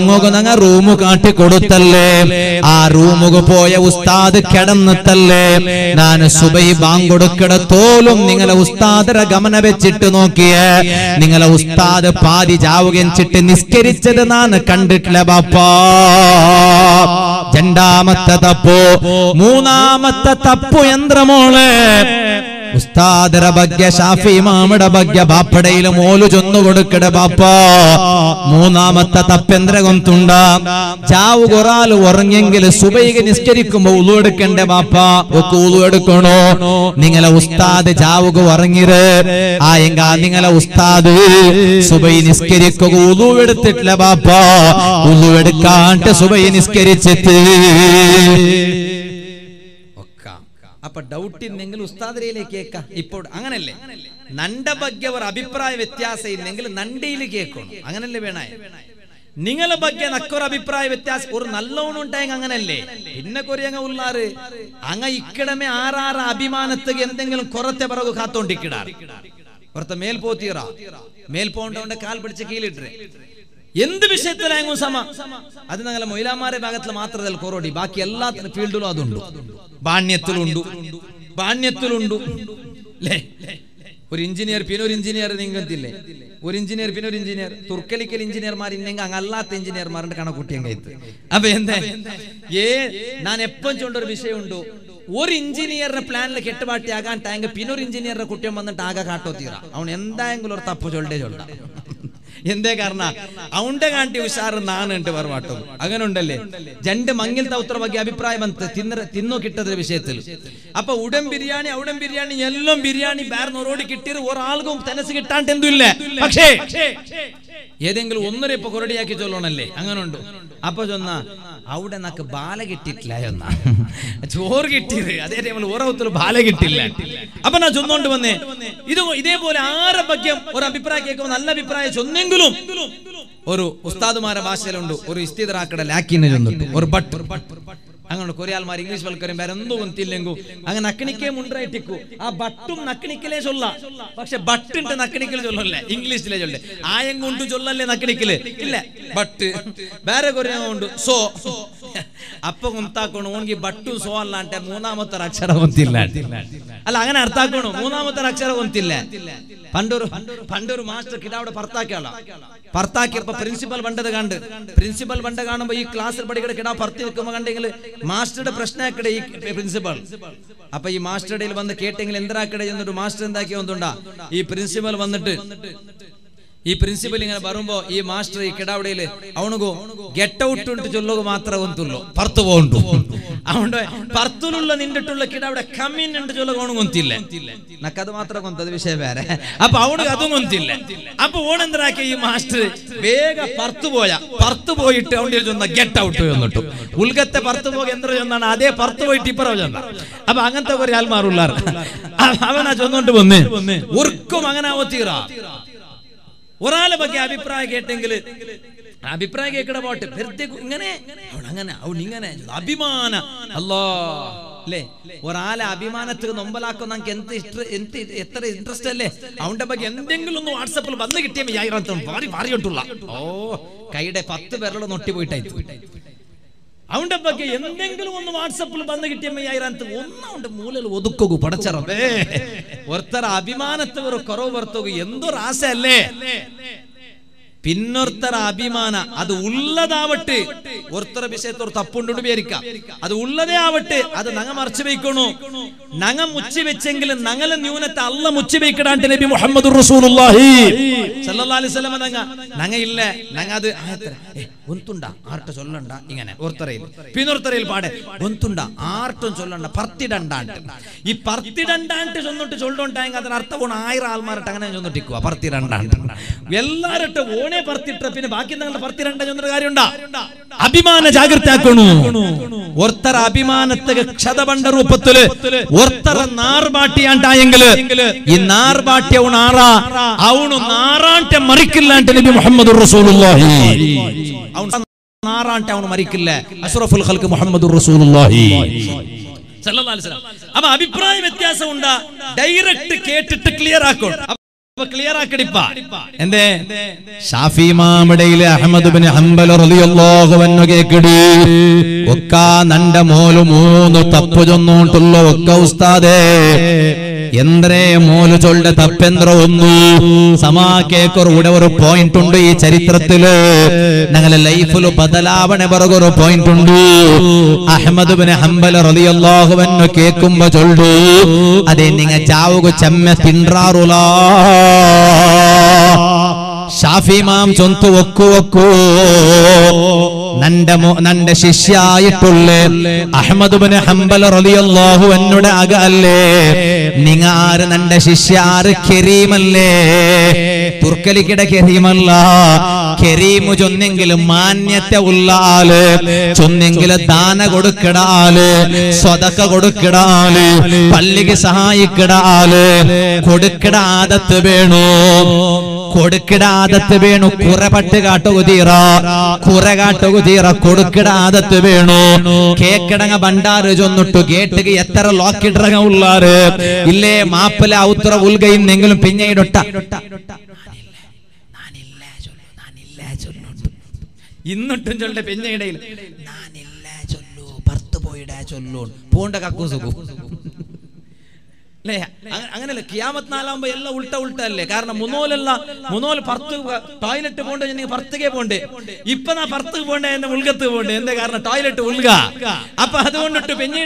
Mogonanga room can't Kodutale, our room Mogopoya Ustad Kadam Natale, Nana Subay Bangodokada Tolum, Ningala Ustad, Ragamanabe Chitanokia, Ningala Ustad, Padi Javagan Chitin, Skirichadan, Kandit Labapa, Jenda Matatapo, Muna Matatapo Yandramole. Ustad Rabagya Shafi Mamada Bagya Bapadil Molu Jono Godukada Bapa Muna Matata Pendra Gontunda Jau Goral Warangel Subay and Iskerikum Ulud Kendabapa Ukulu Kono Ningala Ustad Jau Warangire Ayanga Ningala Ustad Subay in Iskeriko Uluid Titlabapa Uluid Kanta Subay in Iskericit. But doubt in Ningle Ustadre Keka, he put Anganele Nanda Bagger Abipra with Tiasa in Ningle Nandili Keko, Anganele Benai Ningala Bagger Akora Bipra with Tas or Nalon Tang Anganele, in the Korean Ulare Anga Ikadame Ara Abimanat again, Ningle Koratebaro Katon Dikidar, or the male potira, male pond on the Calvert Chakilitri. In the Bishop Langusama Adana Moila Mare Bagatla Matra del Corodi, Bakella, and Fielduladu. Banyatulundu, Banyatulundu, or engineer, Pinot engineer, Ningatile, or engineer, Pinot engineer, Turkalical engineer, Marinanga, Allah engineer, Maranakanakuting. Abend, yea, none a punch under Vishundu, or engineer a plan like Ketabatiaga and Tanga, Pinot engineer Kutum on the Taga Katotira, on Endangle or Tapojol de Yende Garna, Aundagant Usar Nan and Tavarvato, Aganundale, Gender Mangil Tautra Gabi Prime and Tino Kitta Vishetil. Apa Udam Biryani, Udam Biryani, Yellow Biryani, Barno Road Kitir, or Algum, Tennessee Tantendule, Yedangle Wundre Pokoria Kitolonale, Anganundo, Apajona, Audanaka Balagit Layana. It's Worgit, they will work out to Balagit. Apana Junone, you know, they were Arabagam or Abiprak on Allah Biprai. Or Ustadu Marabaselundu, or Istidra Lakin, or but I'm going to Korea, my English will carry Barandu and Tilengu. I'm going to Nakanike Mundratiku, a Batum Nakanike Zola, but a button to Nakanike Zola, English legend. I am going to Zola Nakanike, but Baragorian. So Apunta Konongi, Batu Solan, Munamataracha on Tilan, Alangan Artagono, Munamataracha on Tilan, Pandur, Pandur Master Kidao Partakala. Partakir, principal Bandaganda, principal Bandagana by class, but you get a particular master the Prashnak principal. Apa you mastered it when the Kating Lendra Kadan to master and the Kyondunda. He principal one the two. This principle is a master. Get out to the Matra. Partu won't do. Partulula Nindula kid out a come in and Jolagontil. Nakadamatra Gondavisha. Upon Aduntil. Upon one and the Raki master. Vega Partuboya. Partuboi told the get out to We'll get the Partubo and Ade Partuboi Tiparajana. Abaganta Varialmarular. Avana Jonon to Bone. Urkumaganavatira. What all about Abby Prague getting it? Abby Prague about it. Abimana, Allah. What all Abimana to Nombalakon and Kentish interestedly. I want to begin Dingle on WhatsApp, but like Timmy Ironton, very variant. Oh, Kaida Patu Berlo notivated. I want to begin Dingle on WhatsApp, but like Timmy Ironton, one of Mulu Woduko, Patacha. Wortha Abimanatur Koroverto Yendur Asale Pinorta Abimana Ad Ulla Davate Wortha Bisetor Tapundu Berica Ad Ulla Davate Ad Nangamarchibekono Nanga Muchibichingle and Nangal and Unat Allah Muchibek and Telebi Muhammad Rasulullah Salala Salamanga Nangaila Nanga Buntunda Art Solanda Ingana Ortare Pinortaril Pade Buntunda Art Solanda Partidandan. If Partidandan is on the Soldan on the Tico, Partidandan. Well, at the one partitrap in a back in the Partidandan on the Garunda Abimana Jagartakunu Wortha Abiman at the Chadabanda Rupatule Wortha Narbati and Diangle in Narbati Unara Aununara and Marikil and Telebi Muhammad Rasulullah. Naran town Marikilla, Asraful Khalq Muhammadur Rasulullah. Sallallahu Alaihi Wasallam. Ama Abi private Kasunda, direct Kate to clear Akkur. And then Shafi Mamma Daily Ahmad bin Hanbal Radiallahu Anhu Kadi Waka Nanda Molumu, no Tapujon to Lokostade. Yendre Molu told the Tapendra Undu, Sama Cake or whatever point undu, Charitratil, Nangalai full of Padalava, never go to point undu, Ahmad bin Hanbal Radiallahu Anhu Kakumba told you, Adening a Chao Chamas Pindra Rula Shafi Mam Chontu Waku. Nanda Nanda Shishya Yitule Ahmad bin Hanbal Radiallahu Anhu Agale Ningar Nanda Shishya Kirimale Turkalikida Kirimala Kirimu Joningil Manyate Ullale Chuningil Dana Godukadale Sodaka Godukadale Palikisaha Kadale Kodukada Tibeno Kodkada the Tibeno, Kurapatagato Gudira, Kuragato Gudira, Kodkada the Tibeno, Kakadanga Banda region to get the Yetara Loki Dragulare, Ile Mapala Utra Vulga in Ningle Pinata. Innutual Pinadil Nani Lajolo, Partoboy Dajolo, Ponda Kakuzuku. Angela Kiamat Nalamba Yella Ulta Ulta, Karna Munola, Munol Partu, toilet to Monday and Partake one day. Ipana Partu one day and the Vulgatu one day, and they are a toilet to Vulga. Apadon to Penny.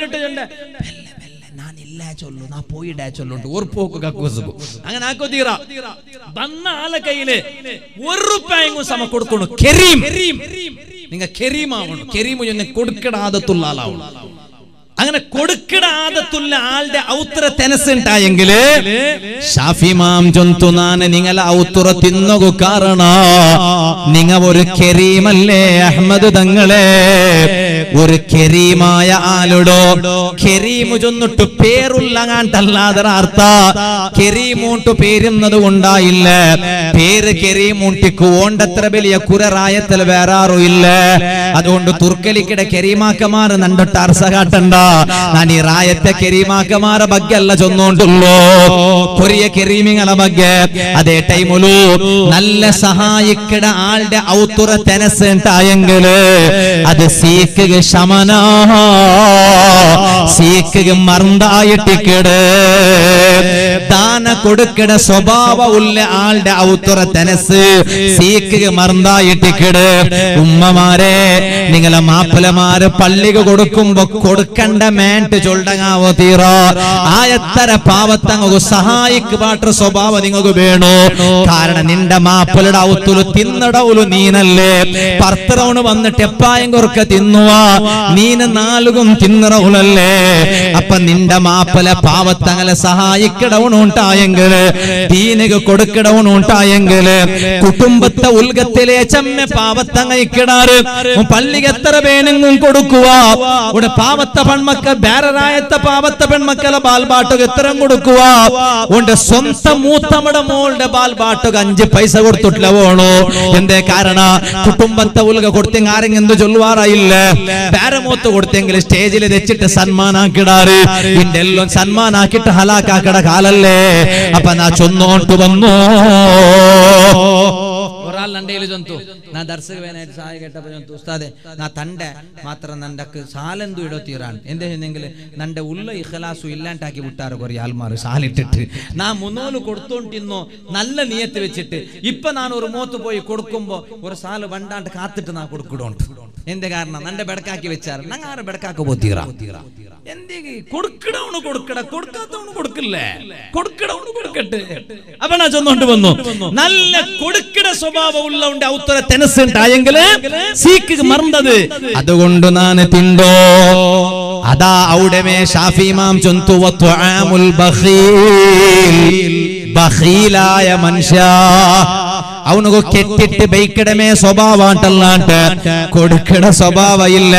Luna Poy Dacholot, Urpoko Gakuzu, Anakodira, Banna Alakaile, Urupang Samakurkun, Kerim, Ninga Kerima, Kerimu and Kurkada Tulala. I'm going to Kodkada the Tulal, the outer Tennyson Tiangle, Shafi Mam Jontunan, and Ningala Outura Tinogo Karana, Ningavur Kerimale, Ahmad Dangale, Ur Kerimaya Aludo, Kerimujun to Perulangan Taladarta, Kerimun to Perim Nadunda Ille, Per Kerimun Tikuonda Trabelia Kuraya Telvera Ruille, Adondu Turkalikeda Kerima Kamar and under Tarsakatanda. Nani Rayata Kerima Kamara Bagella Jonon Dullo, Korea Keriming Alabagab, Ade Taimulu, Nalla Saha Yikeda Alda Autura Tennyson Tayangele, Ade Sikh Shamana Sikh Marnda Tikede. താന കൊടുക്കട സ്വഭാവ ഉള്ള ആളുടെ ഔത്തറ തനസ് സീക്കുക മറന്നായിട്ടിക്കട്. ഉമ്മമാരെ, നിങ്ങളെ മാപ്പിളമാര് പള്ളിക കൊടുക്കുമ്പോ കൊടുക്കണ്ട മേട്ട് ചൊല്ലങ്ങാവോ തീറ. ആ എത്ര പാവത്തങ്ങക്ക് സഹായിക്ക് പാട്ട സ്വഭാവം നിങ്ങൾക്ക് വേണോ? കാരണം നിന്റെ മാപ്പിളുടെ ഔത്തുലു തിന്നടവുലു നീനല്ലേ. പർത്തറവണ് വന്നിട്ട് എപ്പായും കുറുക്ക തിന്നുവാ, നീന നാലുകും തിന്നറവുലല്ലേ. അപ്പൊ നിന്റെ മാപ്പല പാവത്തങ്ങളെ സഹായിക്കടവണുണ്ടായെങ്കില്, ദീനക കൊടുക്കടവണുണ്ടായെങ്കില്, കുടുംബത്തെ ഉൽഗത്തിലെ ചമ്മ പാവത്തങ്ങയിക്കിടാറ് പള്ളിക്ക് എത്ര പേനെങ്ങും കൊടുക്കുക. ഇവിടെ പാവത്ത പെൺമക്കൾ ബേറരായത്തെ പാവത്ത പെൺമക്കളെ ബാൽബാട്ടുക എത്ര കൊടുക്കുക? ഉണ്ട് സ്വന്തം മൂത്തമ്മയുടെ മോളുടെ ബാൽബാട്ടുക അഞ്ച് പൈസ കൊടുത്തിട്ടില്ല പോണോ? എന്തേ കാരണ? കുടുംബത്തെ ഉൽഗ കൊടുത്തെങ്കിൽ ആരെങ്കിലും എന്ത് ചൊല്ലുവാറായില്ല. പേരമൂത്ത് കൊടുത്തെങ്കിൽ സ്റ്റേജിൽ വെച്ചിട്ട് സന്മാനാക്കിടാറ്. ഇതിന്റെ എല്ലാം സന്മാനാക്കിട്ട് ഹലാക്കാക്കട കാലല്ലേ. അപ്പൊ നാ ചൊന്നോട്ട് വന്നു ഒരാൾ നണ്ടയിൽ ചൊന്തു നാ ദർശകവേനായിട്ട് സഹായ കേട്ടപ്പോ ചൊന്തു ഉസ്താദെ നാ തന്റെ മാത്രം നണ്ടക്ക് സാലന്തു ഇടോ തീറാണ്. എന്താ ചെന്നെങ്കിൽ നന്റെ ഉള്ള ഇഖലാസു ഇല്ലാണ്ടാക്കി വിട്ടാറ് കുറേ ആൾമാർ സാലിട്ടിട്ട്. നാ മുന്നോല് കൊടുത്തോണ്ടിന്നോ നല്ല നിയത്ത് വെച്ചിട്ട്. ഇപ്പൊ നാൻ ഒരു മൂത്ത് പോയി കൊടുക്കുമ്പോ ഒരു സാല് വണ്ടാണ്ട് കാത്തിട്ട് നാ കൊടുക്കിടോണ്ട്. എന്ത് കാരണം? നന്റെ ബെടക്കാക്കി വെച്ചാറ് നങ്ങ ആരും ബെടക്കാക്ക പോ തീറ. എന്ത് കൊടുക്കടവണ് കൊടുക്കട കൊടുക്കാത്തവണ് കൊടുക്കില്ലേ? കൊടുക്കടവണ് കൊടുക്കട്ടെ. അപ്പൊ നാ ചൊന്നോണ്ട് വന്നു നല്ല കൊടുക്കട സ്വഭാവം ഉള്ളവന്റെ ഔത്തര തെനസ്സുണ്ടായെങ്കില് സീക്ക് മറന്നത് അതുകൊണ്ട് നാന് തിണ്ടോ. അതാ അവിടെ മേ ഷാഫി ഇമാം ചൊന്തു വത്വആമുൽ ബഖീൽ, ബഖീലായ മനുഷ്യ അവനു കെട്ടിട്ട് ബൈക്കടമേ സ്വഭാവട്ടല്ലാണ്ട് കൊടുക്കട സ്വഭാവ ഇല്ല.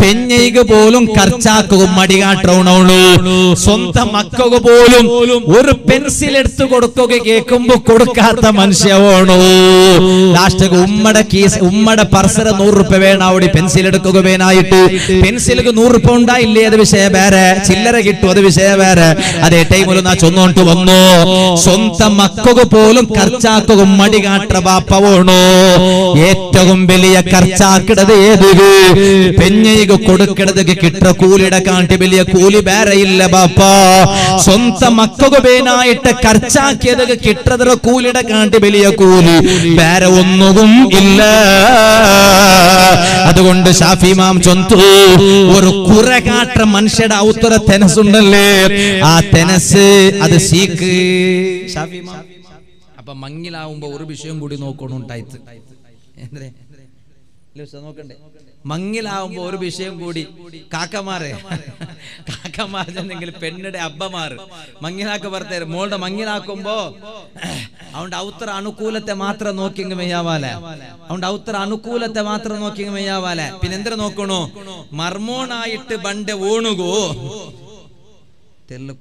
പെഞ്ഞയ്ക്ക് പോലും കർച്ചാക്കും മടികാട്ടവണു. സ്വന്തം മക്കൾക്ക് പോലും ഒരു പെൻസിൽ എടുത്തു കൊടുക്കുക കേൾക്കുമ്പോ കൊടുക്കാത്ത മനുഷ്യവണു. ലാസ്റ്റ് ഉമ്മടെ കേസ് ഉമ്മടെ പർസര നൂറ് രൂപ വേണം അവിടെ പെൻസിൽ എടുക്കുക വേണായിട്ട്. പെൻസിലേക്ക് നൂറ് രൂപ ഉണ്ടായില്ലേ? അത് വിഷയ വേറെ. ചില്ലറ കിട്ടും, അത് വിഷയ വേറെ. അതേ ടൈമിൽ നാ ചൊന്നോണ്ട് വന്നു സ്വന്തം മക്കൾക്ക് പോലും കർച്ചാക്കും മടികാട്ട ണോ. ഏറ്റവും വലിയ കർച്ചാക്കിടത് ഏത്? പെഞ്ഞയ്ക്ക് കൊടുക്കടത് കിട്ട കൂലിട കാട്ടി വലിയ കൂലി വേറെ ഇല്ല ബാപ്പാ. സ്വന്തം മക്കൾക്ക് പേനായിട്ട് കർച്ചാക്കിയത് കിട്ടതിട കൂലിട കാട്ടി വലിയ കൂലി വേറെ ഒന്നും ഇല്ല. അതുകൊണ്ട് ഷാഫി മാം ചൊന്തു ഒരു കുറെ കാട്ട മനുഷ്യടെ ഔത്തര തെനസുണ്ടല്ലേ, ആ തെനസ് അത് സീക്ക്. ഷാഫി മാം അപ്പൊ മങ്ങിലാവുമ്പോ ഒരു വിഷയം കൂടി നോക്കണം ഉണ്ടായത്. നോക്കണ്ടേ? മങ്ങിലാവുമ്പോ ഒരു വിഷയം കൂടി കാക്കമാരെ കാക്കമാരെന്നെങ്കിൽ പെണ്ണിടെ അബ്ബമാർ മങ്ങിലാക്ക് പറത്തേര് മോളുടെ മങ്ങിലാക്കുമ്പോ അവന്റെ ഔത്തറ അനുകൂലത്തെ മാത്രം നോക്കിയെങ്കിൽ മെയ്യാവാലെ. അവന്റെ ഔത്തറ അനുകൂലത്തെ മാത്രം നോക്കിയെങ്കിൽ മെയ്യാവാലെ. പിന്നെ എന്തിനാ നോക്കണു? മർമോണായിട്ട് ബണ്ട് ഓണുകോ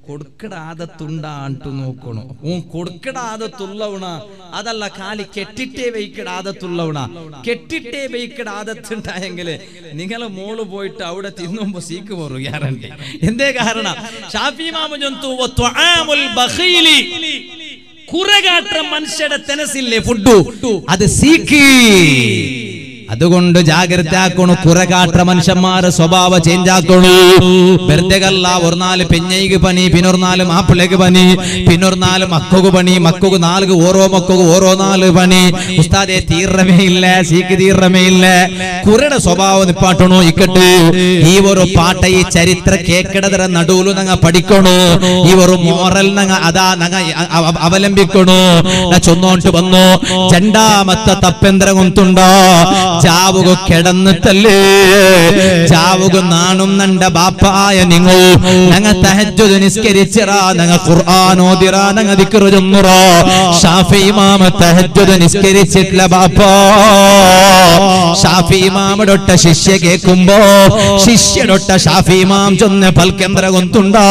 കൊടുക്കട ആദത്തുണ്ടാണ്ട് നോക്കണു. ഓ കൊടുക്കട ആദത്തുള്ളവണ അതല്ല, കാലി കെട്ടിട്ടേ വെയ്ക്കട ആദത്തുള്ളവണ. കെട്ടിട്ടേ വെയ്ക്കട ആദത്തുണ്ടായെങ്കില് നിങ്ങളെ മോള് പോയിട്ട് അവിടെ തിന്നുമ്പോ സീക്ക് പോറും ഗ്യാരണ്ടി. എന്തേ കാരണം? ഷാഫി മാമു ജന്തു വത്വആമുൽ ബഖീലി കുറകാട്ട മനുഷ്യടെ തനസില്ലേ ഫുഡ് അത് സീക്ക്. അതുകൊണ്ട് ജാഗ്രത ആക്കണു. കുറെ കാട്ട മനുഷ്യന്മാരെ സ്വഭാവ ചേഞ്ച് ആക്കണു. വെറുതെകല്ല ഒരു നാല് പെഞ്ഞയ്ക്ക് പണി, പിന്നൊരു നാല് മാപ്പിളക്ക് പണി, പിന്നൊരു നാല് മക്കൾക്ക് പണി, മക്കൾക്ക് നാലുക്ക് ഓരോ മക്കൾക്ക് ഓരോ നാല് പണി. ഉസ്താദേ തീർമേ ഇല്ല, സീക്ക് തീർമേ ഇല്ല. കുരുടെ സ്വഭാവം നിപ്പാട്ടണു. ഇക്കട്ട് ഈ ഒരു പാട്ട ഈ ചരിത്ര കേക്കടതര നടുവിലു നങ്ങ പഠിക്കണു. ഈ ഒരു മോറൽ നങ്ങ അതാ നങ്ങ അവലംബിക്കണു. ചൊന്നോണ്ട് വന്നു രണ്ടാമത്തെ തപ്പെന്തരം കൊണ്ടുണ്ടോ? ചാവുക കിടന്നിട്ടല്ലേ ചാവുക നാണും നണ്ട ബാപ്പായ നിങ്ങൾ ഞങ്ങ തഹജ്ജുദ് നിസ്കരിച്ചറാ, ഞങ്ങ ഖുർആൻ ഓതിറാ, ഞങ്ങ ദിക്ർ ചൊന്നുറാ. ഷാഫി ഇമാമ തഹജ്ജുദ് നിസ്കരിച്ചിട്ടില്ല ബാപ്പാ. ഷാഫി ഇമാമടൊട്ട ശിഷ്യ കേൾക്കുമ്പോ ശിഷ്യടൊട്ട ഷാഫി ഇമാം ചൊന്ന് പൽക്കെന്തര കൊന്തുണ്ടാ.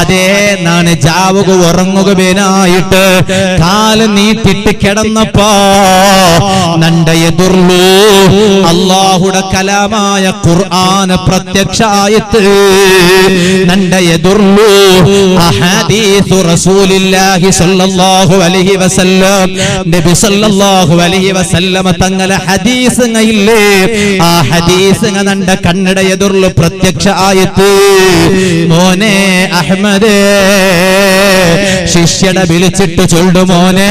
അതേ നാണ് ചാവുക ഉറങ്ങുക വേനായിട്ട് കാല് നീട്ടിട്ട് കിടന്നപ്പാ നണ്ട അല്ലാഹുടെ കലാമായ ഖുർആൻ പ്രത്യക്ഷായത് നണ്ടയദുർലു അഹദീസ് റസൂലുള്ളാഹി സ്വല്ലല്ലാഹു അലൈഹി വസല്ലം. നബി സ്വല്ലല്ലാഹു അലൈഹി വസല്ലം തങ്ങളെ ഹദീസുകൾ ഇല്ലേ? ആ ഹദീസുകൾ നണ്ട കണ്ണടയദുർലു പ്രത്യക്ഷായത്. മോനെ അഹ്മദേ ശിഷ്യനെ വിളിച്ചിട്ട് ചൊല്ലു മോനെ,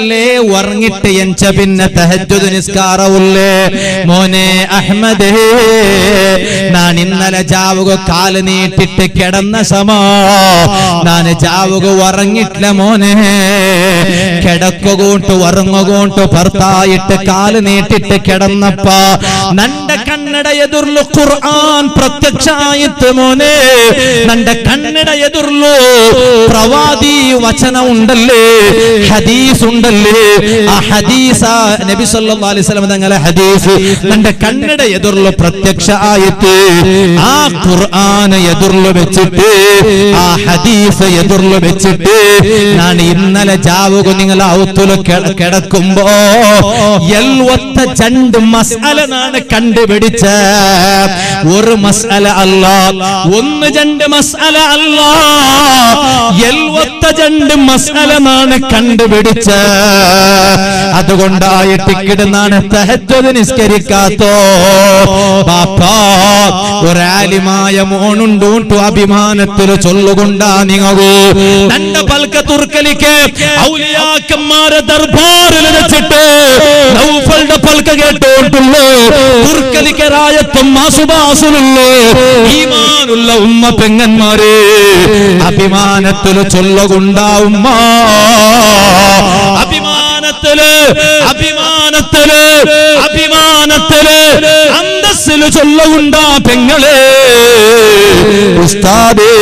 ല്ലേ ഉറങ്ങിട്ട് എൻച്ച പിന്നെ തഹജ്ജുദ് നിസ്കാരവുള്ളേ മോനെ അഹ്മദേ, ഞാൻ ഇന്നലെ ചാവുക കാല് നീട്ടിട്ട് കിടന്ന സമോ ഞാൻ ചാവുക ഉറങ്ങിട്ടില്ല മോനെ, കിടക്കുകൂട്ട് ഉറങ്ങുകൂട്ട് ഭർത്തായിട്ട് കാല് നീട്ടിട്ട് കിടന്നപ്പ നന്റെ കണ്ണട എതിർലു ഖുർആൻ പ്രത്യക്ഷായിട്ട് മോനെ, നന്റെ കണ്ണട എതിർലു പ്രവാദി വചനം ഉണ്ടല്ലേ, ഹദീസ് ഉണ്ടല്ലേ, ആ ഹദീസ നബി സല്ലല്ലാഹു അലൈഹി വസല്ലം തങ്ങളെ ഹദീസ് തന്റെ കണ്ണട എതിർള്ള പ്രത്യക്ഷ ആയത്ത്, ആ ഖുർആനെ എതിർള്ള വെച്ചിട്ട് ആ ഹദീസ് എതിർള്ള വെച്ചിട്ട് ഞാൻ ഇന്നലെ ചാവുക നിങ്ങൾ ഔത്തുൽ കിടക്കുമ്പോ എൽവത്ത രണ്ട് മസ്അല ഞാൻ കണ്ടുപിടിച്ച, ഒരു മസ്അല അല്ലാ, ഒന്ന് രണ്ട് മസ്അല അല്ലാ, എൽവത്ത രണ്ട് മസ്അല ഞാൻ കണ്ടുപിടിച്ച. അതുകൊണ്ടായി ടിക്കിടുന്നാണ് തഹജ്ജുദ് നിസ്കരിക്കാത്തോ. ബാപ്പാ ഒരാലിമായ മോണുണ്ടൂ അഭിമാനത്തിൽ ചൊല്ലുകൊണ്ടാ നിങ്ങകൂ തന്റെ പൽക്ക തുർക്കലിക്ക് ഔലിയാക്കന്മാരെ ദർബാറിൽ വെച്ചിട്ട് നൗഫലുടെ പൽക്ക കേട്ടോട്ടുള്ളൂ, തുർക്കലിക്ക് റായത്തും മാസുബാസുലുള്ളൂ. ഈമാനുള്ള ഉമ്മ പെങ്ങന്മാരെ അഭിമാനത്തിൽ ചൊല്ലുകൊണ്ടാ ഉമ്മ, അഭിമാനത്തില് അഭിമാനത്തില് അഭിമാനത്തില് അന്തസ്സില് ചൊല്ലുണ്ടാ പെങ്ങളെ. ഉസ്താദേ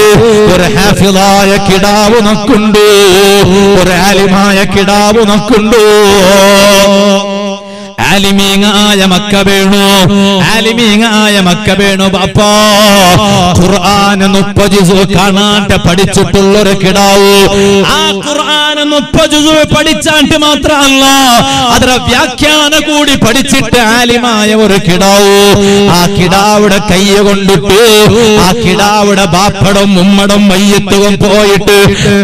ഒരു ഹാഫിളായ കിടാവ് നക്കുണ്ടോ, ഒരു ആലിമായ കിടാവ് നക്കുണ്ടോ, ആലിമീങ്ങായ മക്ക വേണോ, ആലിമീങ്ങായ മക്ക വേണോ ബാപ്പാ. ഖുർആൻ മുപ്പത് ജുസ് കാണാണ്ട് പഠിച്ചിട്ടുള്ളൊരു കിടാവ്, ആ ഖുർആൻ മുപ്പത് ജുസ് പഠിച്ചാണ്ട് മാത്രമല്ല അതിന്റെ വ്യാഖ്യാന കൂടി പഠിച്ചിട്ട് ആലിമായ ഒരു കിടാവ്, ആ കിടാവിടെ കയ്യ കൊണ്ടിട്ട് ആ കിടാവിടെ ബാപ്പടം ഉമ്മടം മയ്യത്തും പോയിട്ട്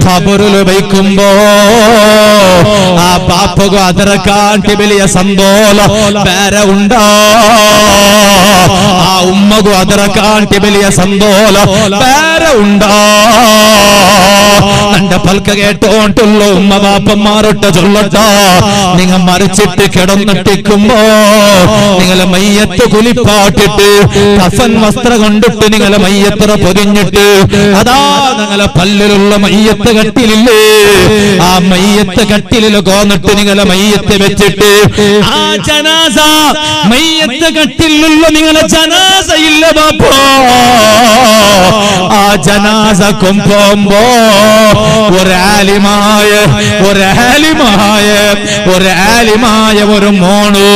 ഖബറിൽ വയ്ക്കുമ്പോ ആ ബാപ്പക അതിനെ കാട്ടി വലിയ സന്തോഷം പേര ഉണ്ടാ, ആ ഉമ്മകു അതിറക്കാട്ടി വലിയ സന്തോല പേര ഉണ്ടാ. തന്റെ പൽക്ക കേട്ടോണ്ടുള്ള ഉമ്മ ബാപ്പന്മാരൊട്ട് ചൊല്ലട്ടോ, നിങ്ങൾ മറിച്ചിട്ട് കിടന്നിട്ടിക്കുമ്പോ നിങ്ങളെ മയ്യത്ത് കുലിപ്പാട്ടിട്ട് കഫൻ വസ്ത്രം കൊണ്ടിട്ട് നിങ്ങളെ മയ്യത്ര പൊതിഞ്ഞിട്ട് അതാ നിങ്ങളെ പല്ലിലുള്ള മയ്യത്ത് കട്ടിലില്ലേ, ആ മയ്യത്ത് കട്ടിലിൽ കോന്നിട്ട് നിങ്ങളെ മയ്യത്ത് വെച്ചിട്ട് ആ ജനാസ മയ്യത്ത് കട്ടിലുള്ള നിങ്ങളെ ജനാസ ഇല്ല ബാപ്പോ, ആ ജനാസ കൊമ്പോ ഒരാലിമായ ഒരാലിമായ ഒരാലിമായ ഒരു മോണു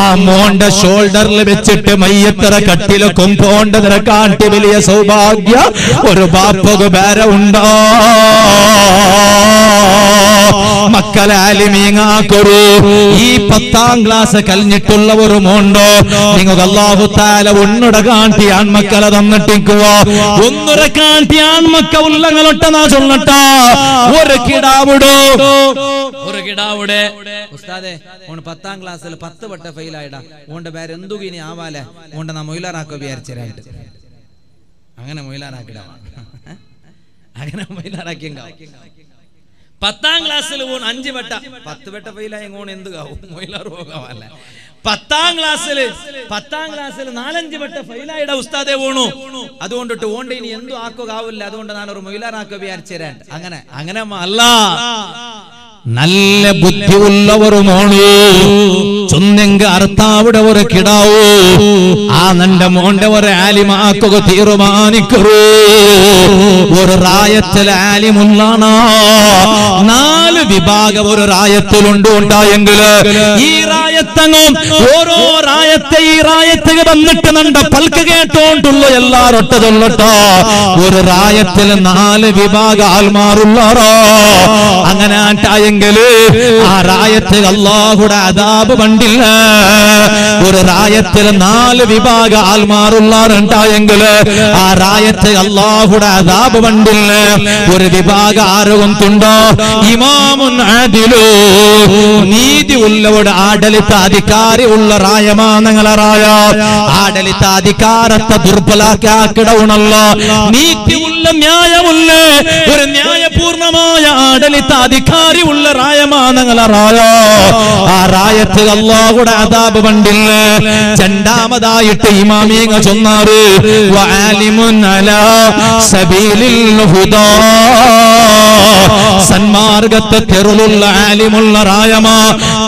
ആ മോന്റെ ഷോൾഡറിൽ വെച്ചിട്ട് മയ്യത്തറ കട്ടില കൊമ്പോണ്ടതിനെ കാട്ടി വലിയ സൗഭാഗ്യ ഒരു ബാപ്പക വേറെ ഉണ്ടോ. മക്കളാലിമീങ്ങാക്കൊരു ഈ പത്താം ക്ലാസ് കഴിഞ്ഞിട്ടുള്ള ഒരു മോണ്ടോ, നിങ്ങൾക്ക് അല്ലാഹു തആല ഒന്നുടെ കാട്ടി ആൺമക്കളെ തന്നിട്ടിക്കുക, ഒന്നുടെ കാട്ടി ആൺമക്ക ഉള്ളങ്ങളൊട്ടനാ ചൊല്ലട്ടാ. ഒരു കിടാവിടോ ഒരു കിടാവിടെ ഉസ്താദേ ഓൺ പത്താം ക്ലാസ്സിൽ പത്ത് വട്ട ഫെയിലായിടാ, ഓന്റെ പേര് എന്തുക ഇനി ആവാലെ, ഓണ്ടെ നാ മൊയിലാറാക്കുക വിചാരിച്ചതായിട്ട് അങ്ങനെ മൊയിലാറാക്കിടാവാ, അങ്ങനെ മൊയിലാറാക്കിയ പത്താം ക്ലാസ്സിൽ ഓൺ അഞ്ചു വട്ട പത്ത് വട്ട ഫെയിലായി ഓൺ എന്ത് കാവും മൊയിലാറുപോകാവല്ല. പത്താം ക്ലാസ്സിൽ പത്താം ക്ലാസ്സിൽ നാലഞ്ച് വട്ട ഫെയിലായിട ഉസ്താദേ ഓണു, അതുകൊണ്ടിട്ട് ഓണ്ട് ഇനി എന്തു ആക്കുകാവില്ല, അതുകൊണ്ട് ഞാനൊരു മൊയിലാറാക്കുക വിചാരിച്ചു തരാൻ അങ്ങനെ അങ്ങനെ അല്ല. നല്ല ബുദ്ധിയുള്ളവർ മോണു ചൊന്നെങ്ക അർത്താവിടെ ഒരു കിടാവൂ, ആ നന്റെ മോന്റെ ഒരു ആലിമാക്കുക തീരുമാനിക്കൂ, ഒരു റായത്തിൽ ആലിമുള്ളാണ നാല് വിഭാഗം ഒരു റായത്തിലുണ്ട് ഉണ്ടായെങ്കില് ഈ റായത്തങ്ങും ഓരോ റായത്തെ ഈ റായത്തിൽ വന്നിട്ട് നണ്ട പൽക്ക കേട്ടോണ്ടുള്ള എല്ലാരൊട്ട തൊള്ളട്ടോ, ഒരു റായത്തിൽ നാല് വിഭാഗ ആൽമാറുള്ളാറോ അങ്ങനെ ആട്ടായെങ്കില് ആ റായത്തിൽ അല്ലാഹുടെ അദാബ് പണ്ട് ചണ്ടാമതായിട്ട് ഇമാമിയങ്ങ ചൊന്നാറ് സന്മാർഗത്തെ തെരുളുള്ള ആലിമുള്ള രായമ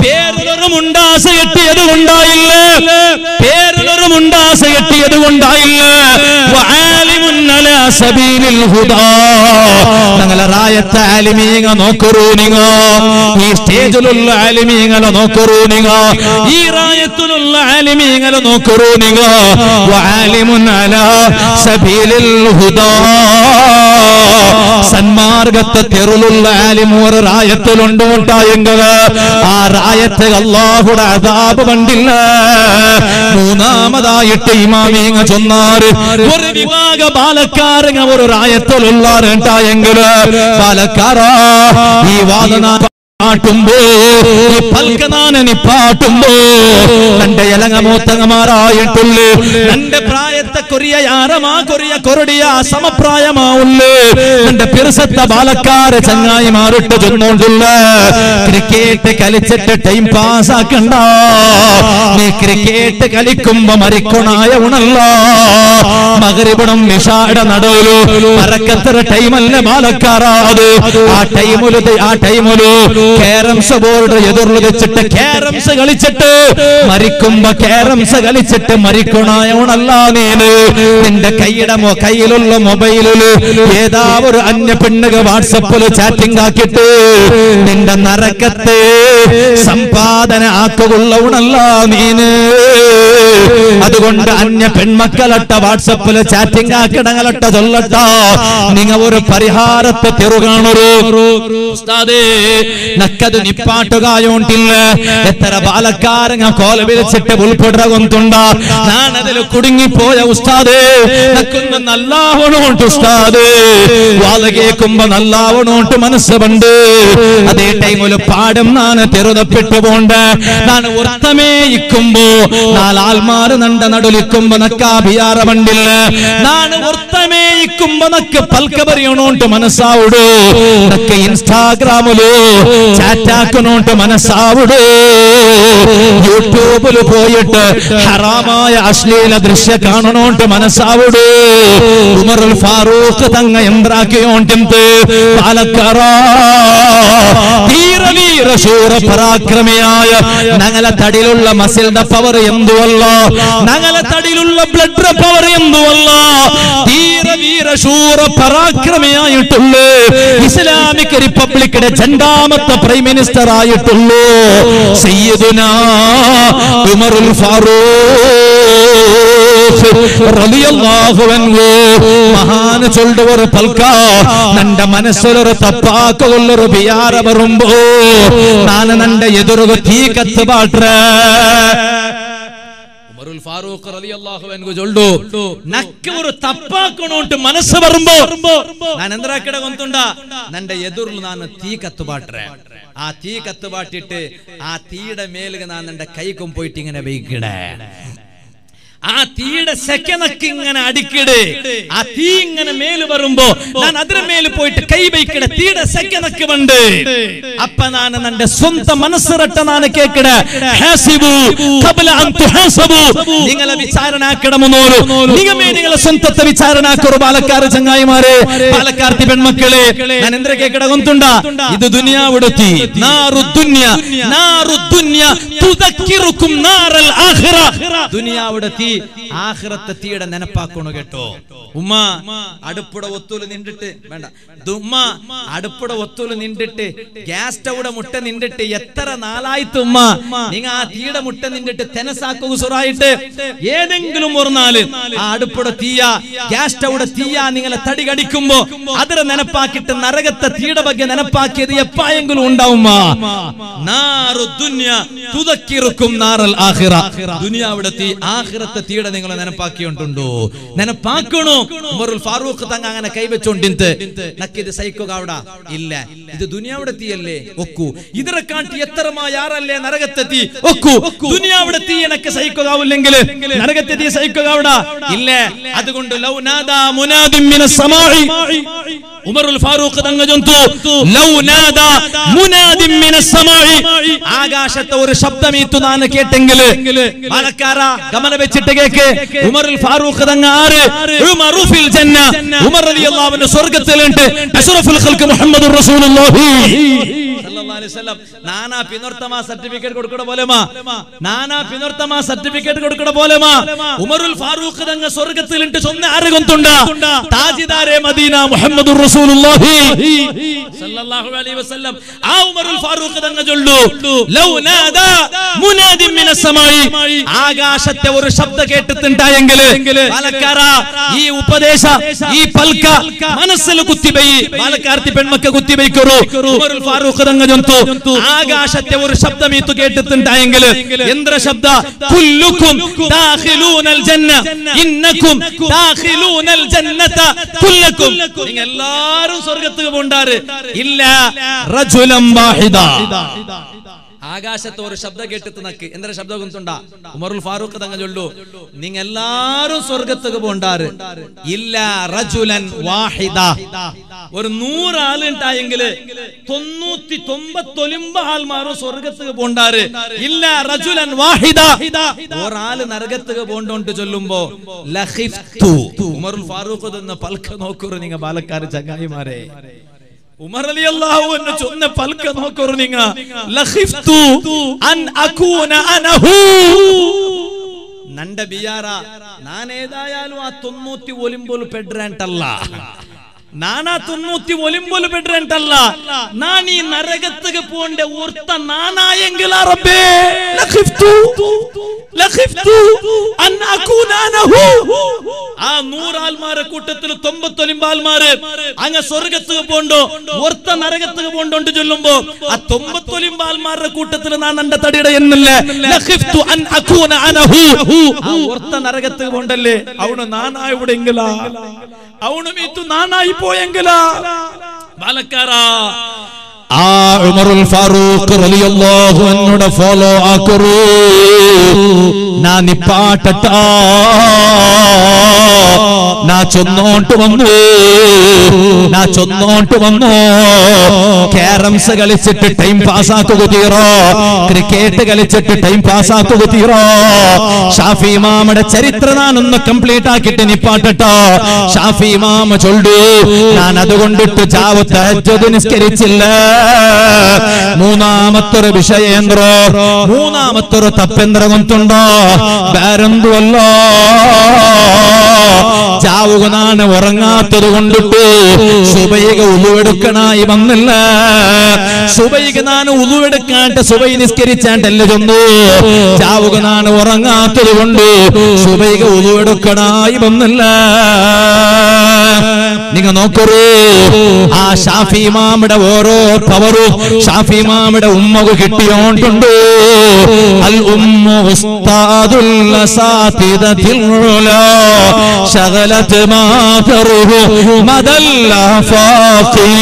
പേരുണ്ടാസ കെട്ടിയത് കൊണ്ടായില്ല പേരുണ്ടാസ കെട്ടിയത് കൊണ്ടായില്ല ഞങ്ങളെ റായത്തെ ആലിമീങ്ങ നോക്കൂ നിങ്ങോ ഈ സ്റ്റേജിലുള്ള ആലിമീങ്ങളെ നോക്കൂ നിങ്ങോ ഈ റായത്തിലുള്ള ആലിമീങ്ങളെ നോക്കൂ നിങ്ങോ വആലിമുൻ അലാ സബീലിൽ ഹുദാ സന്മാർഗത്തെ തെരുളുള്ള ആലിമു ഒരു റായത്തിലുണ്ട് മുട്ടായെങ്കിൽ ആ റായത്തെ അല്ലാഹുടെ അദാബ് കണ്ടില്ല. മൂന്നാമതായിട്ട് ഇമാമീങ്ങ ചൊന്നാറ് ഒരു വിഭാഗ പാലക്കാരങ്ങ ഒരു റായത്തിലുള്ള എങ്കില് പാലക്കാര ഈ വാദന പാട്ടുമ്പോ ഈ പൽക്കനാനനി പാട്ടുമ്പോ തന്റെ ഇലങ്ങ മൂത്തങ്ങമാരായിട്ടുള്ളു തന്റെ പ്രായത്തെ കൊറിയ യാരമാ കൊറിയ കൊറടിയ സമപ്രായമാവുള്ളു തന്റെ പിറസത്ത ബാലക്കാര് ചങ്ങായി മാറിട്ട് ചെന്നോണ്ടുള്ള ക്രിക്കറ്റ് കളിച്ചിട്ട് ടൈം പാസ്സാക്കണ്ട. നീ ക്രിക്കറ്റ് കളിക്കുമ്പോ മരിക്കണായ ഉണല്ല മകരിപണം നിഷാട നടയിലോ മറക്കത്തര ടൈമല്ല ബാലക്കാരാത് ആ ടൈമൊരു ആ ടൈമൊരു കേരംസ് ബോർഡ് എതിർന്ന് വെച്ചിട്ട് കേരംസ് കളിച്ചിട്ട് മരിക്കുമ്പോ കേരംസ് കളിച്ചിട്ട് മരിക്കണായോണല്ല നീന് നിന്റെ കൈയുടെ കയ്യിലുള്ള മൊബൈലില് ഏതാ ഒരു അന്യ പെണ്ണുക വാട്സപ്പില് ചാറ്റിംഗ് ആക്കിട്ട് നിന്റെ നരകത്തെ സമ്പാദന ആക്കുള്ളവണല്ല നീന്. അതുകൊണ്ട് അന്യ പെൺമക്കളട്ട വാട്സപ്പില് ചാറ്റിംഗ് ആക്കിടങ്ങളട്ട ചൊല്ലട്ട നിങ്ങ ഒരു പരിഹാരത്തെ തിറുകാണൊരു നക്കത് നിപ്പാട്ടുകായോണ്ടില്ല എത്ര ബാലക്കാരങ്ങ കോല വിളിച്ചിട്ട് ഉൾപ്പെടുകൊണ്ടുണ്ട ഞാനതിൽ കുടുങ്ങിപ്പോയ ഉസ്താദേ നക്കുന്ന നല്ലാവണോട്ട് ഉസ്താദേ വാല കേൾക്കുമ്പോ നല്ലാവണോട്ട് മനസ്സുണ്ട് അതേ ടൈമില് പാടും നാന് തെറുതപ്പെട്ടു പോണ്ട നാണ് ഉർത്തമേയിക്കുമ്പോ നാലാൽമാര് നണ്ട നടുലിക്കുമ്പോ നക്കാഭിയാറമണ്ടില്ല നാണ് ഉർത്തമേയിക്കുമ്പോ നക്ക് പൽക്കപറിയണോണ്ട് മനസ്സാവുടൂ നക്ക് ഇൻസ്റ്റാഗ്രാമിലോ ചാറ്റാക്കനോട്ട് മനസ്സാവുടൂ യൂട്യൂബിൽ പോയിട്ട് ഹറാമായ അശ്ലീല ദൃശ്യ കാണണോട്ട് മനസ്സാവുടൂ ഉമറുൽ ഫാറൂഖ് തങ്ങ എന്താക്കിയോണ്ട് പാലക്കാര ധീരവീര ശൂര പരാക്രമിയായ ഞങ്ങളെ തടിയിലുള്ള മസിലിന്റെ പവർ എന്തുവല്ല ഞങ്ങളെ തടിയിലുള്ള ബ്ലഡ് പവർ എന്തുവല്ല ധീരവീര ശൂര പരാക്രമിയായിട്ടുള്ള ഇസ്ലാമിക് റിപ്പബ്ലിക്കിന്റെ രണ്ടാമത്തെ പ്രൈം മിനിസ്റ്റർ ആയിട്ടുള്ളൂ സയ്യിദുനാ ഉമറുൽ ഫാറൂഖ് റളിയല്ലാഹു അൻഹു മഹാന ചൊല്ലവർ പൽക്കാ നന്റെ മനസ്സിലൊരു തപ്പാക്കുള്ളൊരു ബിയാറ വരുമ്പോ നാന നന്റെ എതിർക തീ കത്ത് പാട്ട ഫാറൂഖ് റളിയല്ലാഹു അൻഹു ചൊല്ലു നക്ക ഒരു തപ്പാക്കണോട്ട് മനസ്സ് വരുമ്പോ ഞാൻ എന്താക്കട കൊണ്ടുണ്ട നന്റെ എതിരിൽ ഞാൻ തീ കത്തുപാട്ടേ ആ തീ കത്തുപാട്ടിട്ട് ആ തീയുടെ മേലുക ഞാൻ നന്റെ കൈക്കും പോയിട്ട് ഇങ്ങനെ വെയ്ക്കടേ ആ തീയുടെ സെക്കനൊക്കെ ഇങ്ങനെ അടിക്കട് ആ തീ ഇങ്ങനെ മേല് വരുമ്പോ ഞാൻ അതിന് മേല് പോയിട്ട് കൈ വയ്ക്കട തീയുടെ സെക്കനൊക്കെ ഉണ്ട് അപ്പൊ ഞാൻ എന്റെ സ്വന്തം മനസ്സിറട്ട നാണ് കേക്കട നിങ്ങളെ വിചാരണ ആക്കണമെന്നോരു നിങ്ങമേ നിങ്ങളെ സ്വന്തത്തെ വിചാരണ ആക്കൊരു പാലക്കാട് ചങ്ങായിമാരെ പാലക്കാർത്തി പെൺമക്കളെ ഞാൻ എന്തിനെ കേക്കട കൊന്തുണ്ട ഇത് ദുനിയാവിടുത്തി ദുനിയാവിടുത്തി തീയുടെ നെനപ്പാക്കണു കേട്ടോ ഉമ്മ അടുപ്പുട ഒത്തൂല് നിണ്ടിട്ട് വേണ്ട ഉമ്മ അടുപ്പുട ഒത്തൂല് നിണ്ടിട്ട് ഗ്യാസ് സ്റ്റൗടെ മുട്ട നിണ്ടിട്ട് എത്ര നാലായിട്ട് ഉമ്മ നിങ്ങൾ ആ തീയുടെ മുട്ട നിണ്ടിട്ട് തെനസാക്കുറായിട്ട് ഏതെങ്കിലും ഒരു നാല് ആ അടുപ്പുട തീയ ഗ്യാസ് സ്റ്റൗടെ തീയ നിങ്ങളെ തടി കടിക്കുമ്പോ അതിനെ നെനപ്പാക്കിട്ട് നരകത്തെ തീയുടെ ബഗ്ഗെ നെനപ്പാക്കിയത് എപ്പായെങ്കിലും ഉണ്ടാവുമ്മ Yumakkirukum Naral Akhira. Dunia Vadati Akhirat Theatre Ningle and Pakiuntundo. Nanapakuno, Murul Faruk Tangang and a Kaibachon Dinte, Naki the Saiko Gauda, Illa, the Dunia Vadatiele, Oku. Either a Kanti Yatarama Yarale, Naragatati, Oku, Dunia Vadati and a Kasaiko Lingale, Naragatati Saiko Gauda, Illa, Adagundalo Nada, Munadim Mina Samari, Umarul Faruk Tangajonto, Low Nada, Munadim Mina Samari, Agashat or Shabdami Tunana Ketangale, Malakara, Kamanabechiteke, Umarul Faruk Tangaare, Umar Rufil Jenna, Umar Ali Allah and the Sorgatalente, Asurafil Khalka Muhammad Rasulullah. Nana Pinortama certificate go to Bolema, Nana Pinortama certificate go to Bolema, Umarul Faruk and the Sorgatil into Aragontunda, Tajidare Madina, Muhammad Rasulullah, Sallallahu Alaihi Wasallam, Umarul Faruk and the Joldu, Launada, Munadim Minasamari, Agashat, they were subject to Tayangale, Malakara, E. Upadesa, E. Palka, Manasalukutibe, Malakartip and Makakutibe Kuru, Umarul Faruk. Agashat, they were Shabdami to get the Tangle, Yendra Shabda, Kulukum, Tahilun al Jannah, Innakum, Tahilun al Jannata, Kulakum, in a large Sorgatu Bondare, Illa Rajulam Bahida. Agashat or Shabda get to Naki, Indra Shabdagunda, Umarul Faruk Tangaludu, Ningalar Sorgatu Bondare, Illa Rajulan Wahida, or Nur Alan Tangele, Tonuti Tomba Tolimba Almaro Sorgatu Bondare, Illa Rajulan Wahida, or Alan Argatu Bondon to Jolumbo, Lahiftu, Umarul Faruk and the Palkano Kuruning Balakar Jagaimare. Umar Ali Allah and Chunna Palkan Hokorninga, Lahiftu, An Akuna Anahu Nanda Biara, Nane Dayalwa Tumuti Wolimbul Pedrantalla, Nana Tumuti Wolimbul Pedrantalla, Nani Naragataponde Wurta Nana Yangalarabe, Lahiftu, Lahiftu, An Akuna Anahu. Ah, Noor Almar Kutatil Tomba Tolimbalmare, Anga Sorgatu Bondo, Worta Naragatu Bondon to Jolumbo, A Tomba Tolimbalmar Kutatan and the Tadida in the Lahif to An Akuna Anahu, Worta Naragatu Bondale, Aunana, I would Engela, Aunami to Nana Ipo Engela, Balakara. Ah, Umarul Faruk, Radiallahu anhu, follow Akuru Nani Patata Nacho non to Manu Nacho non to Manu Karam Sagalisit time pass out to the Tiro Cricket Galisit time pass out to the Tiro Shafi Mamma Cheritranan on the complete Akitani Patata Shafi Mamma Chuldu Nanadundu to Javata Jodinis Keritilla Muna Matur Vishayendra, Muna Matur Tapendra Guntunda, Baron Dula, Javugana, Waranga to the Gundutu, Subayaka Uluedukana, Ivanilla, Subayakana, Uluedakanta, Subay in his Kirichan and Legundu, Javugana, Waranga to the Gundu, Subayaka Uluedukana, Ivanilla, Niganokuru, Ashafi Mamada Woro. Kawaru Shafi Mamada Ummagu Kitti on Tundu Al Ummu Ustadul Satida Tilrula Shagalat Mataruhu Madalla Faqi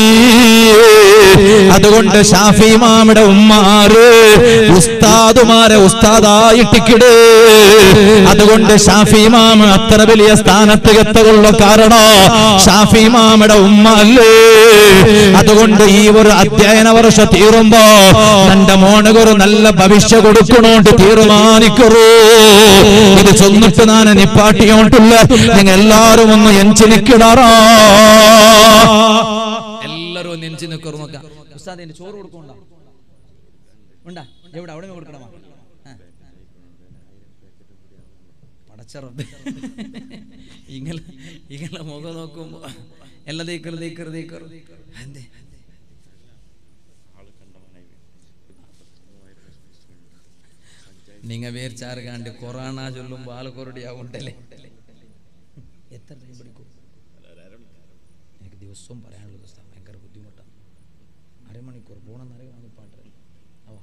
Adagund Shafi Mamada Ummaru Ustadumare Ustada Itikide Adagund Shafi Mamma Tarabilia Stanatagatagulla Karana Shafi Mamada Ummale Adagund Ivara Atyayana Varsha Tirumba, Nanda Monaguru Nalla Babisha Gurukunu to Tirumanikuru, with the Sunnatan and Ipati on to left, and a lot of Yanchinikara. Ella Ninjin Kurmaka, Ustad in Chorukunda. Unda, you would have never come. Ingel, Ingel Moganokum, Ella de Kurdikur, de Kurdikur, and they. Ninga wear charga and Korana Julum Balakori, I won't tell it. There was some parallel to the stomach. Aramani Corbona, I want to partner. Oh,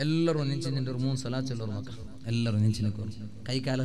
Elleru ninchi nindu moon salat chellaru nokka. Elleru ninchi nikku. Kai kala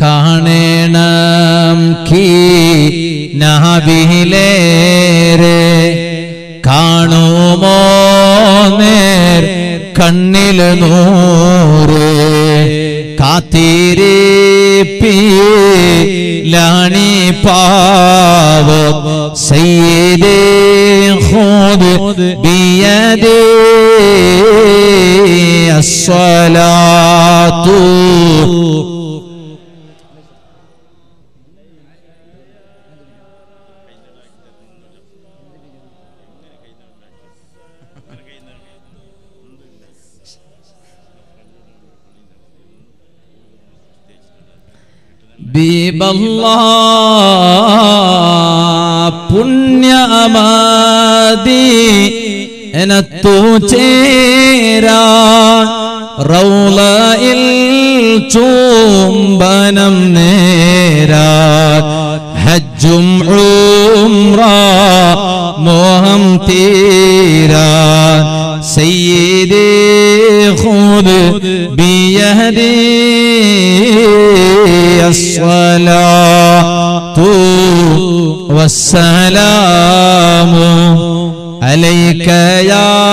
كاننام كي نبي ليري كانو مونير كنيل نوري كاتيري بي لاني باب سيدي خذ بيدي الصلاة Allah punya amadi enattu chera raula il chumbanam nera hajjum umra moham tera sayyidi khud biyahdi الصلاة والسلام عليك يا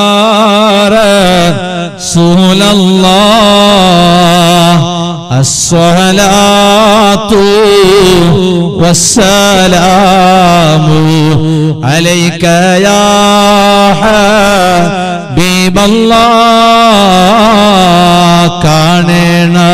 رسول الله الصلاة والسلام عليك يا حبيب الله كاننا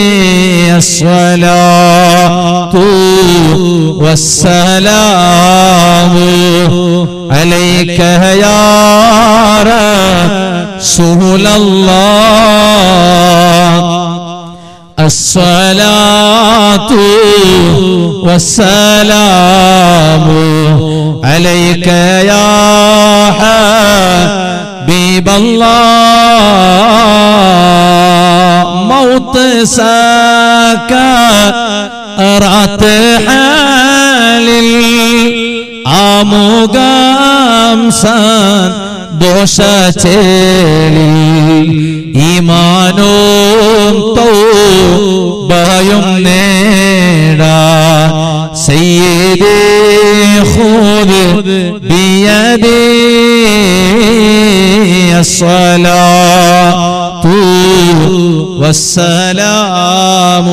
الصلاة والسلام عليك يا رسول الله الصلاة والسلام عليك يا حبيب الله موت سكرات حالي آموغام سان دوشا چلی ایمانوم تو بایم نیڑا سید خود بیدی الصلاة والسلام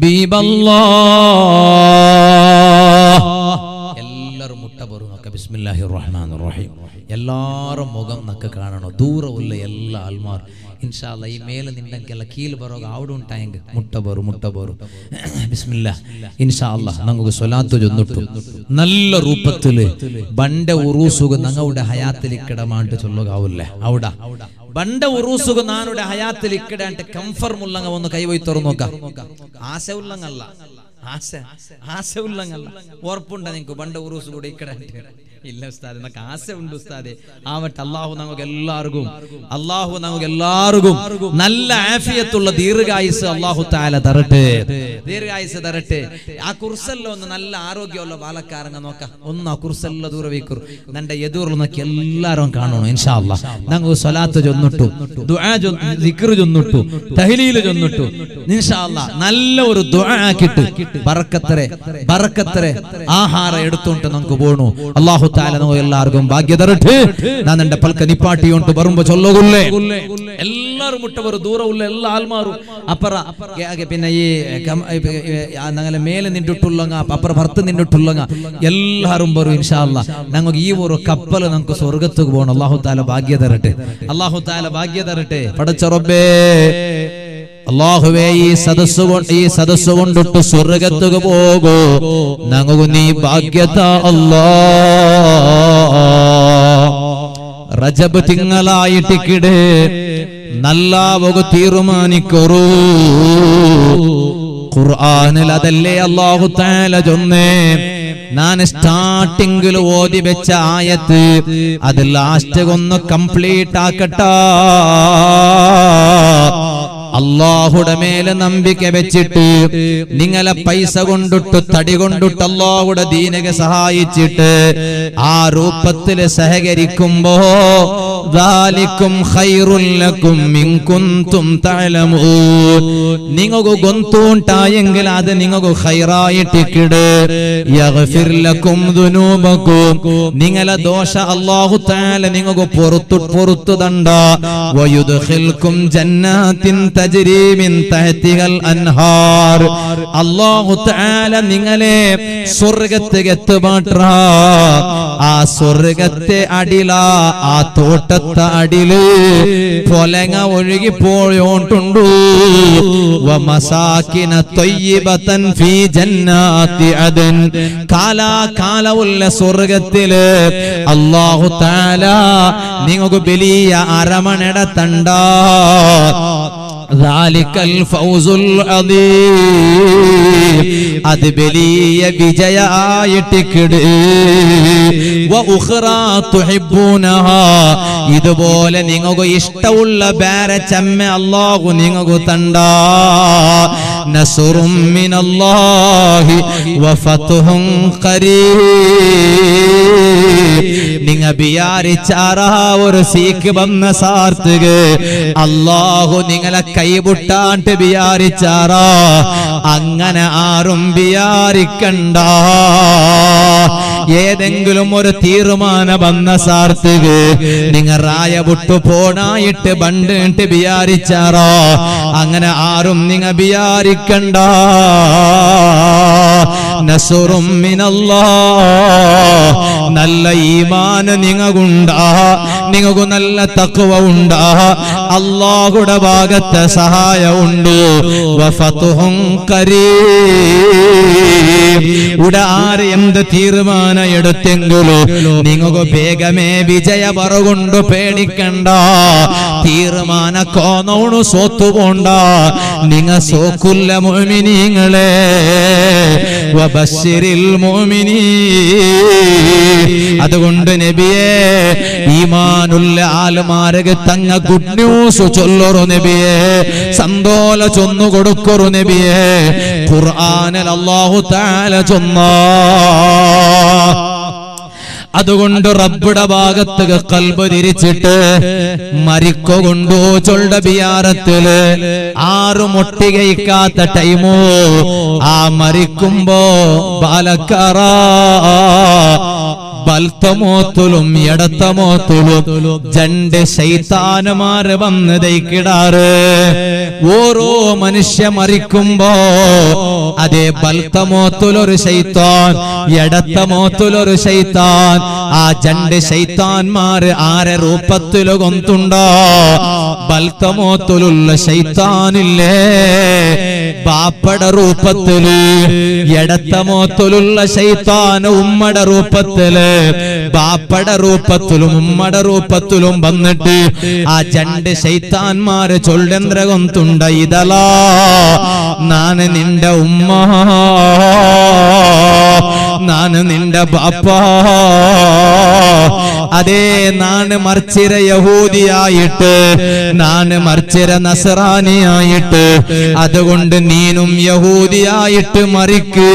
بيب الله يلار متبرو بسم الله الرحمن الرحيم يلار موغم نك كانانو دور ولا يلا المار ان شاء الله يي ميل نندكلا كيل بروغ اودون تاينگ متبرو متبرو بسم الله ان شاء الله نمكو صلاه جندتو നല്ല രൂപത്തിൽ ബണ്ട ഉറൂസുക നങ്ങളുടെ ഹയാത്തിൽ ഇക്കടമാണ്ട് ചൊല്ലുകാവല്ലേ ഔടാ ബണ്ട ഉറൂസുക നാനുടെ ഹയാത്തിൽ ഇക്കടാണ്ട് കംഫർം ഉള്ളങ്ങ വന്ന് കൈവയി തുറന്നോക്ക ആശ ഉള്ളങ്ങല്ല ആശ ആശ ഉള്ളങ്ങല്ല ഓർപ്പുണ്ടോ നിങ്ങൾക്ക് ബണ്ട ഉറൂസുകൂടെ ഇക്കടാണ്ട് ಇಲ್ಲ ಉಸ್ತಾದೆ ನನಗೆ ಆಸೆ ಉಂಟು ಉಸ್ತಾದೆ ಆವಟ್ ಅಲ್ಲಾಹು ನಮಗೆ ಎಲ್ಲರಿಗೂ ಅಲ್ಲಾಹು ನಮಗೆ ಎಲ್ಲರಿಗೂ നല്ല ആഫിയത്തുള്ള ദീർഘായുസ് അല്ലാഹു തആല തരട്ടെ ദീർഘായുസ് തരട്ടെ ആ കുർസല്ല ഒന്ന് നല്ല ആരോഗ്യമുള്ള ബാലക്കാരനെ നോക്കാം ഒന്ന് ആ കുർസല്ല ദൂരവീക്കു നന്റെ എദൂറിൽ നോക്കി എല്ലാരും കാണണം ഇൻഷാ അല്ലാഹ് നമുക്ക് സ്വലാത്ത് ചൊന്നിട്ടു ദുആ ദിക്ർ ചൊന്നിട്ടു തഹ്ലീൽ ചൊന്നിട്ടു ഇൻഷാ അല്ലാഹ് നല്ല ഒരു ദുആ ആക്കിട്ട് ബർക്കത്തരെ ബർക്കത്തരെ ആഹാര എടുത്തുകൊണ്ട് നമുക്ക് പോണു അല്ലാഹു തആല നമുക്ക് എല്ലാവർക്കും ഭാഗ്യ തരട്ടെ ഞാൻ നന്റെ പൽക്ക നിപ്പാട്ടിയോണ്ട് വരുമ്പോൾ ചൊല്ലുകുല്ലേ എല്ലാരും മുട്ടവർ ದೂರ ಉಳ್ಳ ಎಲ್ಲ ಆಲ್ಮಾರು ಅಪರ ಹಾಗೆ ಪಿನ್ನ ಈ ನಂಗಲ ಮೇಲೆ ನಿಂಟುಟ್ಟುಲ್ಲಂಗ ಅಪರ ಭರ್ತ ನಿಂಟುಟ್ಟುಲ್ಲಂಗ ಎಲ್ಲರೂ ಬರು ಇನ್ಶಾ ಅಲ್ಲಾ ನಂಗೆ ಈ ಊರು ಕಪ್ಪಲು ನಂಗೆ ಸ್ವರ್ಗತ್ತಿಗೆ ಬೋಣ ಅಲ್ಲಾಹು ತಾಲ ಭಾಗ್ಯ ತರಟೆ ಅಲ್ಲಾಹು ತಾಲ ಭಾಗ್ಯ ತರಟೆ ಪಡಚರೊಬ್ಬೇ അല്ലാഹുവേ ഈ സദസ്സു കൊണ്ട് ഈ സദസ്സു കൊണ്ടിട്ട് സ്വർഗ്ഗത്തുക പോകൂ ഞങ്ങൾക്കു നീ ഭാഗ്യത അല്ലാ ರಜಬ್ തിങ്കളായിട്ടിക്കിടെ നല്ല വക തീരുമാനിക്കൊറൂ ഖുർആനിൽ അതല്ലേ അല്ലാഹു തആല ചൊന്നേ ഞാൻ സ്റ്റാർട്ടിംഗിൽ ഓതി വെച്ച ആയത്ത് അത് ലാസ്റ്റ് ഒന്ന് കംപ്ലീറ്റ് ആക്കട്ട അല്ലാഹുടെ മേലെ നമ്പിക്ക വെച്ചിട്ട് നിങ്ങളെ പൈസ കൊണ്ടിട്ട് തടി കൊണ്ടിട്ട് അല്ലാഹുടെ ദീനകെ സഹായിച്ചിട്ട് ആ രൂപത്തിൽ സഹകരിക്കുമ്പോ ദാലികും ഖൈറുൽ ലക്കും ഇൻ കുൻതും തഅലമൂൻ നിങ്ങൾക്ക് ഗൊന്തൂണ്ടായെങ്കിൽ അത് നിങ്ങൾക്ക് ഖൈറായിട്ട് കിട് യഗ്ഫിർ ലക്കും ദുനൂബകും നിങ്ങളെ ദോഷ അല്ലാഹു തആല നിങ്ങൾക്ക് പുറത്തു പുറത്തു തണ്ട വയുദ്ഖിൽകും ജന്നാത്തിൻ തജ്രി മിൻ തഹ്തിഹൽ അൻഹാർ അല്ലാഹു തആല നിങ്ങളെ സ്വർഗ്ഗത്തിലേക്ക് എത്തുമാത്ര ആ സ്വർഗ്ഗത്തെ അടില ആ തോട്ട അടില് പൊലങ്ങ ഒഴുകി പോയോണ്ടുണ്ടു വമസാകിന ത്വയ്യിബതൻ ഫീ ജന്നാത്തി അദൻ കാലാകാലമുള്ള സ്വർഗ്ഗത്തില് അല്ലാഹു തആല നിങ്ങൾക്ക് വലിയ അരമനട തണ്ട ദാലികൽ ഫൗസുൽ അദീം അത് വലിയ വിജയായിട്ടിക്കിട് വ ഉഖ്റാ തുഹിബ്ബൂനഹാ ഇതുപോലെ നിങ്ങൾക്ക് ഇഷ്ടമുള്ള വേറെ ചമ്മ അല്ലാഹു നിങ്ങൾക്ക് തണ്ട നസ്റും മിനല്ലാഹി വ ഫത്ഹുൻ ഖരീബ് നിങ്ങൾ വിചാരിച്ചാറാ ഒരു സീക്ക് വന്ന സാർത്തുക അല്ലാഹു നിങ്ങളെ കൈപൊട്ടാണ്ട് വിചാരിച്ചാറാ അങ്ങനെ ആരും വിചാരിക്കണ്ട ഏതെങ്കിലും ഒരു തീരുമാനം വന്ന സാർത്തുക നിങ്ങൾ റായ വിട്ടു പോണായിട്ട് ബണ്ടിട്ട് വിചാരിച്ചാറാ അങ്ങനെ ആരും നിങ്ങൾ വിചാരിക്കണ്ട നസ്റും മിനല്ലാഹ് നല്ല ഈമാന് നിങ്ങൾക്കുണ്ടാ നിങ്ങൾക്ക് നല്ല തഖ്വ ഉണ്ടാ അല്ലാഹുടെ ഭാഗത്തെ സഹായമുണ്ട് വഫതുഹും ഖരീബ് ഇവിടെ ആര് എന്ത് തീരുമാനം എടുത്തെങ്കിലും നിങ്ങൾക്ക് വേഗമേ വിജയ പറകൊണ്ട് പേടിക്കണ്ട തീരുമാന കോന്നോണു സോത്തുപോണ്ട നിങ്ങൾ സോക്കുല്ല മുഅ്മിനീങ്ങളെ വബശ്ശിരിൽ മുഅ്മിനീൻ അതുകൊണ്ട് നബിയേ ഈമാനുള്ള ആൽമാരക തങ്ങ ഗുഡ് ന്യൂസ് ചൊല്ലൊരു നബിയേ സന്തോല ചൊന്നു കൊടുക്കൊരു നബിയേ ഖുർആനിൽ അല്ലാഹു തആല ചൊന്നാ അതുകൊണ്ട് റബ്ബുടെ ഭാഗത്ത് കൽബ് തിരിച്ചിട്ട് മരിക്കോ കൊണ്ടോ ചൊണ്ട ബിയാറത്തില് ആറു മുട്ടികയിക്കാത്ത ടൈമോ ആ മരിക്കുമ്പോ ബാലക്കാറ ും എടത്തമോത്തുലും രണ്ട് ശൈത്താനുമാര് വന്ന് ദയിക്കിടാറ് ഓരോ മനുഷ്യ മരിക്കുമ്പോ അതേ ബൽത്തമോത്തുലൊരു ശൈത്താൻ എടത്തമോത്തുലൊരു ശൈത്താൻ ആ രണ്ട് ശൈത്താന്മാര് ആരെ രൂപത്തില് കൊന്തുണ്ടോ ബൽത്തമോത്തുലുള്ള ശൈത്താനില്ലേ ബാപ്പട രൂപത്തില് എടത്തമോത്തുലുള്ള ശൈത്താൻ ഉമ്മട രൂപത്തില് ബാപ്പട രൂപത്തിലും ഉമ്മട രൂപത്തിലും വന്നിട്ട് ആ രണ്ട് ശൈത്താന്മാര് ചൊല്ലന്ദ്ര കൊന്തുണ്ട ഇതലാ നാന് നിന്റെ ഉമ്മ Nana Ninda Bapa Ade Nana Marchira Yahudia it Nana Marchira Nasarania it Adagonda Ninum Yahudia it Mariki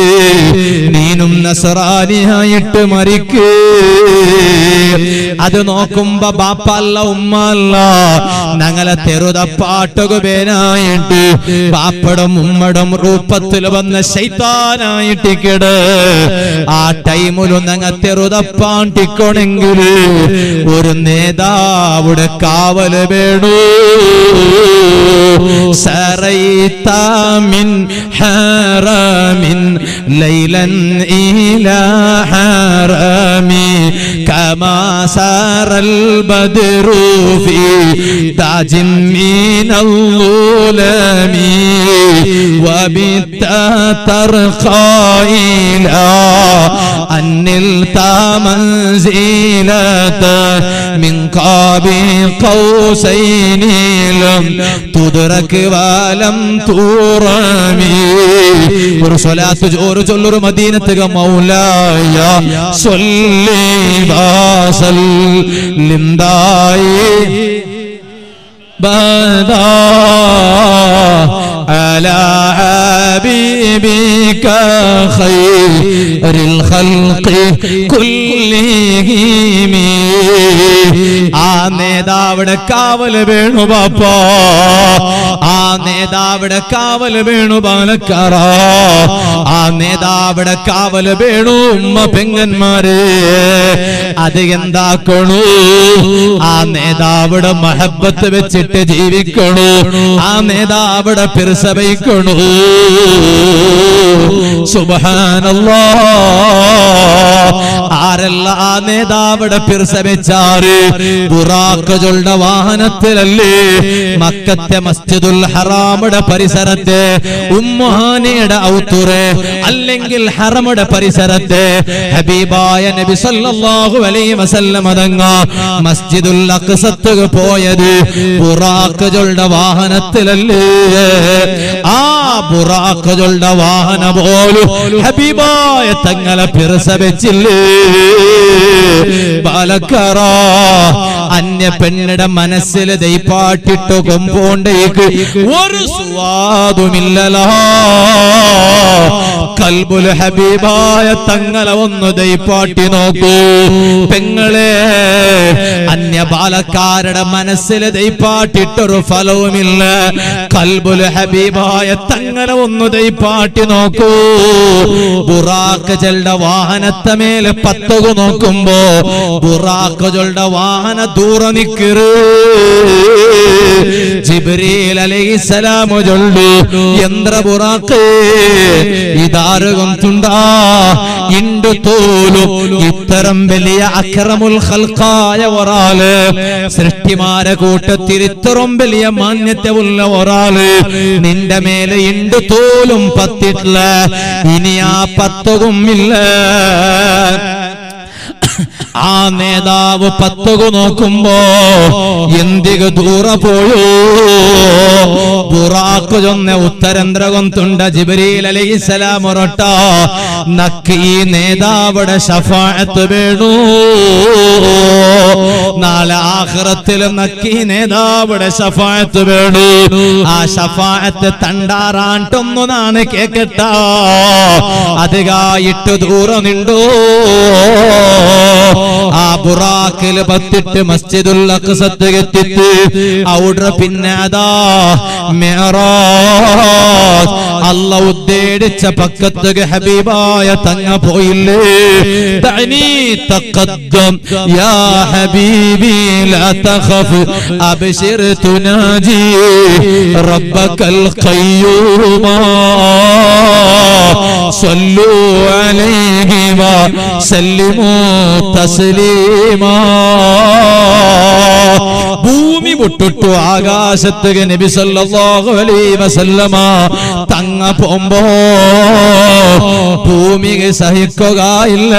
Ninum Nasarania it Mariki Adanokumba Bapala Umala Nangala Teroda Patagobena it Papadam Umadam Rupatilabana Shaitana it Ah, time Ulunanga Teroda Pantikoninguru Uruneda would a Kavalabero Saraita min Haramin Laylan Ila Harami Kama Saral Badrufi Tajin min Alulami Wabita Tarkai أن المنزلة من قابل قوسين لم تدرك ولم ترمي ورسلات جورج مدينة مولاي صل وسلم دائما بدا على حبيبك خير الخلق كلهم آني داود كاول بينو بابا آني داود كاول بينو بالكرا آني داود كاول بينو ما بينن ماري أدين دا كنو آني داود محبة بتشت جيبي كنو آني داود سبحان الله سبحان الله Arella ne davada pirsa bechare, burak jolda wahanat lalle, makkatte masjidul haramada parisaratte, ummahaneda auture, allengil haramada parisaratte, habibaya nabi sallallahu alaihi wasallam adanga, masjidul aqsattu poyadu, burak jolda wahanat lalle, ah burak jolda wahana bolu, habibaya tangala pirsa bechille. Balakara Anya Penada Manasila they parted to compound what is Wadu Millala Kalbul Habiba Tangalavano they parted no go Pengale Anya Balakara Manasila they parted to follow Milla Kalbul Habiba Tangalavano they parted no go Buraka Jelda Wahanatamele Patagono Kumbo, Buraka Jolda Wahana Duranikir, Jibril alayhi salam Joldu, Yendra Burake, Idaragon Tunda, Indutulu, Itrambelia Akramul Khalkaya Varale, Sertimara Kota Tiritrambelia Manetavula Varale, Nindamele Indutulum Patitla, Inia Patagumilla. Ane davu patagono kumbo, yendiga dura poyo. Buraku jonne uttarendra gontunda Jibril alayhi salam orata. Nakki ne davada shafaat bedu. Nala akhiratil nakki ne davada shafaat bedu. A shafaat tandarantum nane keketta. Adiga ittu dura nindu. A Burakil Batit Masjidul Aqsattu Audra Pinada Mi'raj Allah Uddicha Pakkattu Habibaya Tanga Poile Ta'ni Taqaddam Ya Habibi La Takhaf Abshir Tunaji Rabbakal Qayyuma Sallu Alayhi Wa Sallimu Taslima ഭൂമി പൊട്ടിട്ടു ആകാശത്തേക്ക് നബി സല്ലല്ലാഹു അലൈഹി വസല്ലമ തങ്ങ പോമ്പോ ഭൂമിയെ സഹിക്കുകയില്ല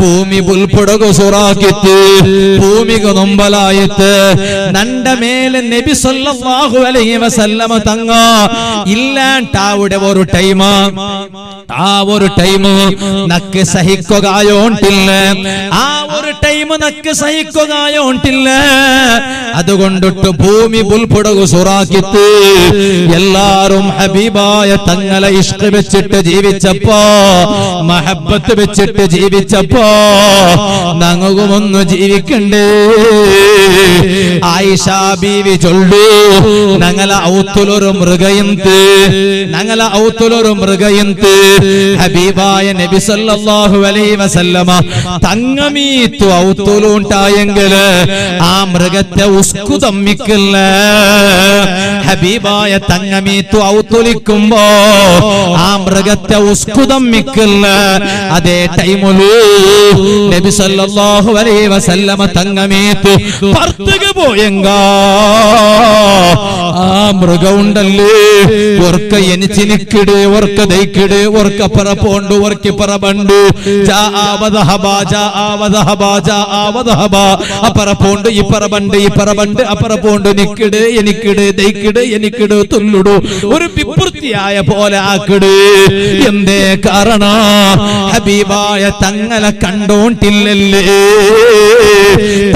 ഭൂമി പുൽപടകു സുറാക്കിത്തു ഭൂമിക്ക് നൊമ്പലായിട്ട് നണ്ട മേലെ നബി സല്ലല്ലാഹു അലൈഹി വസല്ലമ തങ്ങ ഇല്ലാണ്ടാവിടെ ഒരു ടൈം ആ ഒരു ടൈം നക്ക് സഹിക്കുകയോണ്ടില്ല. ആ ഒരു ടൈം നക്ക് സഹിക്കുകയോണ്ടില്ല. അതുകൊണ്ടിട്ട് ഭൂമി പുൽപ്പടകു സുറാക്കിത്ത് എല്ലാരും ഹബീബായ തങ്ങളെ ഇഷ്ക് വെച്ചിട്ട് ജീവിച്ചപ്പോ, മഹബത്ത് വെച്ചിട്ട് ജീവിച്ചപ്പോ ഞങ്ങൾക്കൊന്ന് ജീവിക്കണ്ടേ? ആയിഷ ബീവി ചൊല്ലു, ഞങ്ങളെ ഔത്തുലൊരു മൃഗയന്ത് ഞങ്ങളെ ഔത്തുലൊരു മൃഗയന്ത് ഹബീബായ നബി സല്ലല്ലാഹു അലൈഹി വസല്ലമ തങ്ങമീത്തു ഔത്തുലുണ്ടായെങ്കിൽ ആ മൃഗത്തെ ഉസ്കു തമ്മിക്കില്ല. ഹബീബായ തങ്ങമീത്തു ഔത്തുലിക്കുമ്പോ ആ മൃഗത്തെ ഉസ്കു തമ്മിക്കില്ല. അതേ ടൈമുലു നബി സല്ലല്ലാഹു അലൈഹി വസല്ലമ തങ്ങമീത്തു പുറത്തേക്ക് പോയെങ്ക ആ മൃഗമുണ്ടല്ലേ, ഒർക്ക എനിച്ചിനിക്കിടെ ഒർക്ക ദൈക്കിടെ ഒർക്ക പറ പോണ്ട് ഒർക്കി പറ ബണ്ടു ജാ ആവദഹബ ജാ ആവദഹബ ജാ ആവദഹബ അപ്പറ പോണ്ട് ഇപ്പറ ബണ്ട് ഇപ്പറ ബണ്ട് അപ്പറ പോണ്ട് നിക്കിടെ എനിക്കിടെ ദൈക്കിടെ എനിക്കിടെ തുല്ലുടു ഒരു വിപൃത്തിയായ പോലെ ആക്കിട്. എന്തേ കാരണ? ഹബീബായ തങ്ങളെ കണ്ടോണ്ടില്ലല്ലേ.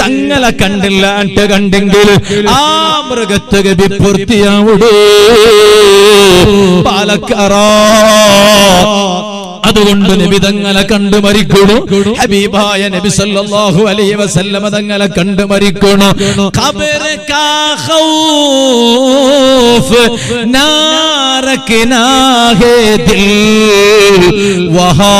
തങ്ങളെ കണ്ടില്ലാണ്ട് കണ്ടെങ്കിൽ ആ മൃഗത്തുക വിപൂർത്തിയാവുടേ പാലക്കാറ. അതുകൊണ്ട് നബി തങ്ങളെ കണ്ടു മരിക്കണു. ഹബീബായ നബി സല്ലല്ലാഹു അലൈഹി വസല്ലമ തങ്ങളെ കണ്ടു മരിക്കണു. ഖബർ കാ ഖൗഫ് നാരകനാ ഹേ ദിൽ വഹാ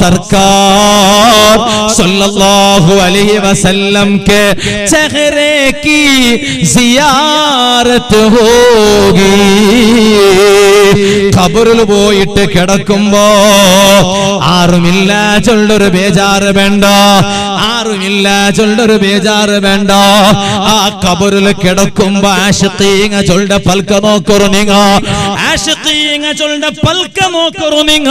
സർക്കാർ സല്ലല്ലാഹു അലൈഹി വസല്ലം കേ ചെഹ്രെ കി സിയാറത്ത് ഹോഗി. ഖബറിൽ പോയി കിടക്കുമ്പോ ആറുമില്ല ചൊല്ലൊരു ബേജാറ് വേണ്ട, ആറുമില്ല ചൊല്ലൊരു ബേജാറ് വേണ്ട. ആ കബറില് കിടക്കുമ്പോ ആശിഖീങ്ങ ചൊല്ല പൽക്ക നോക്കറു നിങ്ങ, ആശിഖീങ്ങ ചൊല്ല പൽക്ക നോക്കറു നിങ്ങ.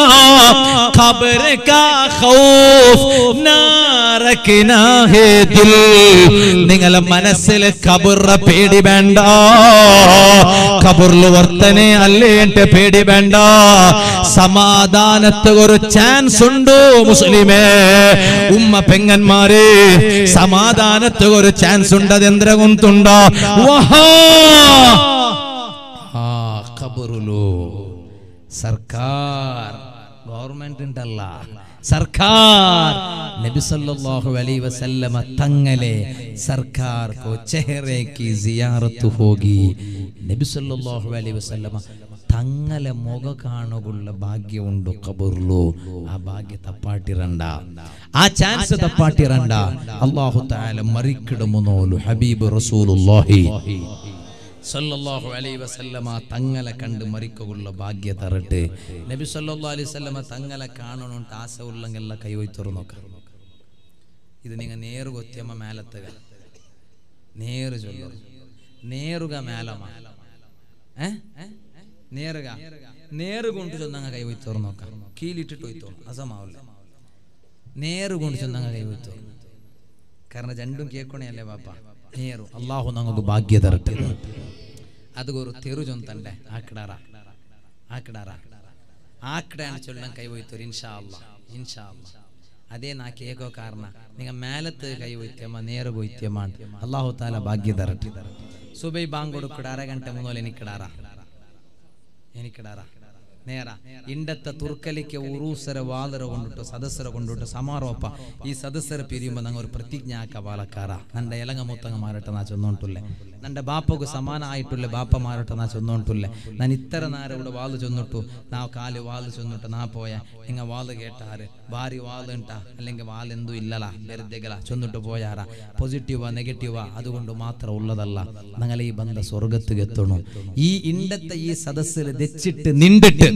ഖബറ് കാ ഖൗഫ് നാരകിനാ ഹേ ദിൽ. നിങ്ങളെ മനസ്സിൽ കബറ പേടി വേണ്ട, കബറിൽ വർത്തനെ അല്ലേ എന്റെ പേടി വേണ്ട. സമാധാനത്ത് ഒരു ചാൻസ് ഉണ്ടോ മുസ്ലിമേ? ഉമ്മ പെങ്ങന്മാരെ, സമാധാനത്ത് ഒരു ചാൻസ് ഉണ്ട്. അതെന്ത്ര കൊണ്ടുണ്ടോ? സർക്കാർ ഗവൺമെന്റ് ഉണ്ടല്ല, സർക്കാർ നബി സല്ലല്ലാഹു അലൈഹി വസല്ലമ തങ്ങളെ സർക്കാർ കോ ചെഹ്രെ കി സിയാറത്ത് ഹോഗി. നബി സല്ലല്ലാഹു അലൈഹി വസല്ലമ തങ്ങളെ മുഖ കാണുള്ള ഭാഗ്യമുണ്ട് ഖബറിലോ. ആ ഭാഗ്യ തപ്പാട്ടിരണ്ട, ആ ചാൻസ് തപ്പാട്ടിരണ്ട. അല്ലാഹു തആല മരിക്കിടുമോനോലു ഹബീബ് റസൂലുള്ളാഹി സല്ലല്ലാഹു അലൈഹി വസല്ലമ തങ്ങളെ കണ്ട് മരിക്കുള്ള ഭാഗ്യ തരട്ടെ. നബി സല്ലല്ലാഹു അലൈഹി വസല്ലമ തങ്ങളെ കാണണമെന്ന് ആശ ഉള്ളെങ്കിൽ കൈവയ്ത്തുറു നോക്കാം. ഇത് നിങ്ങൾ നേറുകൊത്തിയമ്മ മേലത്തുക, നേറ് ചൊല്ലുക, നേറുക മേലമ ഏ നേറുക, നേറ് കൊണ്ട് ചൊന്നങ്ങ കൈ വയ്ത്തോറും നോക്കാം. കീലിട്ടിട്ട് വയ്ത്തോറും അസമാവില്ല. നേറ് കൊണ്ട് ചൊന്നങ്ങ കൈ വയ്ത്തോറും. കാരണം രണ്ടും കേൾക്കണേയല്ലേ പാപ്പ. നേറു അള്ളാഹു ഞങ്ങൾക്ക് ഭാഗ്യ തരട്ടെ. അതുകൊരു തെറു ചൊന്തണ്ടേ ആക്കിടാറ ആക്കിടാറ ആക്കിടാണ് ചൊല്ലാൻ കൈ വയ്ത്തോറും ഇൻഷാ അള്ളാഹ് ഇൻഷാ അള്ളാഹ്. അതേ നാ കേക്കോ കാരണ നിങ്ങൾ മേലത്ത് കൈ വയ്ത്തമ്മ നേറ് വയ്ത്തമാണ്. അള്ളാഹു താല ഭാഗ്യ തരട്ടെ. സുബൈ ബാങ്ക് കൊടുക്കിടാറ ഗണ്ട മൂന്നോലെ എനിക്കിടാറ എനിക്കിടാറ നേര ഇണ്ടത്ത തുർക്കലിക്ക് ഉറൂസര വാദര കൊണ്ടിട്ട് സദസ്സര കൊണ്ടിട്ട് സമാരോപ്പ ഈ സദസ്സര പിരിയുമ്പോൾ ഞങ്ങൾ ഒരു പ്രതിജ്ഞ ആക്ക വാളക്കാറ. നന്റെ ഇലങ്ങ മൂത്തങ്ങമാരട്ടെ നാ ചൊന്നോണ്ടില്ലേ, നന്റെ ബാപ്പക്ക് സമാനമായിട്ടുള്ള ബാപ്പമാരട്ടെ നാ ചൊന്നോണ്ടില്ലേ. ഞാൻ ഇത്തര നേരം ഇവിടെ വാള് ചൊന്നിട്ടു, നാ കാല് വാള് ചൊന്നിട്ട് നാ പോയ നിങ്ങൾ വാള് കേട്ടാറ് ഭാരി വാളുണ്ടാ അല്ലെങ്കിൽ വാലെന്തും ഇല്ലല വെറുതെകളാ ചൊന്നിട്ട് പോയാറാ. പോസിറ്റീവാ നെഗറ്റീവാ അതുകൊണ്ട് മാത്രം ഉള്ളതല്ല. ഞങ്ങൾ ഈ ബന്ധ സ്വർഗത്ത് എത്തണം. ഈ ഇണ്ടത്തെ ഈ സദസ്സിൽ ദച്ചിട്ട് നിണ്ടിട്ട് ഈ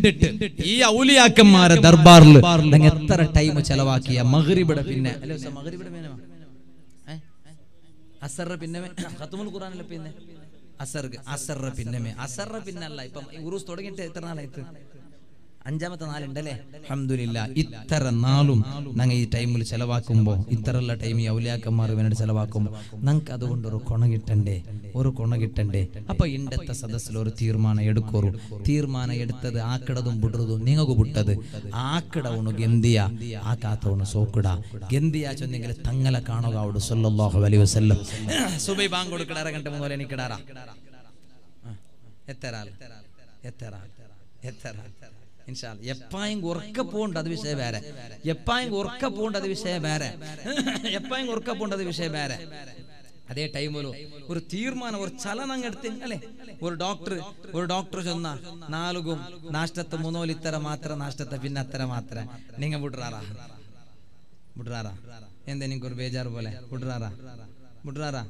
ഔലിയാക്കന്മാരെ ദർബാറിൽ നിങ്ങൾ എത്ര ടൈം ചെലവാക്കിയ? മഗ്രിബിടെ പിന്നെ അസറ് പിന്നെ ഖത്മുൽ ഖുർആനിൽ പിന്നെ അസറ് അസറ് പിന്നെ അസറ് പിന്നല്ല. ഇപ്പം ഉറൂസ് തുടങ്ങിയിട്ട് എത്ര നാളായിട്ട്? അഞ്ചാമത്തെ നാലുണ്ടല്ലേ അൽഹംദുലില്ലാഹ്. ഇത്ര നാളും ഞങ്ങൾ ഈ ടൈമിൽ ചെലവാക്കുമ്പോൾ, ഇത്രയുള്ള ടൈം ഈ ഔലിയാക്കന്മാർ വേണ്ടി ചെലവാക്കുമ്പോൾ ഞങ്ങൾക്ക് അതുകൊണ്ട് ഒരു കൊണ കിട്ടണ്ടേ, ഒരു കൊണ കിട്ടണ്ടേ? അപ്പോൾ ഇണ്ടത്തെ സദസ്സിൽ ഒരു തീരുമാനം എടുക്കൂ. തീരുമാനം എടുത്തത് ആക്കിടതും വിടുന്നതും നിങ്ങൾക്ക് വിട്ടത് ആക്കിട ഉണു ഗന്തിയ ആക്കാത്ത ഉണു സോക്കിട ഗന്തിയാ ചൊന്നെങ്കിൽ തങ്ങളെ കാണുക അവിടെ സല്ലല്ലാഹു അലൈഹി വസല്ലം. സുബൈ ബാങ്ക് കൊടുക്കടാറ കണ്ട മുതലേ എനിക്കിടാറാ എത്തറാ എത്തറാ എത്തറാ എപ്പായും ഉറക്ക പോകണ്ട അത് വിഷയം വേറെ, എപ്പായും ഉറക്ക പോകണ്ട അത് വിഷയം വേറെ, എപ്പായും ഉറക്ക പോകണ്ട അത് വിഷയം വേറെ. അതേ ടൈമിലോ ഒരു തീരുമാനം ഒരു ചലനം എടുത്ത് അല്ലേ, ഒരു ഡോക്ടർ ഒരു ഡോക്ടർ ചെന്ന നാലുകും നാഷ്ടത്തെ മൂന്നോൽ ഇത്തര മാത്രം നാഷ്ടത്തെ പിന്നെ അത്തര മാത്രം നിങ്ങൾ വിടറാറാ വിടറാറാ എന്താ നിങ്ങൾക്കൊരു ബേജാറ് പോലെ വിടറാറാ വിടറാറാ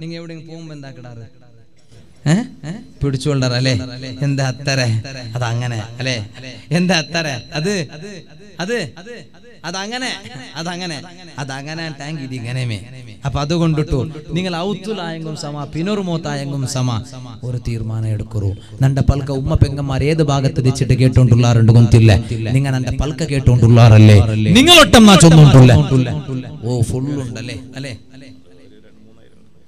നിങ്ങൾ എവിടെയെങ്കിലും പോകുമ്പോൾ എന്താ കിടാറ്? ഏഹ് ഏഹ് പിടിച്ചുകൊണ്ടറ അല്ലേ, എന്താ അത്തര അതങ്ങനെ അല്ലേ, എന്താ അത്തര അത് അത് അതങ്ങനെ അതങ്ങനെ അതങ്ങനെ ടാങ്ക് ഇതിങ്ങനെമേ. അപ്പൊ അതുകൊണ്ടിട്ടു നിങ്ങൾ ഔത്തുലായെങ്കും സമ പിന്നൊരുമോത്തായെങ്കും സമ ഒരു തീരുമാനം എടുക്കൂ. നന്റെ പൽക്ക ഉമ്മ പെങ്ങന്മാർ ഏത് ഭാഗത്ത് വെച്ചിട്ട് കേട്ടോണ്ടുള്ളാറുണ്ട് കൊന്നില്ല, നിങ്ങൾ എന്റെ പൽക്ക കേട്ടോണ്ടുള്ളാറല്ലേ, നിങ്ങളൊട്ടം നാച്ചൊന്നുണ്ടല്ലേ, ഓ ഫുള്ളുണ്ടല്ലേ അല്ലേ.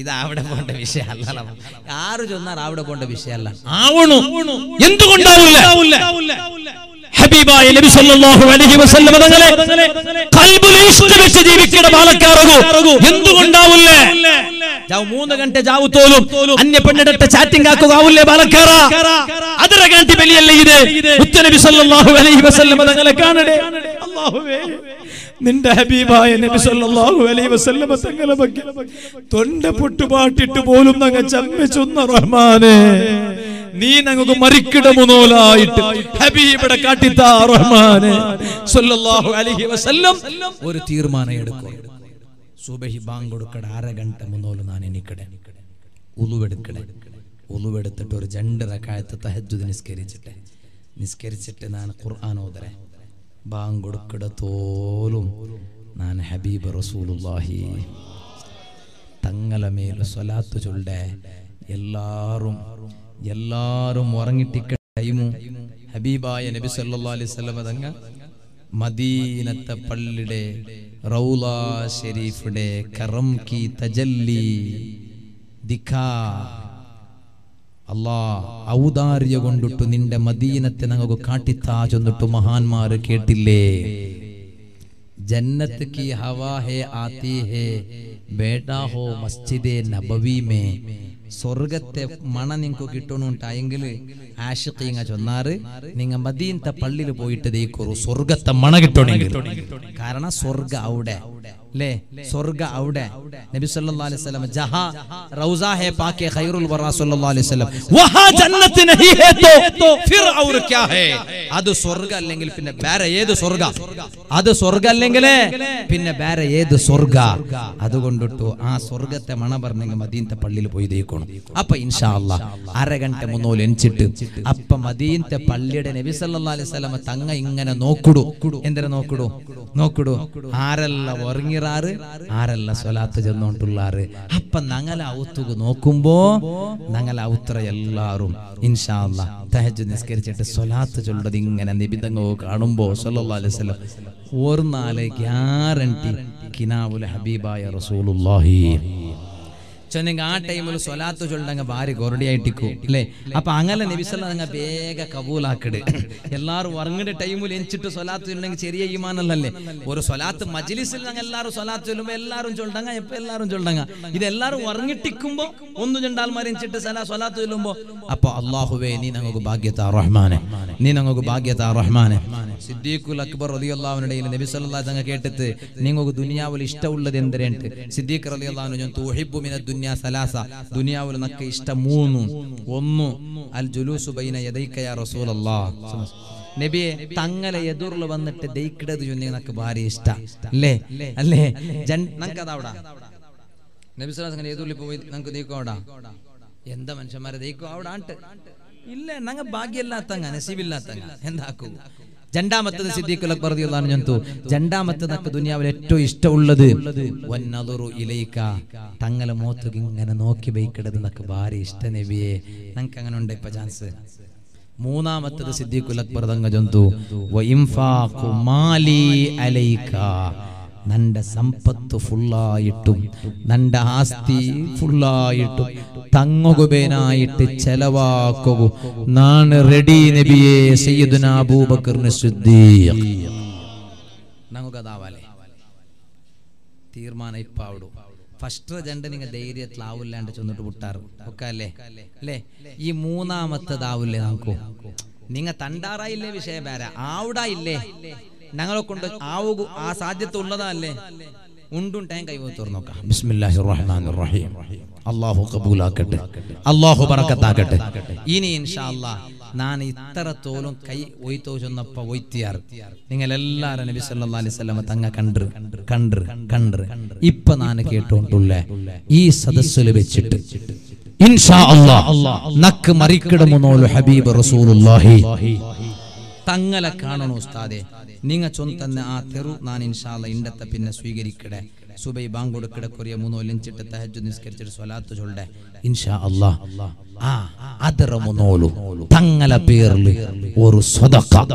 ഇത് അവിടെ പോകേണ്ട വിഷയമല്ല. ആറ് ചൊന്നാൽ അവിടെ പോകേണ്ട വിഷയമല്ല. ആവണു എന്തുകൊണ്ടാവില്ല? ഹബീബായ നബി സല്ലല്ലാഹു അലൈഹി വസല്ലം തങ്ങളെ ഖൽബുൽ ഇഷ്ഖ് വെച്ച് ജീവിക്കട ബാലക്കാരഗു എന്തുകൊണ്ടാവില്ല? ജാവു മൂന്ന് ഗണ്ട ജാവു തോലും അന്യ പെണ്ണിടട്ട ചാറ്റിംഗ് ആക്കുകാവില്ല ബാലക്കാര അതിര ഗണ്ടി വലിയല്ലേ ഇത്. മുത്ത നബി സല്ലല്ലാഹു അലൈഹി വസല്ലം തങ്ങളെ കാണടേ അല്ലാഹുവേ, നിന്റെ ഹബീബായ നബി സല്ലല്ലാഹു അലൈഹി വസല്ലം തങ്ങളെ ബക്കി തൊണ്ട പൊട്ടുപാട്ടിട്ട് പോലും ഞങ്ങൾ ചമ്മിച്ചൊന്ന റഹ്മാനേ, നീ ഞങ്ങൾക്ക് മരിക്കിടമുനോലായിട്ട് ഹബീബിനെ കാട്ടിത്താ റഹ്മാനേ സല്ലല്ലാഹു അലൈഹി വസല്ലം. ഒരു തീരുമാനം എടുക്കുക. സുബഹി ബാങ്ക് കൊടുക്കട അര ഗണ്ട മുന്നോൽ ഞാൻ എനിക്കടെ ഉളുവെടുക്കടെ ഉളുവെടുത്തിട്ട് ഒരു രണ്ട് റക്അത്ത് തഹജ്ജുദ് നിസ്കരിച്ചിട്ട് നിസ്കരിച്ചിട്ട് ഞാൻ ഖുർആൻ ഓതരെ ബാങ്ക് കൊടുക്കട തോലും ഞാൻ ഹബീബ് റസൂലുള്ളാഹി തങ്ങളെ മേൽ സ്വലാത്ത് ചൊല്ലെ. എല്ലാരും എല്ലാരും ഉറങ്ങിട്ടിക്ക ടൈമു ഹബീബായ നബി സല്ലല്ലാഹു അലൈഹി വസല്ലം തങ്ങ മദീനത്തെ പള്ളിയുടെ റൗള ശരീഫിന്റെ കറം കി തജല്ലി ദിഖാ അല്ലാഹ് ഔദാര്യ കൊണ്ടിട്ടു നിന്റെ മദീനത്തെ ഞങ്ങൾക്ക് കാട്ടിത്താ ചൊന്നിട്ടു മഹാന്മാർ കേട്ടില്ലേ? ജന്നത്ത് കി ഹവാ ഹേ ആതി ഹേ ബേടാ ഹോ മസ്ജിദേ നബവി മേ. സ്വർഗത്തെ മണം നിങ്ങൾക്ക് കിട്ടണുണ്ടായെങ്കിൽ ആഷിഖ് ഇങ്ങ ചൊന്നാറ് നിങ്ങൾ മദീനത്തെ പള്ളിയിൽ പോയിട്ട് ദൈക്കോറു സ്വർഗത്തെ മണ കിട്ടണമെങ്കിൽ. കാരണം സ്വർഗ അവിടെ അല്ലേ, സ്വർഗ അവിടെ നബി സല്ലല്ലാഹു അലൈഹി വസല്ലം ജഹാ റൗസാ ഹേ പാകേ ഖൈറുൽ വറ സല്ലല്ലാഹു അലൈഹി വസല്ലം വഹാ ജന്നത്ത് നഹീ ഹേ തോ ഫിർ ഔർ ക്യാ ഹേ. അത് സ്വർഗ അല്ലെങ്കിൽ പിന്നെ വേറെ ഏത് സ്വർഗ? അത് സ്വർഗ അല്ലെങ്കിൽ പിന്നെ വേറെ ഏത് സ്വർഗ? അതുകൊണ്ടിട്ടു ആ സ്വർഗത്തെ മണ പറഞ്ഞെങ്കിൽ മദീനത്തെ പള്ളിയിൽ പോയി ദൈക്കോണം. അപ്പൊ ഇൻഷാ അല്ലാഹ് അര ഗണ്ട മുന്നോൽ എണിച്ചിട്ട് അപ്പൊ മദീനത്തെ പള്ളിയുടെ നബി സല്ലല്ലാഹു അലൈഹി വസല്ലം തങ്ങ ഇങ്ങനെ നോക്കുടു. എന്തിനെ നോക്കുടു? നോക്കുടു ആരെല്ലാം ഉറങ്ങി അപ്പൊ ഞങ്ങളെ ഔത്തുക്ക് നോക്കുമ്പോ ഞങ്ങളെ ഔത്ര എല്ലാരും ഇൻഷാ അല്ലാ തഹജ്ജുദ് നിസ്കരിച്ചിട്ട് സ്വലാത്ത് ചൊല്ലുന്നത് ഇങ്ങനെ നിബിധങ്ങോ കാണുമ്പോ സല്ലല്ലാഹു അലൈഹി വസല്ലം ഓർന്നാലെ ഗ്യാരണ്ടി കിനാവുൽ ഹബീബായ റസൂലുള്ളാഹി ചൊന്നെങ്കിൽ ആ ടൈമിൽ സ്വലാത്ത് ചൊല്ലങ്ങ് ഭാര്യ കൊറടിയായിട്ടിക്കൂ അല്ലേ. അപ്പൊ അങ്ങനെ നബിസല്ല നിങ്ങൾ വേഗം കബൂലാക്കിട്. എല്ലാവരും ഉറങ്ങിട്ട് ടൈമിൽ എനിച്ചിട്ട് സ്വലാത്ത് ചൊല്ലെങ്കിൽ ചെറിയ ഈമാനല്ലേ. ഒരു സ്വലാത്ത് മജ്ലിസിൽ ഞങ്ങൾ എല്ലാവരും സ്വലാത്ത് ചൊല്ലുമ്പോൾ എല്ലാവരും ചൊല്ലങ്ങ എപ്പോൾ എല്ലാവരും ചൊല്ലങ്ങ ഇതെല്ലാവരും ഉറങ്ങിട്ടിക്കുമ്പോൾ ഒന്നും ചണ്ടാൽമാർ എനിച്ചിട്ട് സല സ്വലാത്ത് ചൊല്ലുമ്പോൾ അപ്പൊ അല്ലാഹുവേ നീ ഞങ്ങൾക്ക് ഭാഗ്യത്താ റഹ്മാനെ, നീ ഞങ്ങൾക്ക് ഭാഗ്യത്താ റഹ്മാനെ. സിദ്ദീഖുൽ അക്ബർ റളിയല്ലാഹു അൻഹു നബിസല്ലാ തങ്ങൾ കേട്ടിട്ട് നിങ്ങൾക്ക് ദുനിയാവിൽ ഇഷ്ടമുള്ളത് എന്തിനുണ്ട്? സിദ്ദീഖ് റളിയല്ലാഹു അൻഹു തുഹിബ്ബു മിന ദുനിയാവിൽ നക്ക് ഇഷ്ടം മൂന്നും. ഒന്ന് അൽ ജുലൂസു ബൈന യദൈക യാ റസൂലല്ലാഹ് Nabi Tangala Yadurla one that they created Junakabarista. Le, Le, Jan Nankadauda. Nebisas and Yadulipo with Nankadikoda. Yendam and Shamaradiko out, aren't it? Illa Nanga Bagila Tanga and Sibila Tanga, Hendaku. Janda Mata the Sidikula Pardi Lanjantu, Janda Mata Kadunia to Istoladu, one Naduru Ileka, Tangala Motuking and an Oki Baker than the Kabaris, Tenebi, Nankangan de Pajanse. Muna Mata the Sidikula Pardangajantu, Waimfa Kumali Aleika. Nanda Sampattu Fulla Itu, Nanda Hasti Fulla Itu, Tangogubena Itu, Chelava Kogu, Nan Ready Nebi, Sayyidina Abu Bakr Siddiq Nangogadavale Tirmana Paudu. First gendening a dairy at Laul and Chunutar, Okale, Le, Yimuna Matadavule Anko Ninga Tandara Ile Vishabara, Auda Ile. Nangalokunda, Augu, Asaditulla, Undun Tanka Yoturnoka, Bismillahirrahmanirrahim, Allahu Kabulakat, Allahu Barakatakat, Ini, Inshallah, Nani Taratolum Kai, Witosana Pawitiar, Ningalella and Visala Salamatanga Kandra, Kandra, Kandra, Ipananakatun Tule, East of the Sulibit. Inshallah, Nak Marikadamono, Habib Rasulullahi. Tangala Kanano Stade, Ninga Chontana Teru Nan in Shala in the Tapina Swigiri Kade, Subay Bango Korea Muno Linchit at the Hajunis Kercher Salato Jolde, Inshallah, Ah, Adara Monolu, Tangala Pirli, or Sodaka,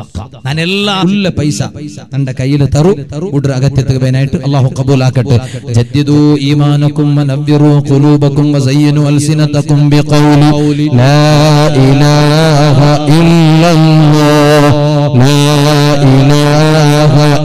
Nanella Paisa, and the Kaila Taru, Udragate Benite, Allah Kabulakate, Jedidu, Imanakum, and Abdiru, Kulubakum, Zayinu, Al Sinatakum, Bekauli, La Ilaha Illallah. La ilaha illallah,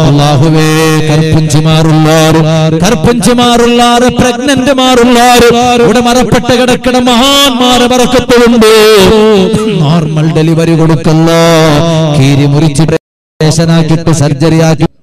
അല്ലാഹുവേ കർപ്പഞ്ചിമാറുള്ളാറ് കർപ്പഞ്ചിമാറുള്ളാറ് പ്രഗ്നന്റുമാറുള്ളാറ് ഇവിടെ മരപ്പെട്ട കിടക്കണ മഹാന്മാരെ പറക്കത്തുണ്ട് normal delivery കൊടുക്കല്ല, കീരി മുറിച്ച് surgery ആക്കി